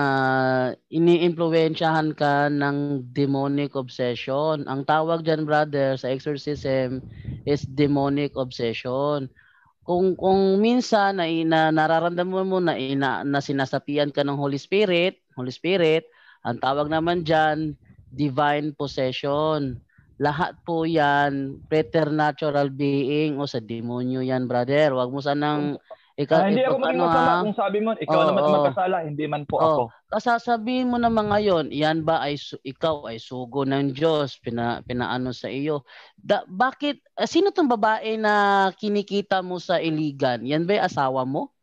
iniimpluwensyahan ka ng demonic obsession. Ang tawag dyan, brother, sa exorcism is demonic obsession. Kung minsan na nararamdaman mo na sinasapian ka ng Holy Spirit, ang tawag naman diyan divine possession. Lahat po 'yan preternatural being o sa demonyo 'yan, brother. Huwag mo sanang ikaw hindi ako maging masama kung sabi mo, ikaw naman magkasala, hindi man po ako. Kasasabihin mo naman ngayon, 'yan ba ay ikaw ay sugo ng Diyos, pinaano sa iyo? Bakit sino 'tong babae na kinikita mo sa iligan? 'Yan ba asawa mo?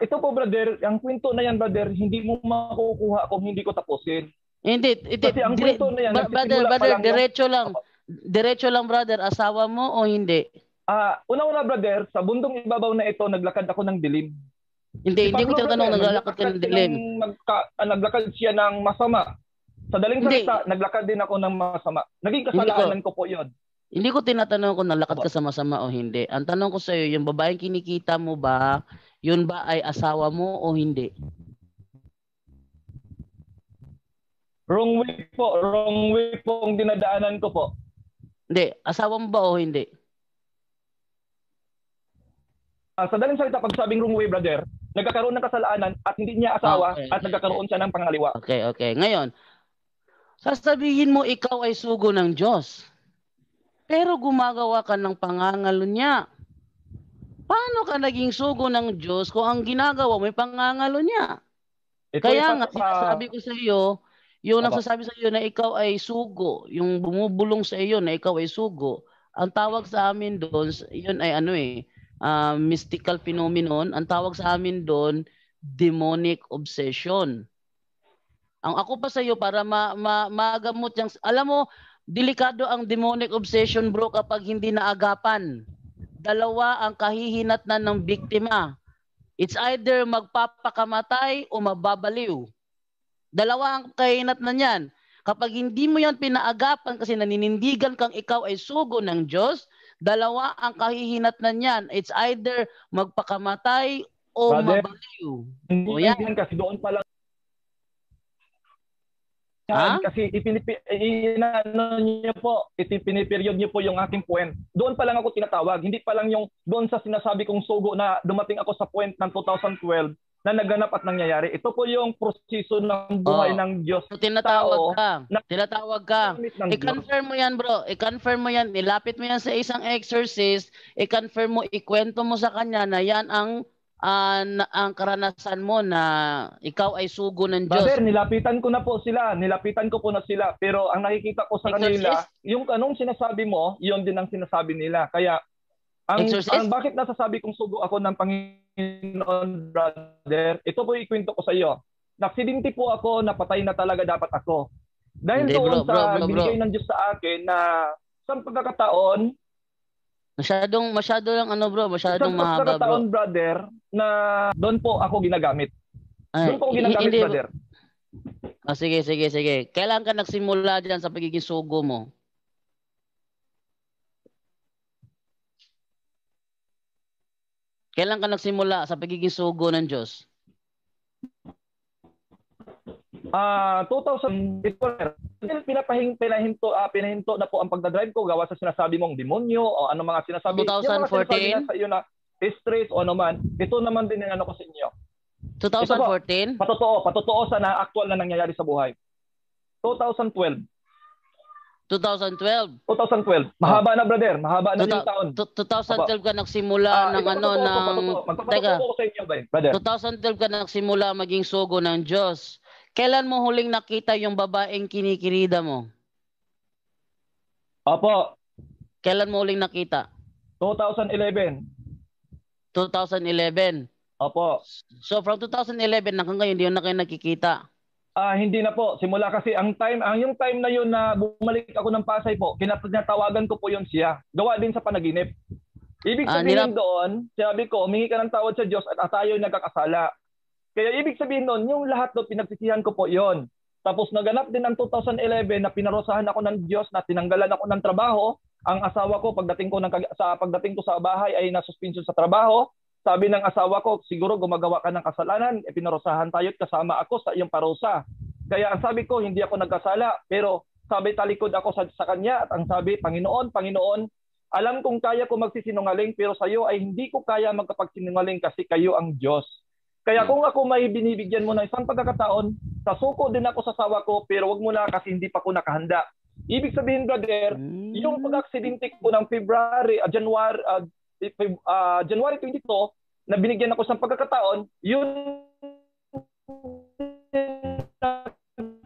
Ito po, brother, ang kwento na 'yan, brother, hindi mo makukuha kung hindi ko tapusin. Hindi, kasi ang kwento na 'yan, brother, diretso lang, brother, asawa mo o hindi? Una-una, brother, sa bundong ibabaw na ito, naglakad ako ng dilim. Hindi ko tinatanong, naglalakad ka ng dilim. Naglakad siya ng masama. Sa daling salita, naglakad din ako ng masama. Naging kasalanan ko po yun. Hindi ko tinatanong kung naglakad ka sa masama o hindi. Ang tanong ko sa iyo, yung babaeng kinikita mo ba, yun ba ay asawa mo o hindi? Wrong way po ang dinadaanan ko po. Hindi, asawa mo ba o hindi? Sa daling salita, pag sabing wrong way, brother, nagkakaroon ng kasalanan at hindi niya asawa at nagkakaroon siya ng pangaliwa. Okay. Ngayon, sasabihin mo ikaw ay sugo ng Diyos, pero gumagawa ka ng pangangalo niya. Paano ka naging sugo ng Diyos kung ang ginagawa may pangangalo niya? Kaya nga, sinasabi ko sa iyo, yung nagsasabi sa iyo na ikaw ay sugo, yung bumubulong sa iyo na ikaw ay sugo, ang tawag sa amin doon, yun ay mystical phenomenon. Ang tawag sa amin doon, demonic obsession. Ang ako pa sa iyo para magamot yung, alam mo, delikado ang demonic obsession, bro, kapag hindi naagapan. Dalawa ang kahihinatnan ng biktima. It's either magpapakamatay o mababaliw. Dalawa ang kahihinatnan yan. Kapag hindi mo yan pinaagapan kasi naninindigan kang ikaw ay sugo ng Diyos, dalawa ang kahihinatnan niyan. It's either magpakamatay o mabaliw. Hindi yan kasi doon pa lang. Kasi ipiniperiod niyo po yung aking point. Doon pa lang ako tinatawag. Hindi pa lang yung doon sa sinasabi kong sugo na dumating ako sa point ng 2012 na naganap at nangyayari. Ito po yung proseso ng buhay ng Diyos. So, tinatawag ka. I-confirm mo yan, bro. I-confirm mo yan. Ilapit mo yan sa isang exorcist. I-confirm mo, ikwento mo sa kanya na yan ang karanasan mo na ikaw ay sugo ng Diyos. Brother, nilapitan ko na po sila. Pero ang nakikita ko sa kanila, yung anong sinasabi mo, yun din ang sinasabi nila. Kaya, bakit nasasabi kong sugo ako ng Panginoon, brother? Ito po ikwento ko sa iyo. Naksidente po ako, napatay na talaga dapat ako. Dahil doon sa binigay ng Diyos sa akin na sa pagkakataon, masyadong mahaba, bro. Sa pagkakataon, brother, na doon po ako ginagamit. Brother. Sige. Kailan ka nagsimula dyan sa pagiging sugo mo? Kailan ka nagsimula sa pagiging sugo ng Diyos? 2008. Pinahinto na po ang pagdadrive ko gawa sa sinasabi mong demonyo o ano mga sinasabi. 2014? Sa iyo na stress o ano man. Ito naman din yung ano ko sa inyo. 2014? Po, patotoo sa actual na nangyayari sa buhay. 2012. 2012. Mahaba na, brother. Mahaba na yung taon. 2012 ka nagsimula Magpapatotoo ko sa inyo, brother. 2012 ka nagsimula maging sugo ng Diyos. Kailan mo huling nakita yung babaeng kinikirida mo? Opo. Kailan mo huling nakita? 2011. 2011? Opo. So from 2011 hanggang ngayon, hindi na kayo nakikita? Hindi na po. Simula kasi yung time na yun na bumalik ako ng Pasay po, kinatawagan ko po yun siya. Gawa din sa panaginip. Ibig sabihin doon, sabi ko, humingi ka ng tawad sa Diyos at tayo nagkakasala. Kaya ibig sabihin noon, yung lahat doon, pinagsisihan ko po yun. Tapos naganap din ang 2011 na pinarusahan ako ng Diyos na tinanggalan ako ng trabaho. Ang asawa ko, pagdating ko sa bahay ay nasuspensyon sa trabaho. Sabi ng asawa ko, siguro gumagawa ka ng kasalanan, e pinarusahan tayo at kasama ako sa iyong parusa. Kaya ang sabi ko, hindi ako nagkasala, pero sabi talikod ako sa kanya at ang sabi, Panginoon, Panginoon, alam kong kaya ko magsisinungaling, pero sa iyo ay hindi ko kaya magkapagsinungaling kasi kayo ang Diyos. Kaya kung ako may binibigyan mo ng isang pagkakataon, sasuko din ako sa asawa ko, pero wag mo na kasi hindi pa ako nakahanda. Ibig sabihin, brother, yung pag-aksidente ko ng January 22 na binigyan ako sa pagkakataon, yun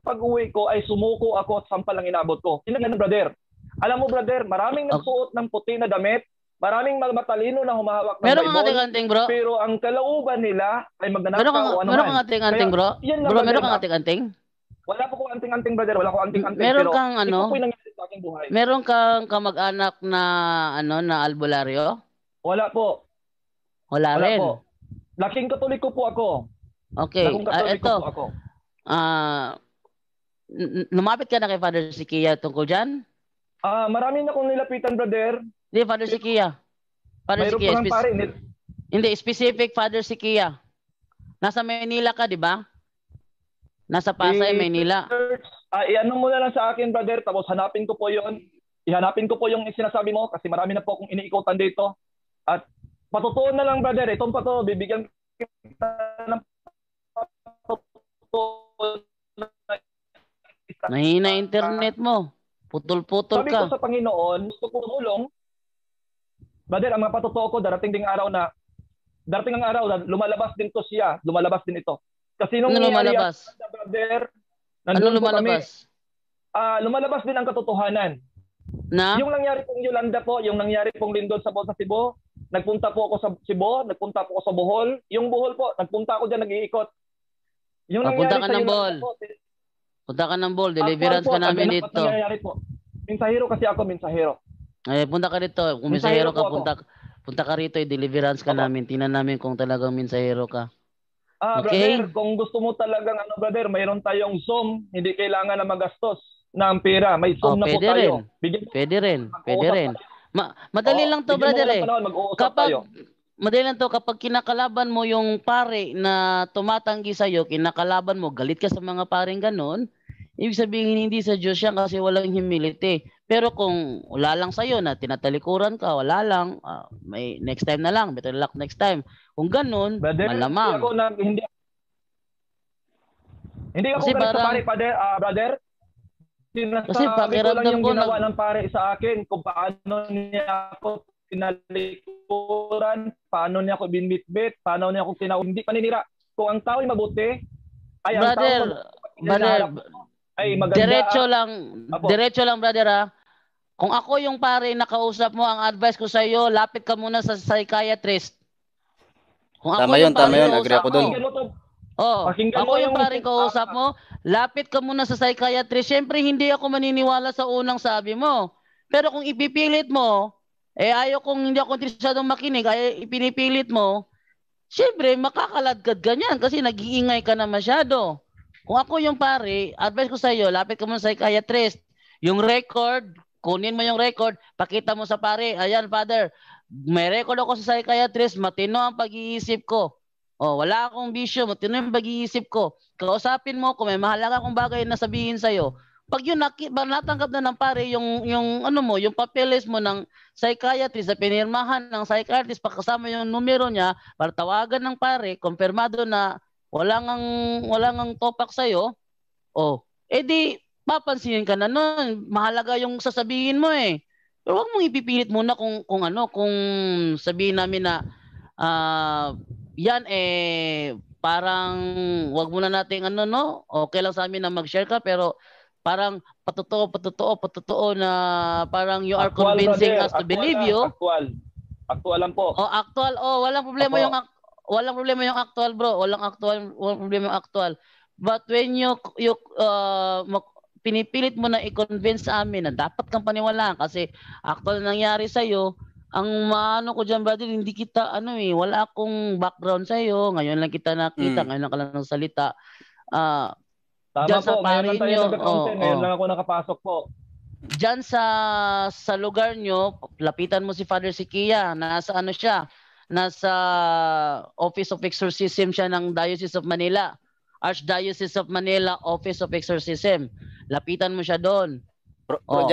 pag-uwi ko ay sumuko ako at sampal ang inabot ko. Kinagano, brother. Alam mo, brother, maraming nagsuot ng puti na damit, maraming matalino na humahawak ng Bible, pero ang kalauban nila ay magnanakaw o anuman. Meron kang anting-anting, bro? Meron kang anting-anting? Wala po ko anting-anting, brother. Wala ko anting-anting. Meron kang ano? Meron kang kamag-anak na ano na albularyo? Wala po. Wala rin. Po. Laking katoliko po ako. Okay. Ito. Lumapit ka na kay Father Syquia tungkol dyan? Marami na akong nilapitan, brother. Hindi, Father Syquia. Mayroon po ng pare. Hindi, specific Father Syquia. Nasa Manila ka, di ba? Nasa Pasay, Manila. Ianong mo na lang sa akin, brother. Tapos hanapin ko po yun. Ihanapin ko po yung sinasabi mo kasi marami na po akong iniikutan dito. At patutuon na lang, brother. Itong patutuon, bibigyan kita ng patutuon. Mahina internet mo. Putol-putol ka. Sabi ko sa Panginoon, gusto ko tulong. Brother, ang mga patutuon ko, darating ang araw na lumalabas din to siya. Lumalabas din ito. Kasi nung lumalabas, brother, nandun lumalabas. Lumalabas din ang katotohanan. Na? Yung nangyari pong Yolanda po, yung nangyari pong Lindol sa Cebu, nagpunta po ako sa Cebu, nagpunta po ako sa Bohol. Yung Bohol po, nagpunta ako diyan, nag-iikot. Yung nangyari sa Bohol. Punta ka ng Bohol, deliverance po, ka namin dito. Mensahero kasi ako, mensahero. Ay, punta ka dito. Kung mensahero ka, punta ka rito, i-deliverance ka namin. Tingnan namin kung talagang mensahero ka. Okay. Brother, kung gusto mo talagang brother, mayroon tayong Zoom, hindi kailangan na magastos ng pera. May Zoom na po tayo. Pwede rin. Madali lang to, brother eh. Madali lang to, kapag kinakalaban mo yung pare na tumatanggi sa'yo, kinakalaban mo, galit ka sa mga pareng ganun, ibig sabihin hindi sa Diyos yan kasi walang humility. Pero kung wala lang sa'yo na tinatalikuran ka, wala lang, may next time na lang, better luck next time. Kung ganun, brother, malamang. Hindi ako kasi parang, sa pare, brother. Kasi pakiramdam ko ginawa ng pare sa akin kung paano niya ako pinalikuran, paano niya ako binbitbit, paano niya ako hindi paninira. Kung ang tao ay mabuti, ay brother, ang tao ay maganda. Diretso lang, brother, ha? Kung ako yung pare na kausap mo, ang advice ko sa iyo, lapit ka muna sa psychiatrist. Kung tama yun, agree ako doon. Ako yung paring kausap mo, lapit ka muna sa psychiatrist. Siyempre, hindi ako maniniwala sa unang sabi mo. Pero kung ipipilit mo, ayaw kung hindi ako interesadong makinig, ay ipinipilit mo, siyempre, makakaladgad ganyan kasi nag-iingay ka na masyado. Kung ako yung pare, advice ko sa iyo, lapit ka muna sa psychiatrist. Yung record, kunin mo yung record, pakita mo sa pare, ayan, Father, may record ako sa psychiatrist, matino ang pag-iisip ko. Wala akong bisyo, matino yung pag-iisip ko. Kausapin mo kung may mahalaga akong bagay na sabihin sa'yo. Pag yun natanggap na ng pare yung papeles mo ng psychiatrist na pinirmahan ng psychiatrist, pakasama yung numero niya para tawagan ng pare, konfirmado na walang ang topak sa'yo, edi papansinin ka na nun. Mahalaga yung sasabihin mo eh. Pero huwag mong ipipilit muna kung sabihin namin na yan parang wag muna nating okay lang sa amin na mag-share ka pero parang patotoo na parang you are convincing us to believe you. Actual lang po. Actual. Walang problema ako. Walang problema yung actual, bro. Walang problema yung actual. But when you pinipilit mo na i-convince amin na dapat kang paniwalaan kasi actual nangyari sa iyo. Ang maano ko dyan, brother, hindi kita, wala akong background sa'yo. Ngayon lang kita nakita, ngayon lang ka lang ng salita. Tama po, ngayon lang tayo nag-content, ngayon lang ako nakapasok po. Dyan sa lugar nyo, lapitan mo si Father Syquia, nasa siya, nasa Office of Exorcism siya ng Diocese of Manila, Archdiocese of Manila, Office of Exorcism. Lapitan mo siya doon. Pero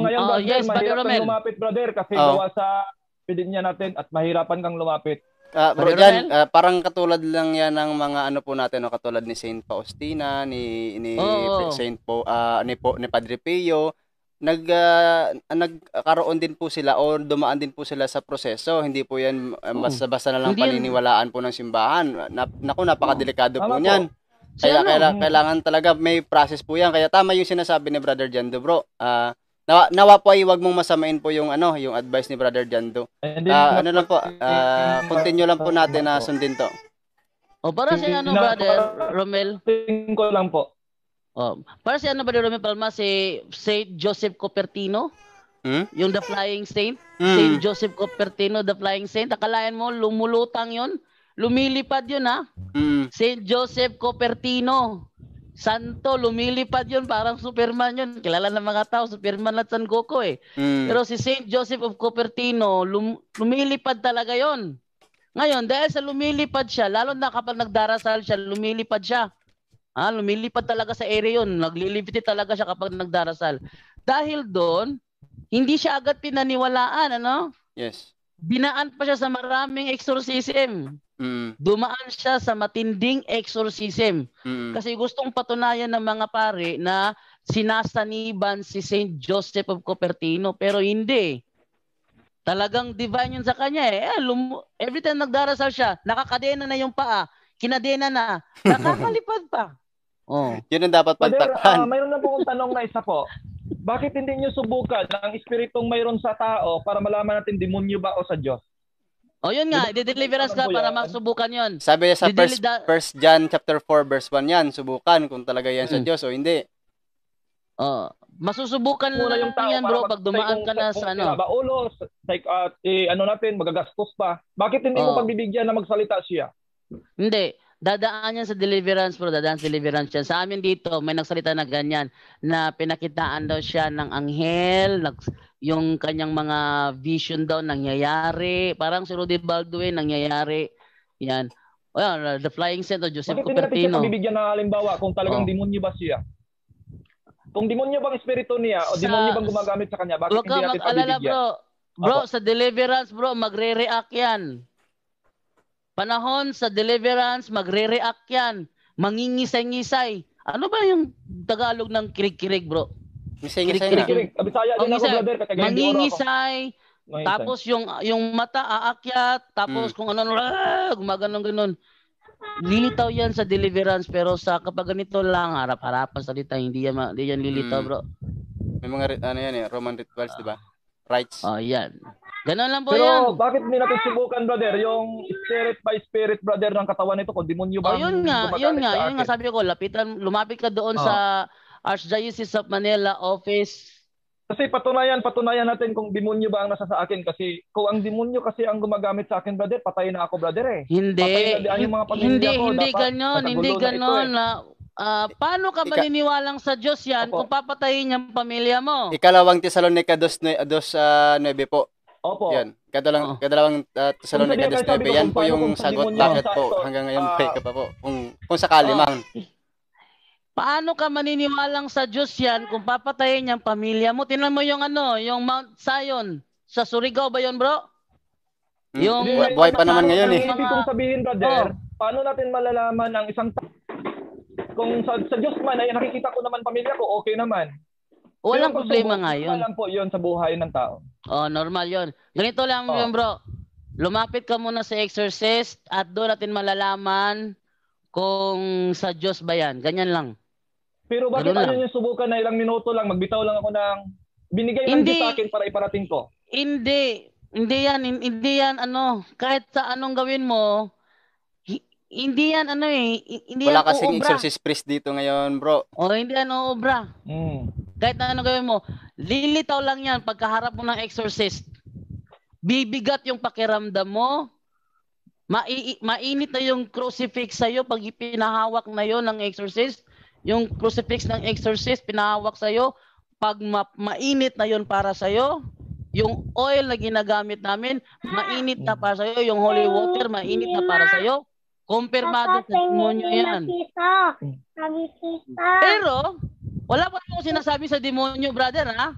ngayon, brother, yes, mahirap kang lumapit, brother, kasi gawa sa pidin niya natin at mahirapan kang lumapit. Bro Jan, parang katulad lang yan ng mga ano po natin, no? Katulad ni Saint Faustina, ni Padre Pio, nagkaroon din po sila o dumaan din po sila sa proseso. Hindi po yan basta-basta na lang paniniwalaan po ng simbahan. Naku, napakadelikado po niyan. Kailangan talaga may process po yan. Kaya tama yung sinasabi ni Brother Jando, bro. Nawa po ay huwag mong masamain po yung ano, yung advice ni Brother Jando. Ano lang po, continue lang po natin na sundin to. Para si ano, Brother Romel? Tingko lang po. Para si ano, Brother Romel Palma, si Saint Joseph Cupertino, yung The Flying Saint, Saint Joseph Cupertino, The Flying Saint. Akalain mo, lumulutang yun, lumilipad yun, ha? Saint Joseph Cupertino. Santo, lumilipad yun, parang Superman yun. Kilala ng mga tao, Superman at San Goku eh. Pero si Saint Joseph of Cupertino, lumilipad talaga yun. Ngayon, dahil sa lumilipad siya, lalo na kapag nagdarasal siya, lumilipad siya. Lumilipad talaga sa area yun. Naglilibiti talaga siya kapag nagdarasal. Dahil doon, hindi siya agad pinaniwalaan, ano? Yes. Binaan pa siya sa maraming exorcism. Dumaan siya sa matinding exorcism. Kasi gustong patunayan ng mga pare na sinasaniban si Saint Joseph of Cupertino, pero hindi. Talagang divine yun sa kanya eh. Every time nagdarasal siya, nakakadena na yung paa, kinadena na, nakakalipad pa. Yun ang dapat pagtakpan. Mayroon na po akong tanong na isa po. Bakit hindi nyo subukan ang espiritong mayroon sa tao para malaman natin demonyo ba o sa Diyos? Yun nga, i-deliverance ka para masubukan yun. Sabi sa 1 John chapter 4 verse 1 yan, subukan kung talaga yan sa Diyos o hindi. Masusubukan lang yung yan, bro, pag dumaan ka na sa ano. Baulos, ano natin, magagastos pa. Bakit hindi mo pagbibigyan na magsalita siya? Hindi, dadaan yan sa deliverance, bro, dadaan sa deliverance yan. Sa amin dito, may nagsalita na ganyan, na pinakitaan daw siya ng anghel, yung kanyang mga vision daw nangyayari, parang si Rudy Baldwin nangyayari yan. The Flying Saint o Joseph Cupertino. Bakit hindi natin siya pabibigyan ng halimbawa kung talagang demonyo ba siya? Kung demonyo bang espiritu niya o demonyo bang gumagamit sa kanya, bakit hindi natin pabibigyan? Bro, sa deliverance, bro, magre-react yan. Panahon sa deliverance, magre-react yan. Mangingisay-ngisay. Ano ba yung Tagalog ng kirig-kirig, bro? Mangingisay, tapos yung mata aakyat, tapos kung ano, gumaganong-ganon. Lilitaw yan sa deliverance, pero sa kapag ganito lang, harap-harapan salita, hindi yan lilitaw, bro. May mga ano yan eh, Roman rituals, di ba? Rites. Yan. Ganun lang po yan. Pero bakit hindi natin subukan, brother, yung spirit by spirit, brother, ng katawan nito, kung demonyo ba? Yun nga, sabi ko, lumapit ka doon sa Archdiocese of Manila office. Kasi patunayan natin kung demonyo ba ang nasa sa akin. Kasi kung ang demonyo kasi ang gumagamit sa akin, brother, patay na ako, brother eh. Hindi ganun. Paano ka maniniwalang sa Diyos yan kung papatayin ang pamilya mo? Ikalawang Tesalonica 2:9 po. Opo. Yan. Kadalawang Tesalonica 2:9. Yan po yung sagot. Bakit po hanggang ngayon fake pa po? Kung sakali mang. Paano ka maniniwalang sa Diyos yan kung papatayin niyang pamilya mo? Tingnan mo yung ano, yung Mount Zion. Sa Surigao ba yun, bro? Yung buhay pa naman ngayon eh. Ibig kong sabihin, brother, paano natin malalaman ang isang kung sa Diyos man ay nakikita ko naman pamilya ko, okay naman. Walang problema ngayon. Walang po yun sa buhay ng tao. Normal yun. Ganito lang yun, bro. Lumapit ka muna sa exorcist at doon natin malalaman kung sa Diyos ba yan. Ganyan lang. Pero bakit niyo subukan na ilang minuto lang, magbitaw lang ako ng binigay ng Diyos sa akin para iparating ko? Hindi yan ano, kahit sa anong gawin mo, hindi yan ano eh, hindi yan uubra. Wala kasing exorcist priest dito ngayon, bro. Hindi yan uubra. Kahit na anong gawin mo, lilitaw lang yan pagkaharap mo ng exorcist. Bibigat yung pakiramdam mo, mainit na yung crucifix sa'yo pag pinahawak na yun ng exorcist. Yung crucifix ng exorcist, pinahawak sa'yo. Pag mainit na yun para sa'yo, Yung oil na ginagamit namin, mainit na para sa'yo. Yung holy water, mainit na para sa'yo. Kumpirmado sa demonyo yan. Pero, wala pa akong sinasabi sa demonyo, brother, ha?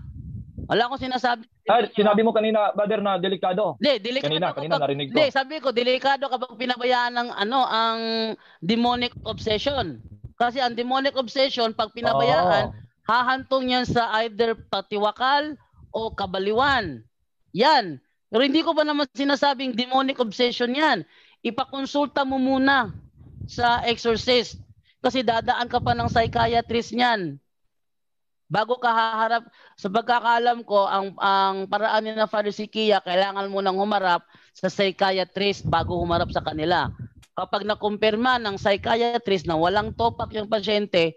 Wala akong sinasabi. Sinabi mo kanina, brother, na delikado. Delikado kanina kapag, narinig ko. Sabi ko, delikado kapag pinabayaan ng ang demonic obsession. Kasi ang demonic obsession, pag pinabayaan, hahantong yan sa either patiwakal o kabaliwan. Yan. Pero hindi ko pa naman sinasabing demonic obsession yan. Ipakonsulta mo muna sa exorcist. Kasi dadaan ka pa ng psychiatrist niyan. Bago ka haharap, sa pagkakaalam ko, ang paraan ni Father Syquia, kailangan mo nang humarap sa psychiatrist bago humarap sa kanila. Kapag nakumpirma ng psychiatrist na walang topak yung pasyente,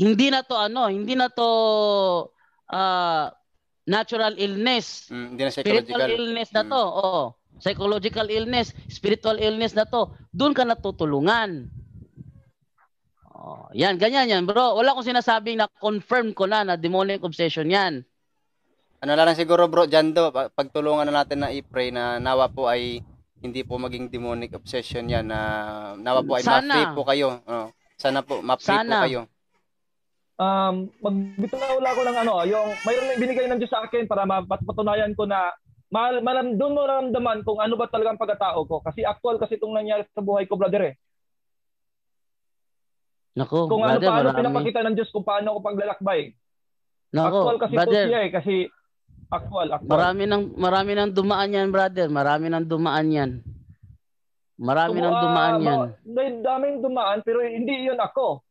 hindi na to natural illness. Hindi na spiritual illness na to. Oo. Psychological illness, spiritual illness na to. Doon ka natutulungan. Oh, yan, ganyan yan, bro. Wala akong sinasabing na confirm ko na demonic obsession yan. Ano na lang siguro, bro, Jando, pagtulungan na natin na i-pray na nawa po ay hindi po maging demonic obsession yan. Na nawa po ay ma-free po kayo. Sana po ma-free po kayo. Magbitawala ko ng yung mayroon na binigay ng Diyos sa akin para mapatunayan ko na doon mo naramdaman kung ano ba talagang pagkatao ko. Kasi actual kasi itong nangyari sa buhay ko, brother eh. Naku, kung brother, paano pinapakita ng Diyos kung paano ko paglalakbay. Naku, actual kasi brother, po siya eh. Kasi actual. Marami nang dumaan yan, brother. Marami nang dumaan yan. Daming dumaan pero hindi yun ako.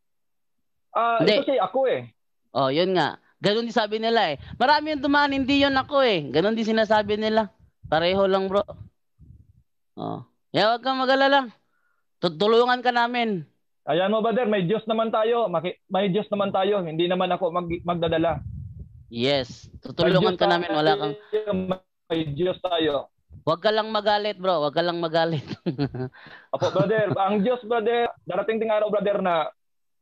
Ito siya ako eh. Oh, yun nga. Ganun din sabi nila eh. Marami yung dumaan, hindi yun ako eh. Ganun din sinasabi nila. Pareho lang, bro. Oh. Yeah, huwag kang mag-alala. Tutulungan ka namin. Ayan mo, brother. May Diyos naman tayo. May Diyos naman tayo. Hindi naman ako magdadala. Yes. Tutulungan ka namin. Wala kang... May Diyos tayo. Huwag ka lang magalit, bro. Huwag ka lang magalit. Apo, brother. Ang Diyos, brother. Darating ding araw, brother, na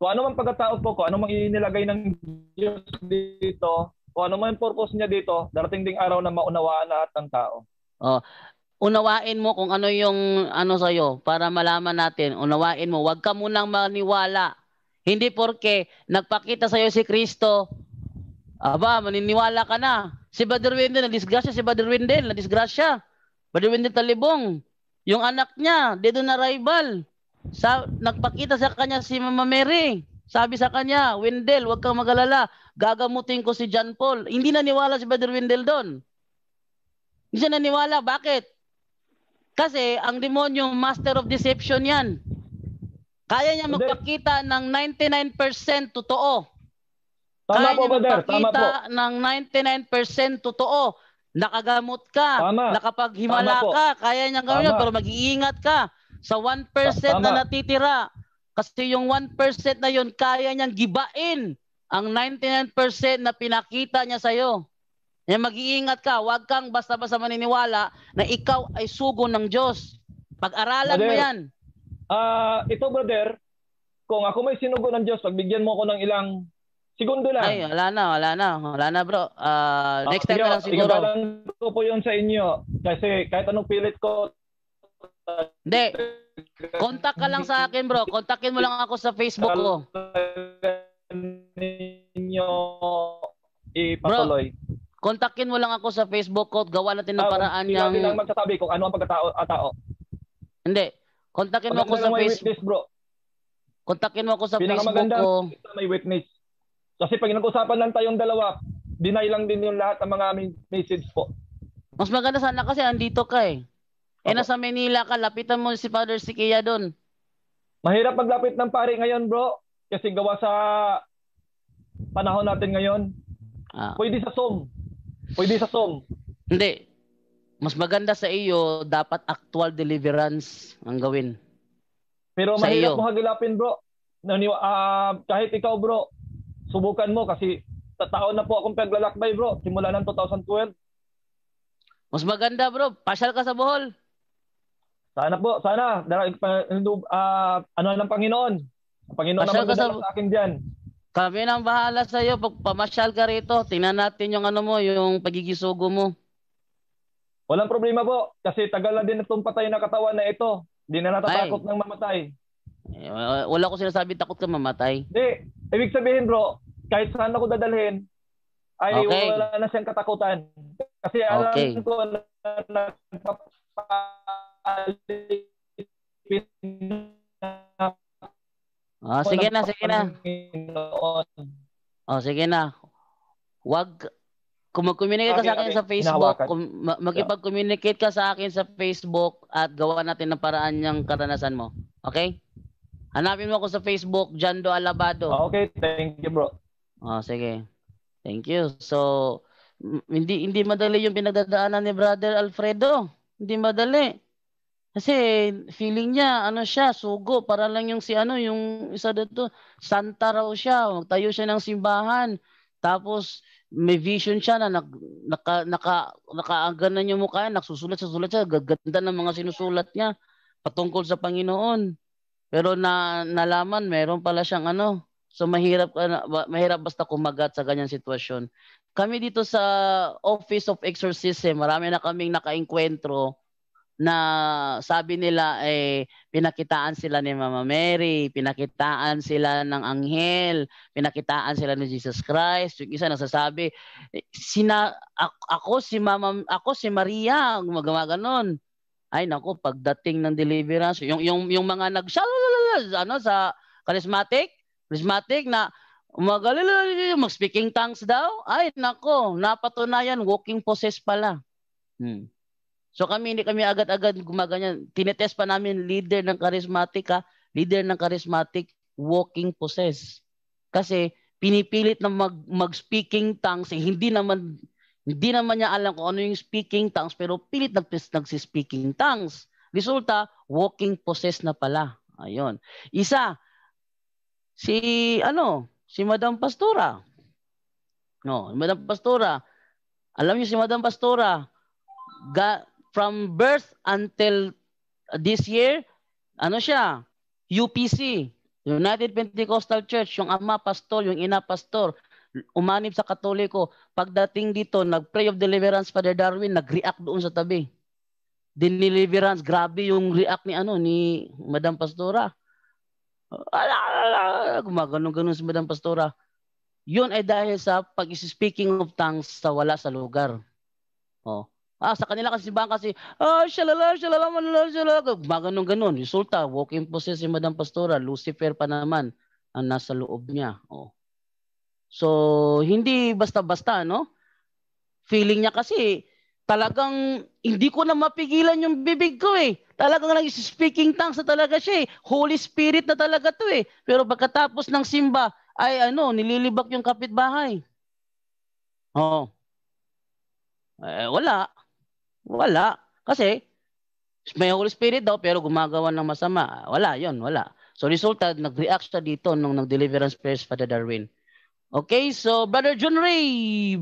kung ano man pagkatao po, kung ano man inilagay ng Diyos dito, kung ano man purpose niya dito, darating ding araw na maunawaan lahat ng tao. Oh, unawain mo kung ano yung sa'yo para malaman natin. Unawain mo. Huwag ka munang maniwala. Hindi porke nagpakita sa'yo si Kristo, aba, maniniwala ka na. Si Brother Wendell, na-disgrasya. Brother Wendell Talibong. Yung anak niya, dito na rival. Nagpakita sa kanya si Mama Mary. Sabi sa kanya, Wendell, huwag kang mag-alala. Gagamutin ko si John Paul. Hindi naniwala si Brother Wendell doon. Hindi siya naniwala. Bakit? Kasi ang demonyo, master of deception yan. Kaya niya magpakita ng 99% totoo. Kaya niya magpakita ng 99% totoo. Nakagamot ka. Nakapaghimala ka. Kaya niya gawin yan. Pero mag-iingat ka. Sa 1% na natitira. Kasi yung 1% na yun, kaya niyang gibain ang 99% na pinakita niya sa'yo. Kaya mag-iingat ka. Huwag kang basta-basta maniniwala na ikaw ay sugo ng Diyos. Pag-aralan mo yan. Ito, brother, kung ako may sinugo ng Diyos, pagbigyan mo ko ng ilang segundo lang. Ay, wala na, bro. Next time na lang siguro. Ikabalan ko po yun sa inyo. Kasi kahit anong pilit ko, hindi. Contact ka lang sa akin, bro. Kontakin mo lang ako sa Facebook ko. Bro, kontakin mo lang ako sa Facebook ko. Gawa natin ng paraan yung... Hindi lang magsasabi kung ano ang pagkatao. Hindi. Kontakin mo ako sa Facebook ko. Kontakin mo ako sa Facebook ko. May witness. Kasi pag nag-usapan lang tayong dalawa, deny lang din yung lahat ng mga message po. Mas maganda sana kasi andito ka eh. Eh, nasa Manila ka, lapitan mo si Father Syquia doon. Mahirap maglapit ng pare ngayon, bro. Kasi gawa sa panahon natin ngayon. Pwede sa Zoom. Hindi. Mas maganda sa iyo, dapat actual deliverance ang gawin. Pero sa mahirap mo hagilapin, bro. Kahit ikaw, bro, subukan mo kasi taon na po akong paglalakbay, bro. Simula ng 2012. Mas maganda, bro. Pasyal ka sa Bohol. Sana po, sana. Ano ng Panginoon? Ang Panginoon naman sa akin dyan. Kami nang bahala sa'yo. Pag pamasyal ka rito, tingnan natin yung pagigisugo mo. Walang problema po, kasi tagal na din itong patay na katawan na ito. Hindi na natatakot ng mamatay. Wala ko sinasabi takot ka mamatay. Hindi. Ibig sabihin bro, kahit saan ako dadalhin, ay wala na siyang katakutan. Kasi alam ko na nagpapalipin na. Oh, sige na, sige na. Oh, sige na. Wag kung mag-communicate ka sa akin sa Facebook, magipag-communicate ka sa akin sa Facebook at gawa natin ng paraan yung karanasan mo. Okay? Hanapin mo ako sa Facebook, Jando Alabado. Okay, thank you bro. Oh, sige. Thank you. So, hindi madali yung pinagdadaanan ni Brother Alfredo. Hindi madali. Kasi feeling niya, ano siya, sugo. Para lang yung si ano, yung isa dito, santa raw siya. Magtayo siya ng simbahan. Tapos, may vision siya na nakaaganan yung mukha, nagsusulat siya, gaganda ng mga sinusulat niya patungkol sa Panginoon. Pero nalaman, meron pala siyang ano. So mahirap basta kumagat sa ganyang sitwasyon. Kami dito sa Office of Exorcism, marami na kaming nakaengkwentro na sabi nila pinakitaan sila ni Mama Mary, pinakitaan sila ng anghel, pinakitaan sila ni Jesus Christ. Yung isa nagsasabi, ako si Maria, gumagawa ganon. Ay nako, pagdating ng deliverance, yung mga ano sa charismatic na mag-speaking tongues daw, ay nako, napatunayan walking possessed pala. So kami, hindi kami agad-agad gumaganyan. Tinetest pa namin leader ng charismatic, walking possess. Kasi pinipilit na mag-speaking tongues, hindi naman niya alam kung ano yung speaking tongues, pero pilit nag-speaking tongues. Resulta, walking possess na pala. Ayun. Isa, si Madam Pastora. No, Madam Pastora. Alam niyo si Madam Pastora, from birth until this year, ano siya? UPC, United Pentecostal Church, yung ama pastor, yung ina pastor, umanib sa Katoliko. Pagdating dito, nag-pray of deliverance, Father Darwin, nag-react doon sa tabi. Deliverance, grabe yung react ni Madam Pastora. Gumagano-ganon si Madam Pastora. Yun ay dahil sa pag-speaking of tongues sa wala sa lugar. Oh. Sa kanila kasi bang shalala, manala, shalala. Ganun. Resulta, walking possess si Madam Pastora, Lucifer pa naman ang nasa loob niya. Oh. So, hindi basta-basta, no? Feeling niya kasi, talagang hindi ko na mapigilan yung bibig ko eh. Talagang nag-speaking tongues na talaga siya eh. Holy Spirit na talaga to eh. Pero pagkatapos ng simba, nililibak yung kapitbahay. Oh. Wala. Kasi, may Holy Spirit daw pero gumagawa ng masama. Wala. So, resulta, nag-react siya dito nung nag-deliverance prayers, Father Darwin. Okay, so, Brother John Ray.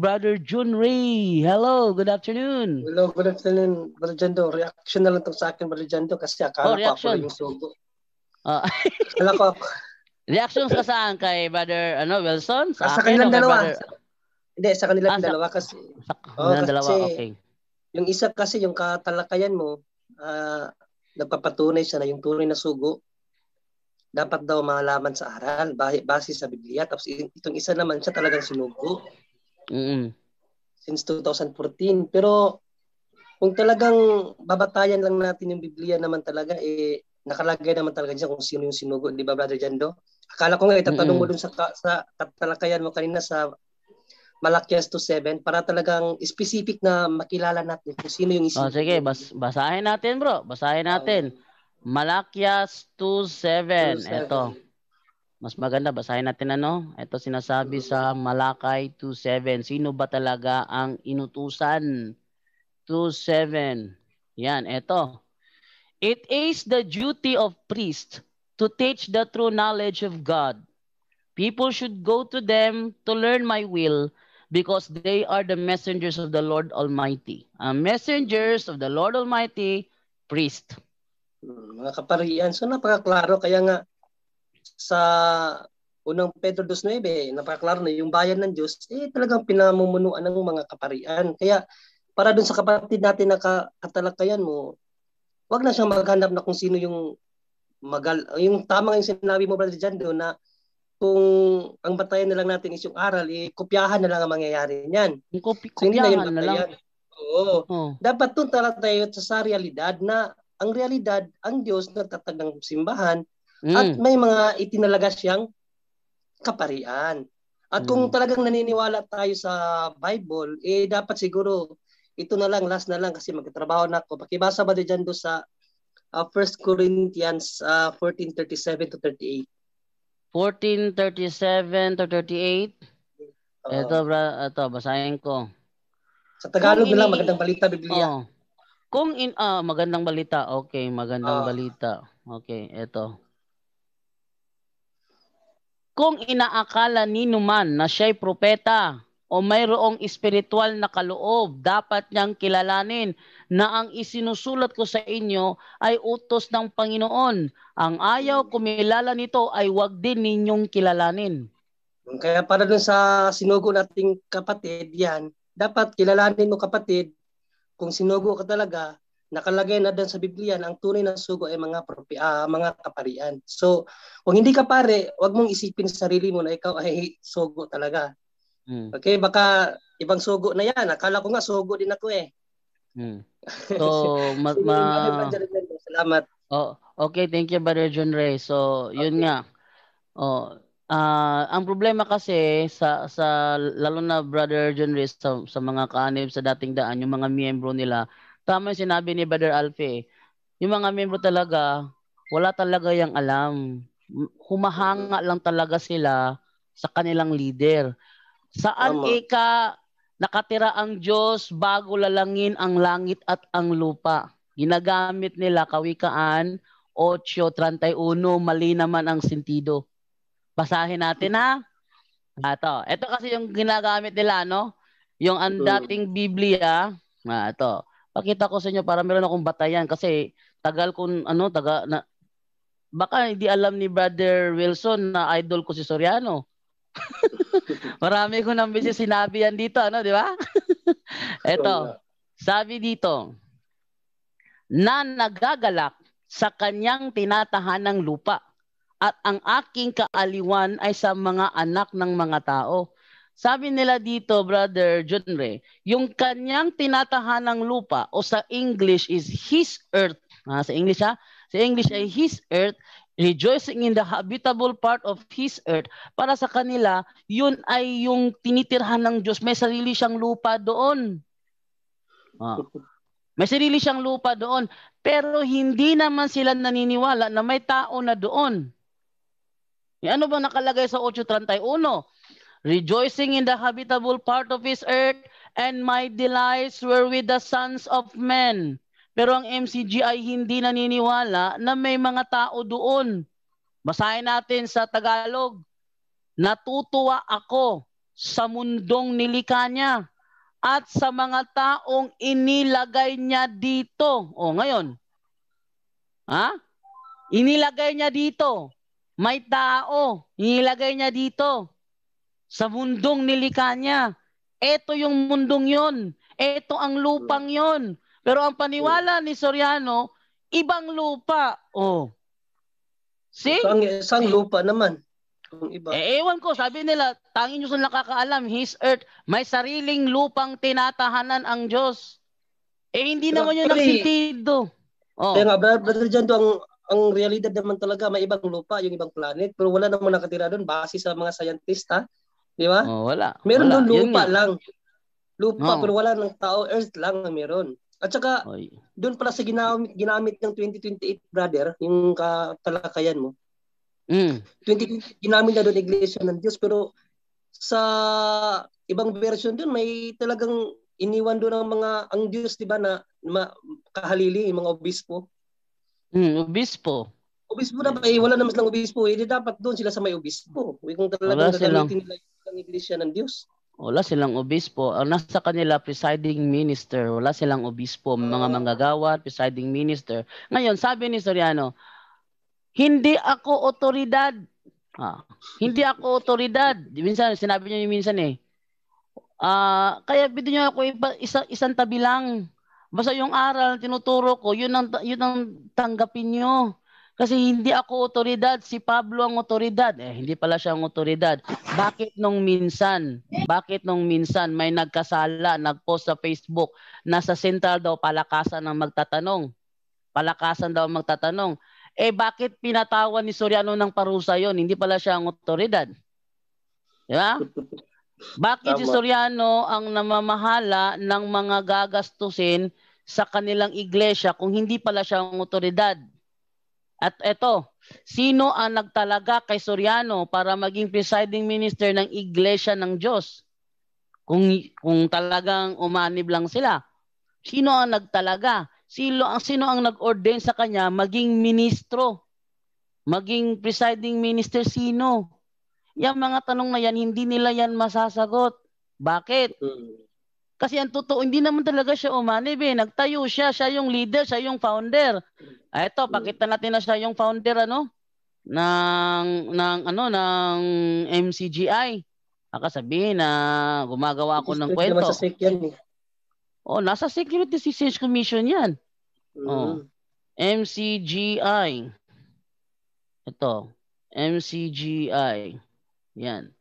Hello, good afternoon. Hello, good afternoon, Brother Jando. Reaction na lang itong sa akin, Brother Jando, kasi akala ko ako yung sugo. Akala ko ako. Reaction sa saan? Kay Brother Wilson? Sa kanilang dalawa. Hindi, sa kanilang dalawa kasi. Okay. Yung isa kasi, yung katalakayan mo, nagpapatunay siya na yung tunay na sugo, dapat daw malaman sa aral, base sa Biblia. Tapos itong isa naman, siya talagang sinugo. Since 2014. Pero kung talagang babatayan lang natin yung Biblia naman talaga, nakalagay naman talaga siya kung sino yung sinugo. Di ba, Brother Jando? Akala ko nga, itatanong mo dun sa katalakayan mo kanina sa Malakias 2:7 para talagang specific na makilala natin kung sino yung isinugo. Sige, basahin natin bro. Basahin natin. Malakias 2:7. Ito. Mas maganda, basahin natin Ito sinasabi sa Malakay 2:7. Sino ba talaga ang inutusan? 2:7. Yan, ito. It is the duty of priest to teach the true knowledge of God. People should go to them to learn my will, because they are the messengers of the Lord Almighty. Messengers of the Lord Almighty, priest. Mga kaparian, so napakaklaro. Kaya nga sa unang Pedro 2:9, napakaklaro na yung bayan ng Diyos, talagang pinamumunuan ng mga kaparian. Kaya para dun sa kapatid natin na katalakayan mo, wag na siyang maghanap na kung sino yung yung tama yung sinabi mo, Brother Jando, na kung ang batayan na lang natin is yung aral, kopyahan na lang ang mangyayari niyan. Kopyahan na lang. Oo. Oh. Dapat tuntala tayo sa realidad na ang realidad, ang Diyos nagtatag ng simbahan at may mga itinalaga siyang kaparian. At kung talagang naniniwala tayo sa Bible, dapat siguro ito na lang, last na lang kasi magtatrabaho na ako. Pakibasa ba dyan doon sa 1 Corinthians 14:37 to 38? 14:37 to 38. Ito, basahin ko. Sa Tagalog na lang, magandang balita, Biblia. Oh. Magandang balita. Okay, magandang balita. Okay, ito. Kung inaakala ninuman na siya'y propeta o mayroong espiritual na kaloob, dapat niyang kilalanin na ang isinusulat ko sa inyo ay utos ng Panginoon. Ang ayaw kumilala nito ay huwag din ninyong kilalanin. Kaya para dun sa sinugo nating kapatid, yan, dapat kilalanin mo kapatid kung sinugo ka talaga, nakalagay na dun sa Biblia ang tunay na sugo ay mga kaparian. So, kung hindi ka pare, wag mong isipin sa sarili mo na ikaw ay sugo talaga. Okay, baka ibang sugo na yan. Akala ko nga sugo din ako eh. So, salamat. Oh, okay, thank you, Brother John Ray. So, yun nga. Oh, ang problema kasi sa lalo na Brother John Ray sa mga kaanib sa dating daan, yung mga miyembro nila, tama yung sinabi ni Brother Alfie. Yung mga membro talaga, wala talaga yung alam. Humahanga lang talaga sila sa kanilang leader. Saan ika nakatira ang Diyos bago lalangin ang langit at ang lupa? Ginagamit nila Kawikaan 8:31. Mali naman ang sentido. Basahin natin ha. Ito kasi yung ginagamit nila, no? Yung ang dating Biblia. Ito. Pakita ko sa inyo para meron akong batayan kasi tagal kong baka hindi alam ni Brother Wilson na idol ko si Soriano. Marami ko nang beses sinabi yan dito, di ba? Ito, sabi dito, na nagagalak sa kanyang tinatahanang lupa at ang aking kaaliwan ay sa mga anak ng mga tao. Sabi nila dito, Brother John Ray, yung kanyang tinatahan ng lupa o sa English is his earth. Sa English ha? Sa English ay his earth, rejoicing in the habitable part of his earth. Para sa kanila, yun ay yung tinitirhan ng Diyos. May sarili siyang lupa doon. May sarili siyang lupa doon. Pero hindi naman sila naniniwala na may tao na doon. Ano ba nakalagay sa 8:31? Rejoicing in the habitable part of his earth, and my delights were with the sons of men. Pero ang MCG ay hindi naniniwala na may mga tao doon. Basahin natin sa Tagalog. Natutuwa ako sa mundong nilikha niya at sa mga taong inilagay niya dito. O ngayon, inilagay niya dito. May tao, inilagay niya dito. Sa mundong nilikha niya. Ito yung mundong yon. Ito ang lupang yon. Pero ang paniwala ni Soriano, ibang lupa. Oh. See? Isang lupa naman. Iba. Ewan ko, sabi nila, tanging Diyos na nakakaalam, his earth, may sariling lupang tinatahanan ang Diyos. Hindi naman yun nagsitido. Pero Brother Jando, ang realidad naman talaga, may ibang lupa, yung ibang planet, pero wala namang nakatira doon base sa mga scientista. Di ba? Wala. Meron doon lupa lang. Lupa, pero wala ng tao. Earth lang na meron. At saka, doon pala sa ginamit ng 2028, brother, yung katalakayan mo. 2028, ginamit na doon Iglesia ng Diyos. Pero sa ibang version doon, may talagang iniwan doon ang mga, ang Diyos, di ba, na kahalili, yung mga obispo. Obispo. Obispo na ba? Wala naman silang obispo. Dapat doon sila sa may obispo. Kung talagang gagamitin nila yung Iglesia ng Diyos. Wala silang obispo. Nasa kanila, presiding minister. Wala silang obispo. Mga manggagawa, presiding minister. Ngayon, sabi ni Soriano, hindi ako otoridad. Hindi ako otoridad. Minsan, sinabi niya minsan Kaya bigyan niyo ako isang tabi lang. Basta yung aral tinuturo ko, yun ang tanggapin niyo. Kasi hindi ako otoridad, si Pablo ang otoridad. Hindi pala siya ang otoridad. Bakit nung minsan may nagkasala, nagpost sa Facebook, nasa central daw palakasan daw magtatanong. Bakit pinatawan ni Soriano ng parusa yon? Hindi pala siya ang otoridad. Di ba? Bakit si Soriano ang namamahala ng mga gagastusin sa kanilang iglesia kung hindi pala siya ang otoridad? At eto, sino ang nagtalaga kay Soriano para maging presiding minister ng Iglesia ng Diyos? Kung talagang umanib lang sila. Sino ang nagtalaga? Sino ang nag-ordain sa kanya maging ministro? Maging presiding minister sino? Yang mga tanong na yan, hindi nila yan masasagot. Bakit? Kasi ang totoo, hindi naman talaga siya umanib. Nagtayo siya, siya yung leader, siya yung founder. Ito, pakita natin na siya yung founder ng MCGI. Baka sabihin na gumagawa ako ng kwento. Nasa SEC yan. Nasa Security Exchange Commission yan. MCGI. Ito, MCGI. Yan.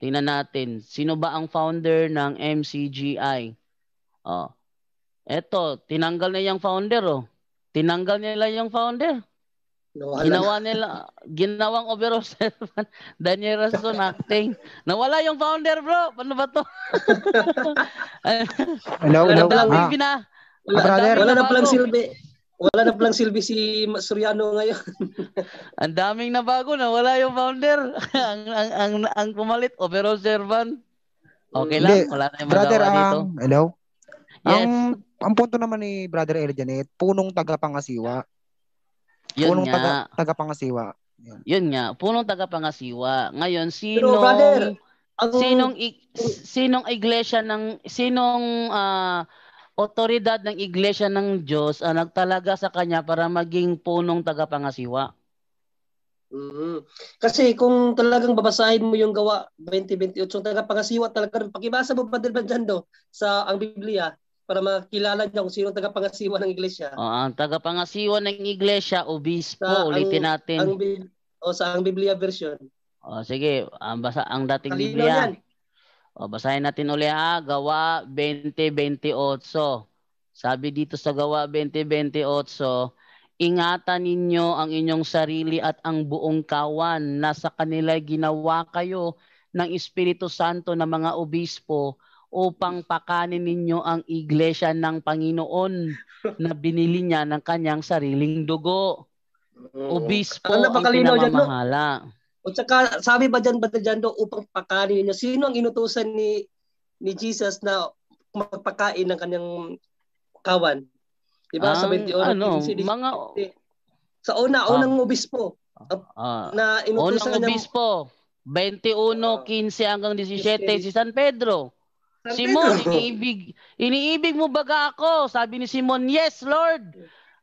Tingnan natin, sino ba ang founder ng MCGI? Eto, tinanggal na yung founder. Tinanggal nila yung founder. Ginawang overall servant. Daniel Razon acting. Nawala yung founder, bro. Paano ba to? Wala na palang silbi si Soriano ngayon. Ang daming na bago na wala yung founder. ang pumalit, overall servant. Okay lang, wala na yung magawa dito. Hello? Yes. Ang punto naman ni Brother Eljanet, punong tagapangasiwa. Punong tagapangasiwa. Yun nga, punong tagapangasiwa. Ngayon, sinong otoridad ng Iglesia ng Diyos ang nagtalaga sa kanya para maging punong tagapangasiwa. Kasi kung talagang babasahin mo yung gawa 2028 yung tagapangasiwa talaga rin. Pakibasa mo pa din Jando sa ang Biblia para makilala niya kung sino ang tagapangasiwa ng Iglesia. Ang tagapangasiwa ng Iglesia o bispo, ulitin natin. Sa ang Biblia version. Sige, ang dating Kalino Biblia. Yan. Basahin natin ulit Gawa 20:28. Sabi dito sa Gawa 20:28, ingatan ninyo ang inyong sarili at ang buong kawan na sa kanila ginawa kayo ng Espiritu Santo na mga obispo upang pakanin ninyo ang iglesia ng Panginoon na binili niya ng kanyang sariling dugo. Obispo ang pinamamahala. O tsaka, sabi ba dyan, Jando, upang pakanin niya? Sino ang inutusan ni Jesus na magpakain ng kanyang kawan? Diba? Unang obispo. Na inutusan unang obispo. 21:15-17, si San Pedro. Simon, iniibig mo baga ako? Sabi ni Simon, yes, Lord.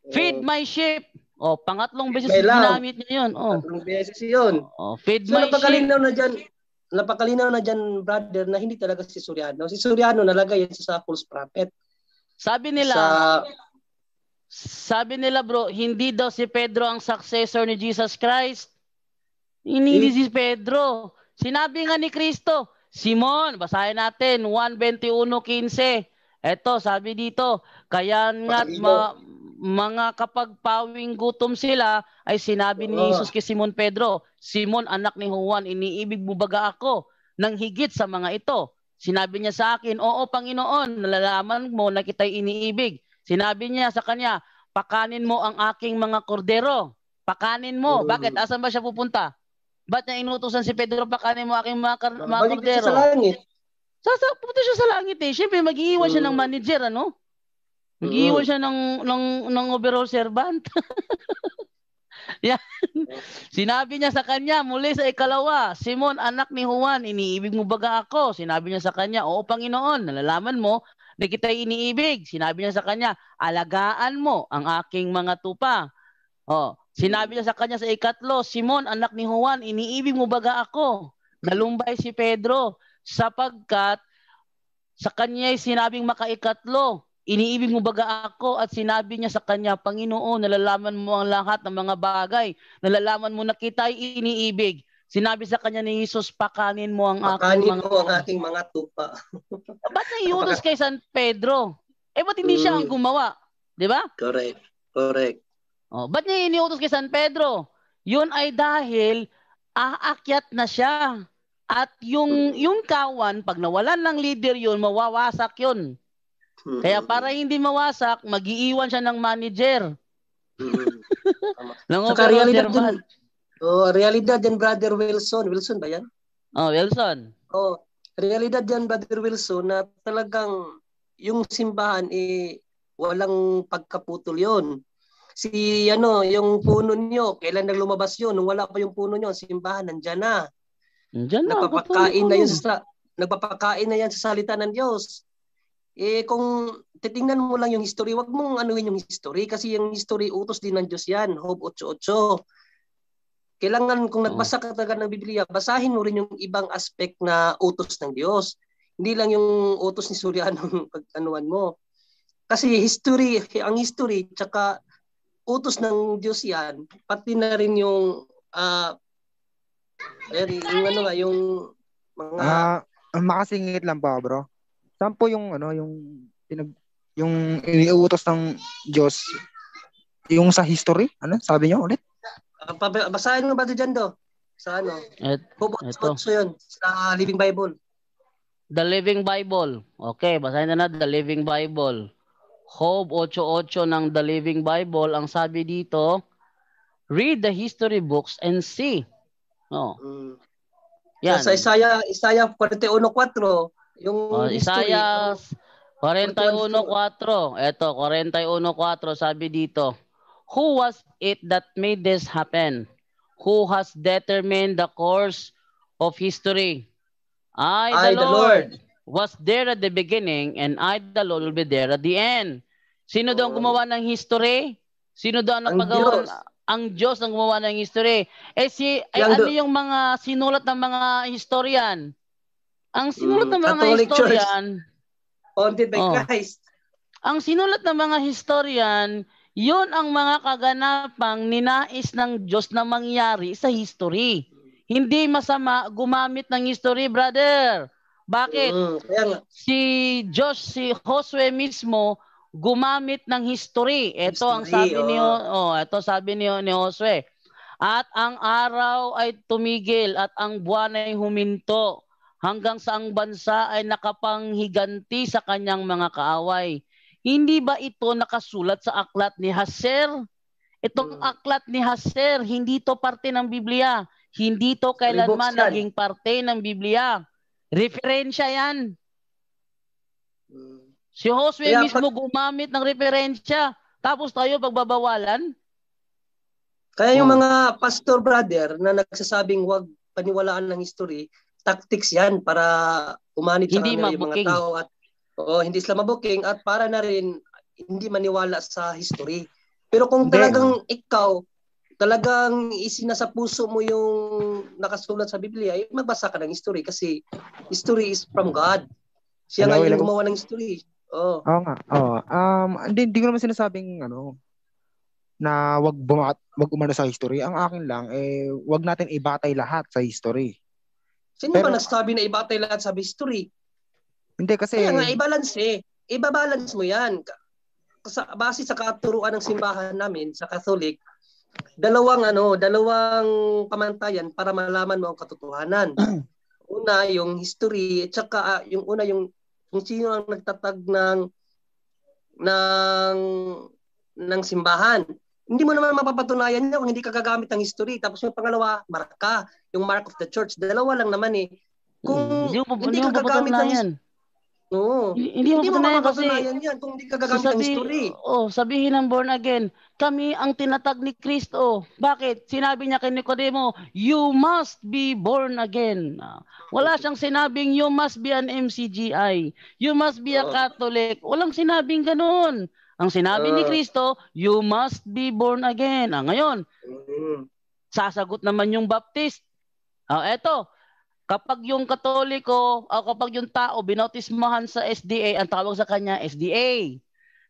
Feed my sheep. Pangatlong beses ginamit niya yun. Pangatlong beses yun. Feed my sheep. Napakalinaw na dyan, brother, na hindi talaga si Soriano. Si Soriano nalagay yan sa false prophet. Sabi nila bro, hindi daw si Pedro ang successor ni Jesus Christ. Hindi si Pedro. Sinabi nga ni Cristo, Simon, basahin natin, 1:21-15. Eto, sabi dito, kaya nga't mga kapag pawing gutom sila ay sinabi ni Jesus kay Simon Pedro, Simon, anak ni Juan, iniibig mo baga ako ng higit sa mga ito? Sinabi niya sa akin, oo Panginoon, nalalaman mo na kita'y iniibig. Sinabi niya sa kanya, pakanin mo ang aking mga kordero. Pakanin mo. Bakit? Asan ba siya pupunta? Ba't niya inutusan si Pedro, pakanin mo aking mga kordero? Pupunta siya sa langit eh. Siyempre, mag-iiwan siya ng manager, Mag-iwan siya ng overall servant. Yan. Sinabi niya sa kanya, muli sa 2, Simon, anak ni Juan, iniibig mo baga ako? Sinabi niya sa kanya, oo Panginoon, nalalaman mo na kita'y iniibig. Sinabi niya sa kanya, alagaan mo ang aking mga tupa. Sinabi niya sa kanya sa 3, Simon, anak ni Juan, iniibig mo baga ako? Nalumbay si Pedro sapagkat Sa kanya'y sinabing makaikatlo, iniibig mo baga ako, at sinabi niya sa kanya, Panginoon, nalalaman mo ang lahat ng mga bagay. Nalalaman mo na kita'y iniibig. Sinabi sa kanya ni Jesus, pakanin mo ang ating mga tupa. Ba't naiutos kay San Pedro? Eh, ba't hindi siya ang gumawa? Di ba? Correct. Correct. Oh, ba't niya iniutos kay San Pedro? Yun ay dahil aakyat na siya. At yung kawan, pag nawalan ng leader yun, mawawasak yun. Kaya para hindi mawasak, mag-iiwan siya ng manager. Ng operator man. Oh, realidad yan, Brother Wilson. Wilson ba yan? Oh, Wilson. Oh, realidad yan, Brother Wilson, na talagang yung simbahan eh walang pagkaputol yon. Si ano, yung puno niyo, kailan naglumabas yon? Nung wala pa yung puno niyo, simbahan nandiyan na. Nandiyan na. Nagpapakain na yan sa salita ng Diyos. Eh kung titingnan mo lang yung history, wag mong anuhin yung history kasi yung history utos din ng Diyos yan, Job 8:8. Kailangan kung nagbasa ka talaga ng Biblia, basahin mo rin yung ibang aspect na utos ng Diyos. Hindi lang yung utos ni Soriano pag-anuan mo. Kasi history tsaka utos ng Diyos yan, pati na rin yung yung mga makasingit lang ba, bro? Saan po yung yung iniutos ng Diyos? Yung sa history? Ano? Sabi niyo ulit? Basahin mo ba ito dyan do? Sa ano? Ito. Yun, sa Living Bible. The Living Bible. Okay, basahin na The Living Bible. Job 8:8 ng The Living Bible. Ang sabi dito, read the history books and see. No. Yan. Sa Isaiah 41:4. Yung Isaiah 41:4. Ito, 41:4 sabi dito. Who was it that made this happen? Who has determined the course of history? I, the Lord, was there at the beginning, and I, the Lord, will be there at the end. Sino daw ang gumawa ng history? Sino daw ang nagpagawa? Ang Diyos ang gumawa ng history. Eh yung mga sinulat ng mga historian? Ang sinulat ng mga historian, founded by Christ. Ang sinulat ng mga historian, yun ang mga kaganapang ninais ng Diyos na mangyari sa history. Hindi masama gumamit ng history, brother. Bakit? Si Josue mismo gumamit ng history. Ito ang sabi ni Josue. At ang araw ay tumigil at ang buwan ay huminto hanggang sa ang bansa ay nakapanghiganti sa kanyang mga kaaway. Hindi ba ito nakasulat sa aklat ni Haser? Itong aklat ni Haser, hindi ito parte ng Biblia. Hindi ito kailanman naging parte ng Biblia. Referensya yan. Si Josue mismo gumamit ng referensya. Tapos tayo pagbabawalan? Kaya yung mga pastor brother na nagsasabing wag paniwalaan ng history, tactics yan para umanit sa kanila yung mga tao at hindi sila mabuking at para na rin hindi maniwala sa history. Pero kung talagang ikaw, talagang isinasa puso mo yung nakasulat sa Biblia, magbasa ka ng history kasi history is from God. Siya nga yung gumawa ng history. Hindi ko naman sinasabing na wag umano sa history. Ang akin lang, wag natin ibatay lahat sa history. Sino ba nagsabi na ibatay lahat sa history? Hindi kasi kaya nga, i-balance ibabalance mo yan. Base sa katuruan ng simbahan namin sa Catholic, dalawang pamantayan para malaman mo ang katotohanan. Una, yung history, at saka yung sino ang nagtatag ng simbahan. Hindi mo naman mapapatunayan niya kung hindi ka gagamit ng history. Tapos yung pangalawa, marka, yung mark of the church. Dalawa lang naman eh. Kung hindi ka gagamit ng history, hindi mo makakasunayan yan kung hindi ka gagamit ng history. Sabihin ng born again, kami ang tinatag ni Kristo. Bakit? Sinabi niya kay Nicodemo, you must be born again. Wala siyang sinabing you must be an MCGI. You must be a Catholic. Walang sinabing ganun. Ang sinabi ni Kristo, you must be born again. Ngayon, sasagot naman yung Baptist. Eto, Kapag yung Katoliko o kapag yung tao binautismohan sa SDA, ang tawag sa kanya SDA.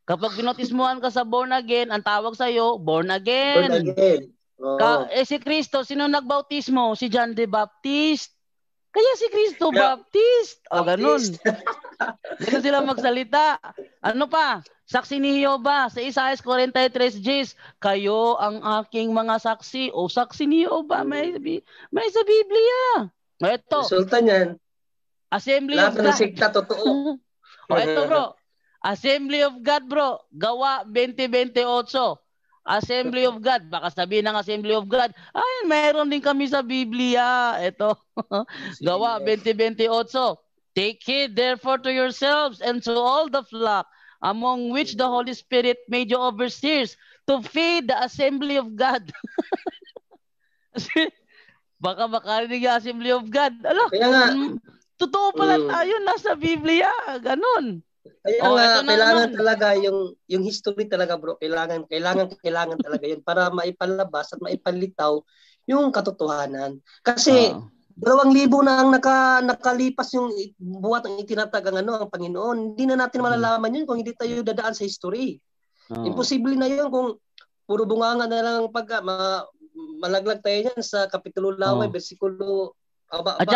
Kapag binautismohan ka sa born again, ang tawag sa iyo born again. Born again. Oh. Si Kristo, sino nagbautismo? Si John the Baptist. Kaya si Kristo Baptist. O ganun. Ganun sila magsalita. Ano pa? Saksi ni Jehovah sa Isaias 43:10, kayo ang aking mga saksi. O saksi ni Jehovah, may sa Biblia. Ito. Resulta niyan. Assembly of God. Lahat ng sikta, totoo. O ito bro. Assembly of God bro. Gawa 20:28. Assembly of God. Baka sabihin ng Assembly of God, ay, mayroon din kami sa Biblia. Ito. Gawa 20:28. Take heed therefore to yourselves and to all the flock among which the Holy Spirit made you overseers to feed the Assembly of God. Baka makarinig yung Assembly of God. Alo, totoo pala tayo, nasa Biblia, ganun. Kaya kailangan naman talaga yung history talaga bro, kailangan talaga yun para maipalabas at maipalitaw yung katotohanan. Kasi 2,000 na ang nakalipas yung buwat ang itinatag ang ang Panginoon. Hindi na natin malalaman yun kung hindi tayo dadaan sa history. Imposible na yun kung puro bunganga na lang malaglag tayo niyan sa Kapitulo Laway, bersikulo. At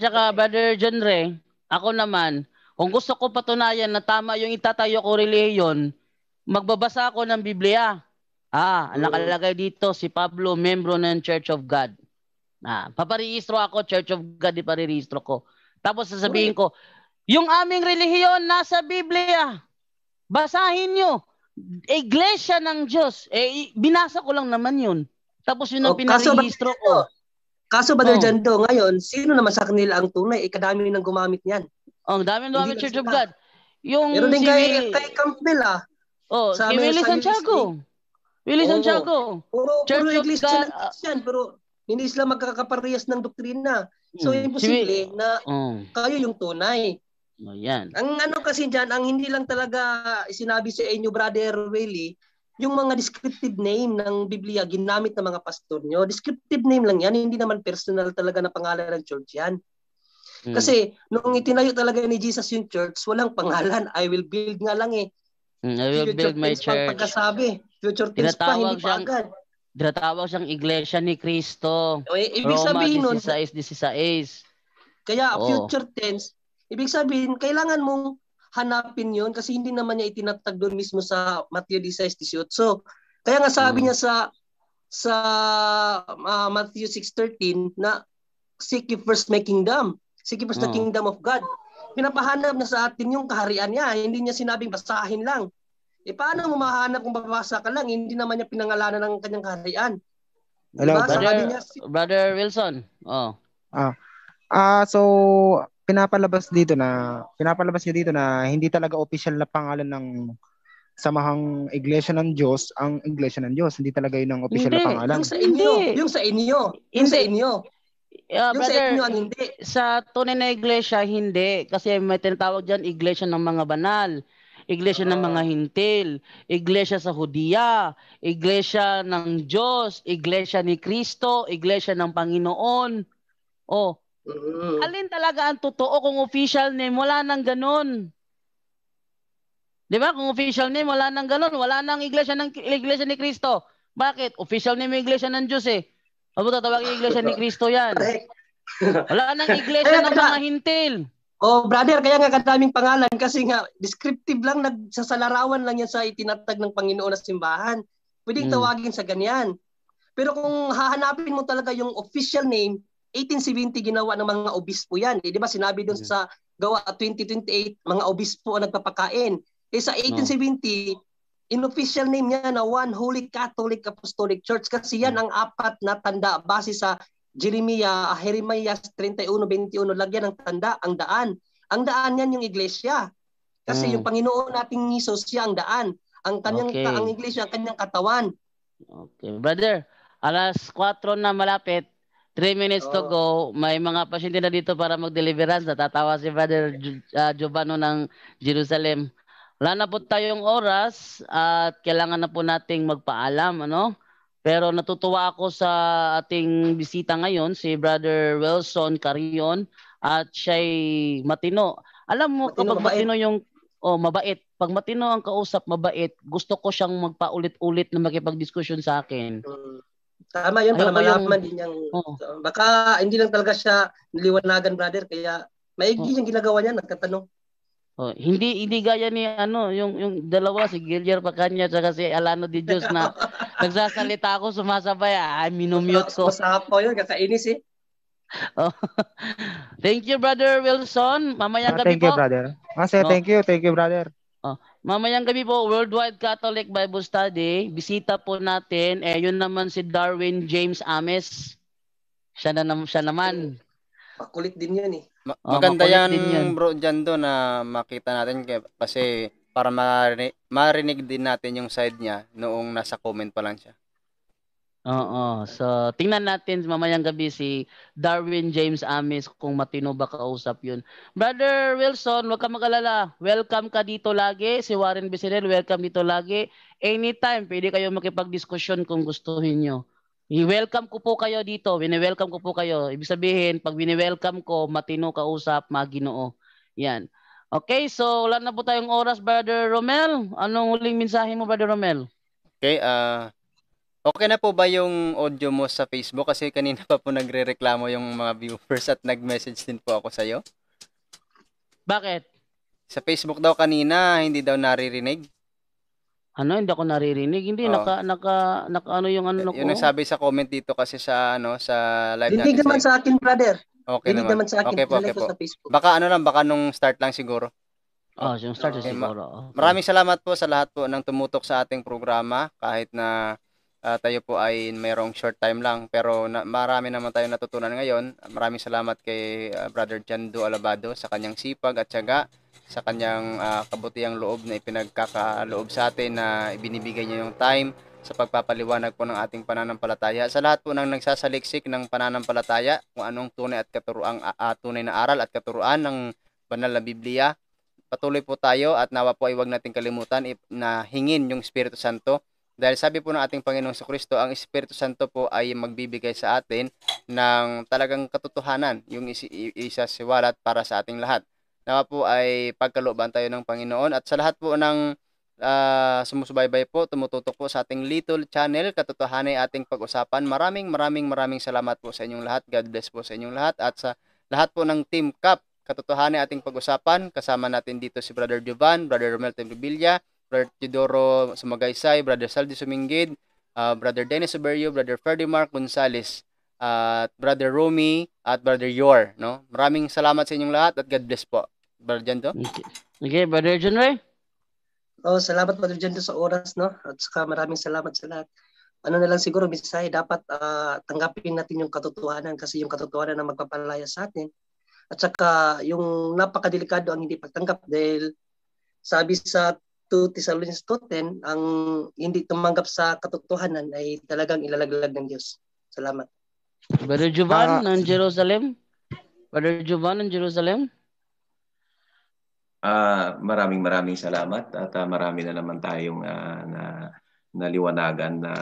saka, Brother John Ray, ako naman, kung gusto ko patunayan na tama yung itatayo ko reliyon, magbabasa ako ng Biblia. Nakalagay dito, si Pablo, membro ng Church of God. Paparehistro ako, Church of God, iparehistro ko. Tapos sasabihin ko, yung aming relihiyon nasa Biblia. Basahin nyo. Iglesia ng Diyos. Binasa ko lang naman yun. Tapos yun ang pinarehistro ko. Kaso ba Jando, ngayon, sino naman sa kanila ang tunay? Kadami nang gumamit niyan. Ang dami nang gumamit Church of God. Yung meron din kay Campbell si Willie Santiago. Willie Santiago. Puro English na yan, pero hindi sila magkakaparehas ng doktrina. So imposible na kayo yung tunay. Ayan. Ang kasi dyan, ang hindi lang talaga sinabi sa inyo, Brother Willie, yung mga descriptive name ng Biblia, ginamit ng mga pastor nyo, descriptive name lang yan, hindi naman personal talaga na pangalan ng church yan. Kasi nung itinayo talaga ni Jesus yung church, walang pangalan, I will build nga lang I will build my church. Pagkasabi, future things pa, hindi pa agad. Dinatawag siyang Iglesia ni Cristo. Ibig sabihin nun, Roma 16:16. Kaya future tense, ibig sabihin, kailangan mong hanapin yon kasi hindi naman niya itinatag doon mismo sa Matthew 16:18. So, kaya nga sabi niya sa Matthew 6:13 na seek ye first my kingdom. Seek ye first the kingdom of God. Pinapahanap na sa atin yung kaharian niya. Hindi niya sinabing basahin lang. Paano mo mahanap kung babasa ka lang? Hindi naman niya pinangalanan ng kanyang kaharian. Hello, diba? Brother Wilson. So, pinapalabas niya dito na hindi talaga official na pangalan ng samahang Iglesia ng Diyos ang Iglesia ng Diyos. Hindi talaga yun ang official na pangalan. Yung sa inyo. Brother, sa inyo ang hindi. Sa tunay na iglesia, hindi. Kasi may tinatawag dyan iglesia ng mga banal, iglesia ng mga hintil, iglesia sa Hudiya, iglesia ng Diyos, iglesia ni Kristo, iglesia ng Panginoon. Alin talaga ang totoo kung official name? Wala nang ganun. Diba? Kung official name, wala nang ganun. Wala nang Iglesia ni Cristo. Bakit? Official name yung Iglesia ng Diyos Abo tatawag yung Iglesia ni Cristo yan. Wala nang Iglesia ng mga hintil. Brother, kaya nga kadaming pangalan kasi nga descriptive lang, nagsasalarawan lang yan sa itinatag ng Panginoon na simbahan. Pwedeng tawagin sa ganyan. Pero kung hahanapin mo talaga yung official name, 1870 ginawa ng mga obispo yan. Di ba sinabi doon sa gawa 2028, mga obispo ang nagpapakain. Sa 1870, inofficial name niya na One Holy Catholic Apostolic Church kasi yan ang apat na tanda base sa Jeremias 31:21, lagyan ng tanda, ang daan. Ang daan yan yung iglesia. Kasi yung Panginoon nating Hesus siya ang daan. Ang kanyang ang iglesia, ang kanyang katawan. Okay, brother. Alas 4 na malapit. 3 minutes to go. May mga pasyente na dito para mag-deliverance. Natatawa si Brother Giovano ng Jerusalem. Wala na po tayong oras at kailangan na po nating magpaalam. Pero natutuwa ako sa ating bisita ngayon, si Brother Wilson Carrion, at siya'y matino. Alam mo, kapag matino yung... Oh, mabait. Pag matino ang kausap, mabait. Gusto ko siyang magpaulit-ulit na makipag-diskusyon sa akin. Tama yun. Para malaman din niyang... Oh. Baka hindi lang talaga siya niliwanagan, brother. Kaya maigi yung ginagawa niya. Nagtatanong. Oh, hindi gaya ni ano, yung dalawa, si Gillier Pacanya at si Alano de Dios na nagsasalita ako, sumasabay. Ay, minumute ko. Masapo yun. Kakainis eh. Oh. Thank you, Brother Wilson. Mamayang gabi po. Thank you, brother. Thank you, brother. Oh. Mamayang gabi po, Worldwide Catholic Bible Study. Bisita po natin. Eh, yun naman si Darwin James Ames. Siya naman. Makulit din yan eh. Maganda yan, bro, Jando, na makita natin. Kasi para marinig din natin yung side niya noong nasa comment pa lang siya. Oo. So, tingnan natin mamayang gabi si Darwin James Ames kung matino ba kausap yun. Brother Wilson, huwag ka mag-alala. Welcome ka dito lagi. Si Warren Becerril, welcome dito lagi. Anytime, pwede kayo makipag-diskusyon kung gustuhin nyo. I-welcome ko po kayo dito. Wini-welcome ko po kayo. Ibig sabihin, pag wini-welcome ko, matino kausap, maginoo. Yan. Okay, so wala na po tayong oras, Brother Romel. Anong huling mensahe mo, Brother Romel? Okay, okay na po ba yung audio mo sa Facebook? Kasi kanina pa po nagre-reklamo yung mga viewers at nag-message din po ako sa'yo. Bakit? Sa Facebook daw kanina, hindi daw naririnig. Ano? Hindi ako naririnig. Hindi, ano yung ano ko. Yun ang sabi sa comment dito kasi sa, ano, sa live natin. Hindi naman sa akin, brother. Okay naman sa akin. Okay po, okay po. Sa Facebook. Baka ano lang, baka nung start lang siguro. Yung start lang siguro. Okay. Maraming salamat po sa lahat po ng tumutok sa ating programa kahit na tayo po ay mayroong short time lang pero marami naman tayong natutunan ngayon. Maraming salamat kay Brother Jando Alabado sa kanyang sipag at tiyaga, sa kanyang kabutiang loob na ipinagkakaloob sa atin na ibinibigay niya yung time sa pagpapaliwanag po ng ating pananampalataya. Sa lahat po ng nagsasaliksik ng pananampalataya, kung anong tunay at katuruang tunay na aral at katuruan ng banal na Biblia, patuloy po tayo at nawa po ay huwag nating kalimutan na hingin yung Espiritu Santo. Dahil sabi po ng ating Panginoong Jesucristo, ang Espiritu Santo po ay magbibigay sa atin ng talagang katotohanan, yung isasiwalat para sa ating lahat. Nawa po ay pagkalooban tayo ng Panginoon. At sa lahat po ng sumusubaybay po, tumututok po sa ating little channel, Katotohana'y Ating Pag-usapan. Maraming salamat po sa inyong lahat. God bless po sa inyong lahat. At sa lahat po ng Team Cup, Katotohana'y Ating Pag-usapan. Kasama natin dito si Brother Jovan, Brother Romel Tembrevilla, Brother Teodoro Sumagaysay, Brother Saldi Sumingid, Brother Dennis Oberio, Brother Ferdinand Gonzales, at Brother Romy, at Brother Yor. No? Maraming salamat sa inyong lahat at God bless po. Brother Jando? Okay, Brother John Ray? Oh, salamat Brother Jando sa oras, no? At saka maraming salamat sa lahat. Ano na lang siguro, Bisaya, dapat tanggapin natin yung katotohanan kasi yung katotohanan na magpapalaya sa atin. At saka yung napakadelikado ang hindi pagtanggap dahil sabi sa 2 Thessalonians 2:10, ang hindi tumanggap sa katotohanan ay talagang ilalaglag ng Diyos. Salamat. Brother Jovan ng Jerusalem. Brother Jovan ng Jerusalem. Maraming salamat at marami na naman tayong naliwanagan na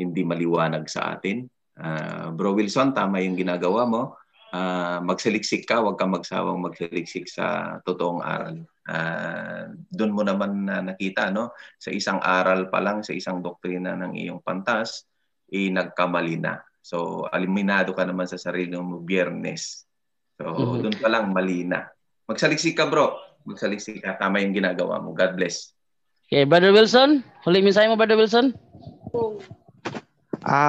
hindi maliwanag sa atin. Bro Wilson, tama yung ginagawa mo. Magsaliksik ka, huwag kang magsawang magsaliksik sa totoong aral. Doon mo naman nakita, no? Sa isang aral pa lang, sa isang doktrina ng iyong pantas, nagkamali na. So, eliminado ka naman sa sarili ng Biyernes. So, doon pa lang, mali na. Magsaliksik ka, bro. Magsaliksik ka. Tama yung ginagawa mo. God bless. Okay, Brother Wilson. Huling mensahe mo, Brother Wilson.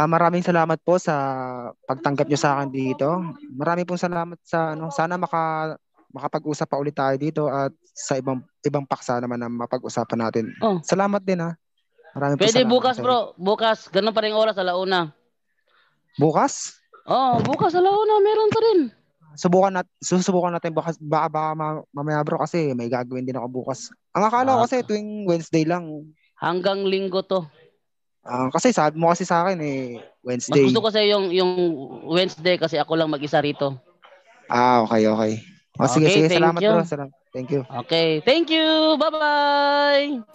Maraming salamat po sa pagtanggap niyo sa akin dito. Maraming pong salamat sa ano, sana makapag-usap pa ulit tayo dito at sa ibang paksa naman na mapag-usapan natin. Oh. Salamat din ha. Maraming po salamat. Pwede bukas, bro. Bukas, ganun pa rin oras, 1:00. Bukas? Oh, bukas 1:00 meron pa rin. Susubukan natin baka mamaya, bro, kasi may gagawin din ako bukas. Ang akala ko kasi tuwing Wednesday lang. Hanggang Linggo to. Kasi sabi mo kasi sa akin eh Wednesday. Mas gusto ko kasi yung Wednesday kasi ako lang mag-isa rito. Okay. O sige, salamat bro. Salamat. Thank you. Okay, thank you. Bye-bye.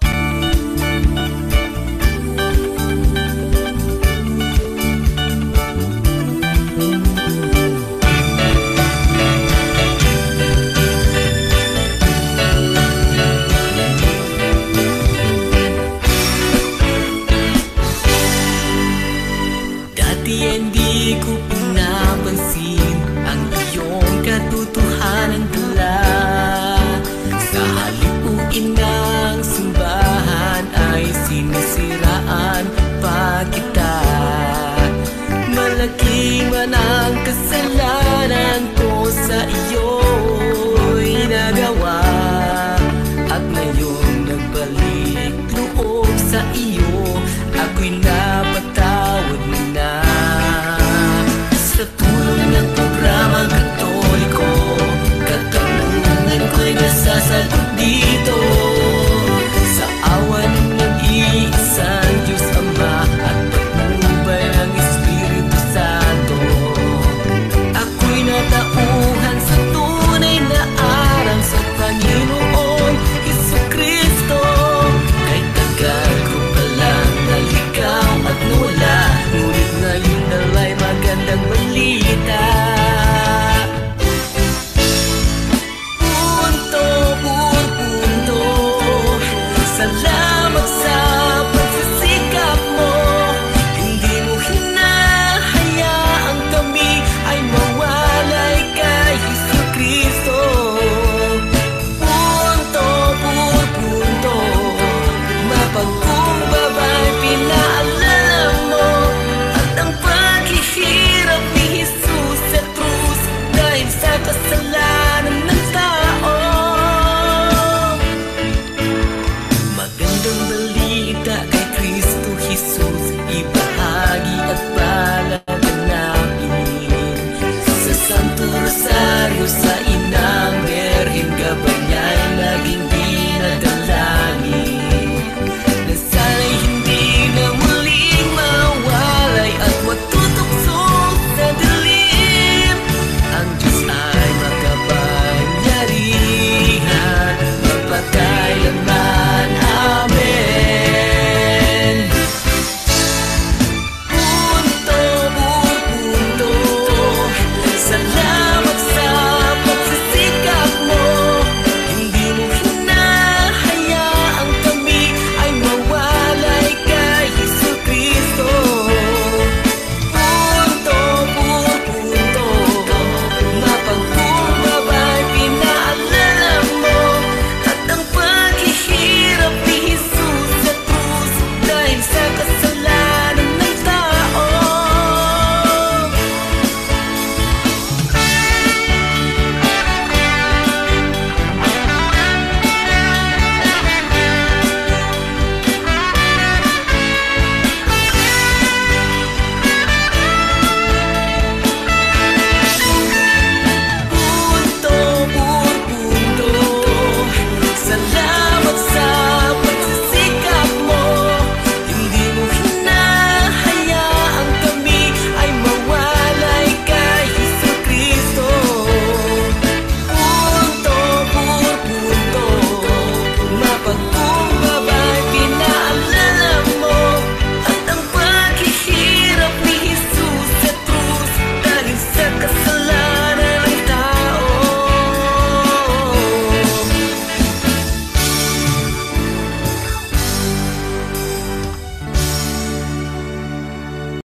kasalanan ko sa iyo.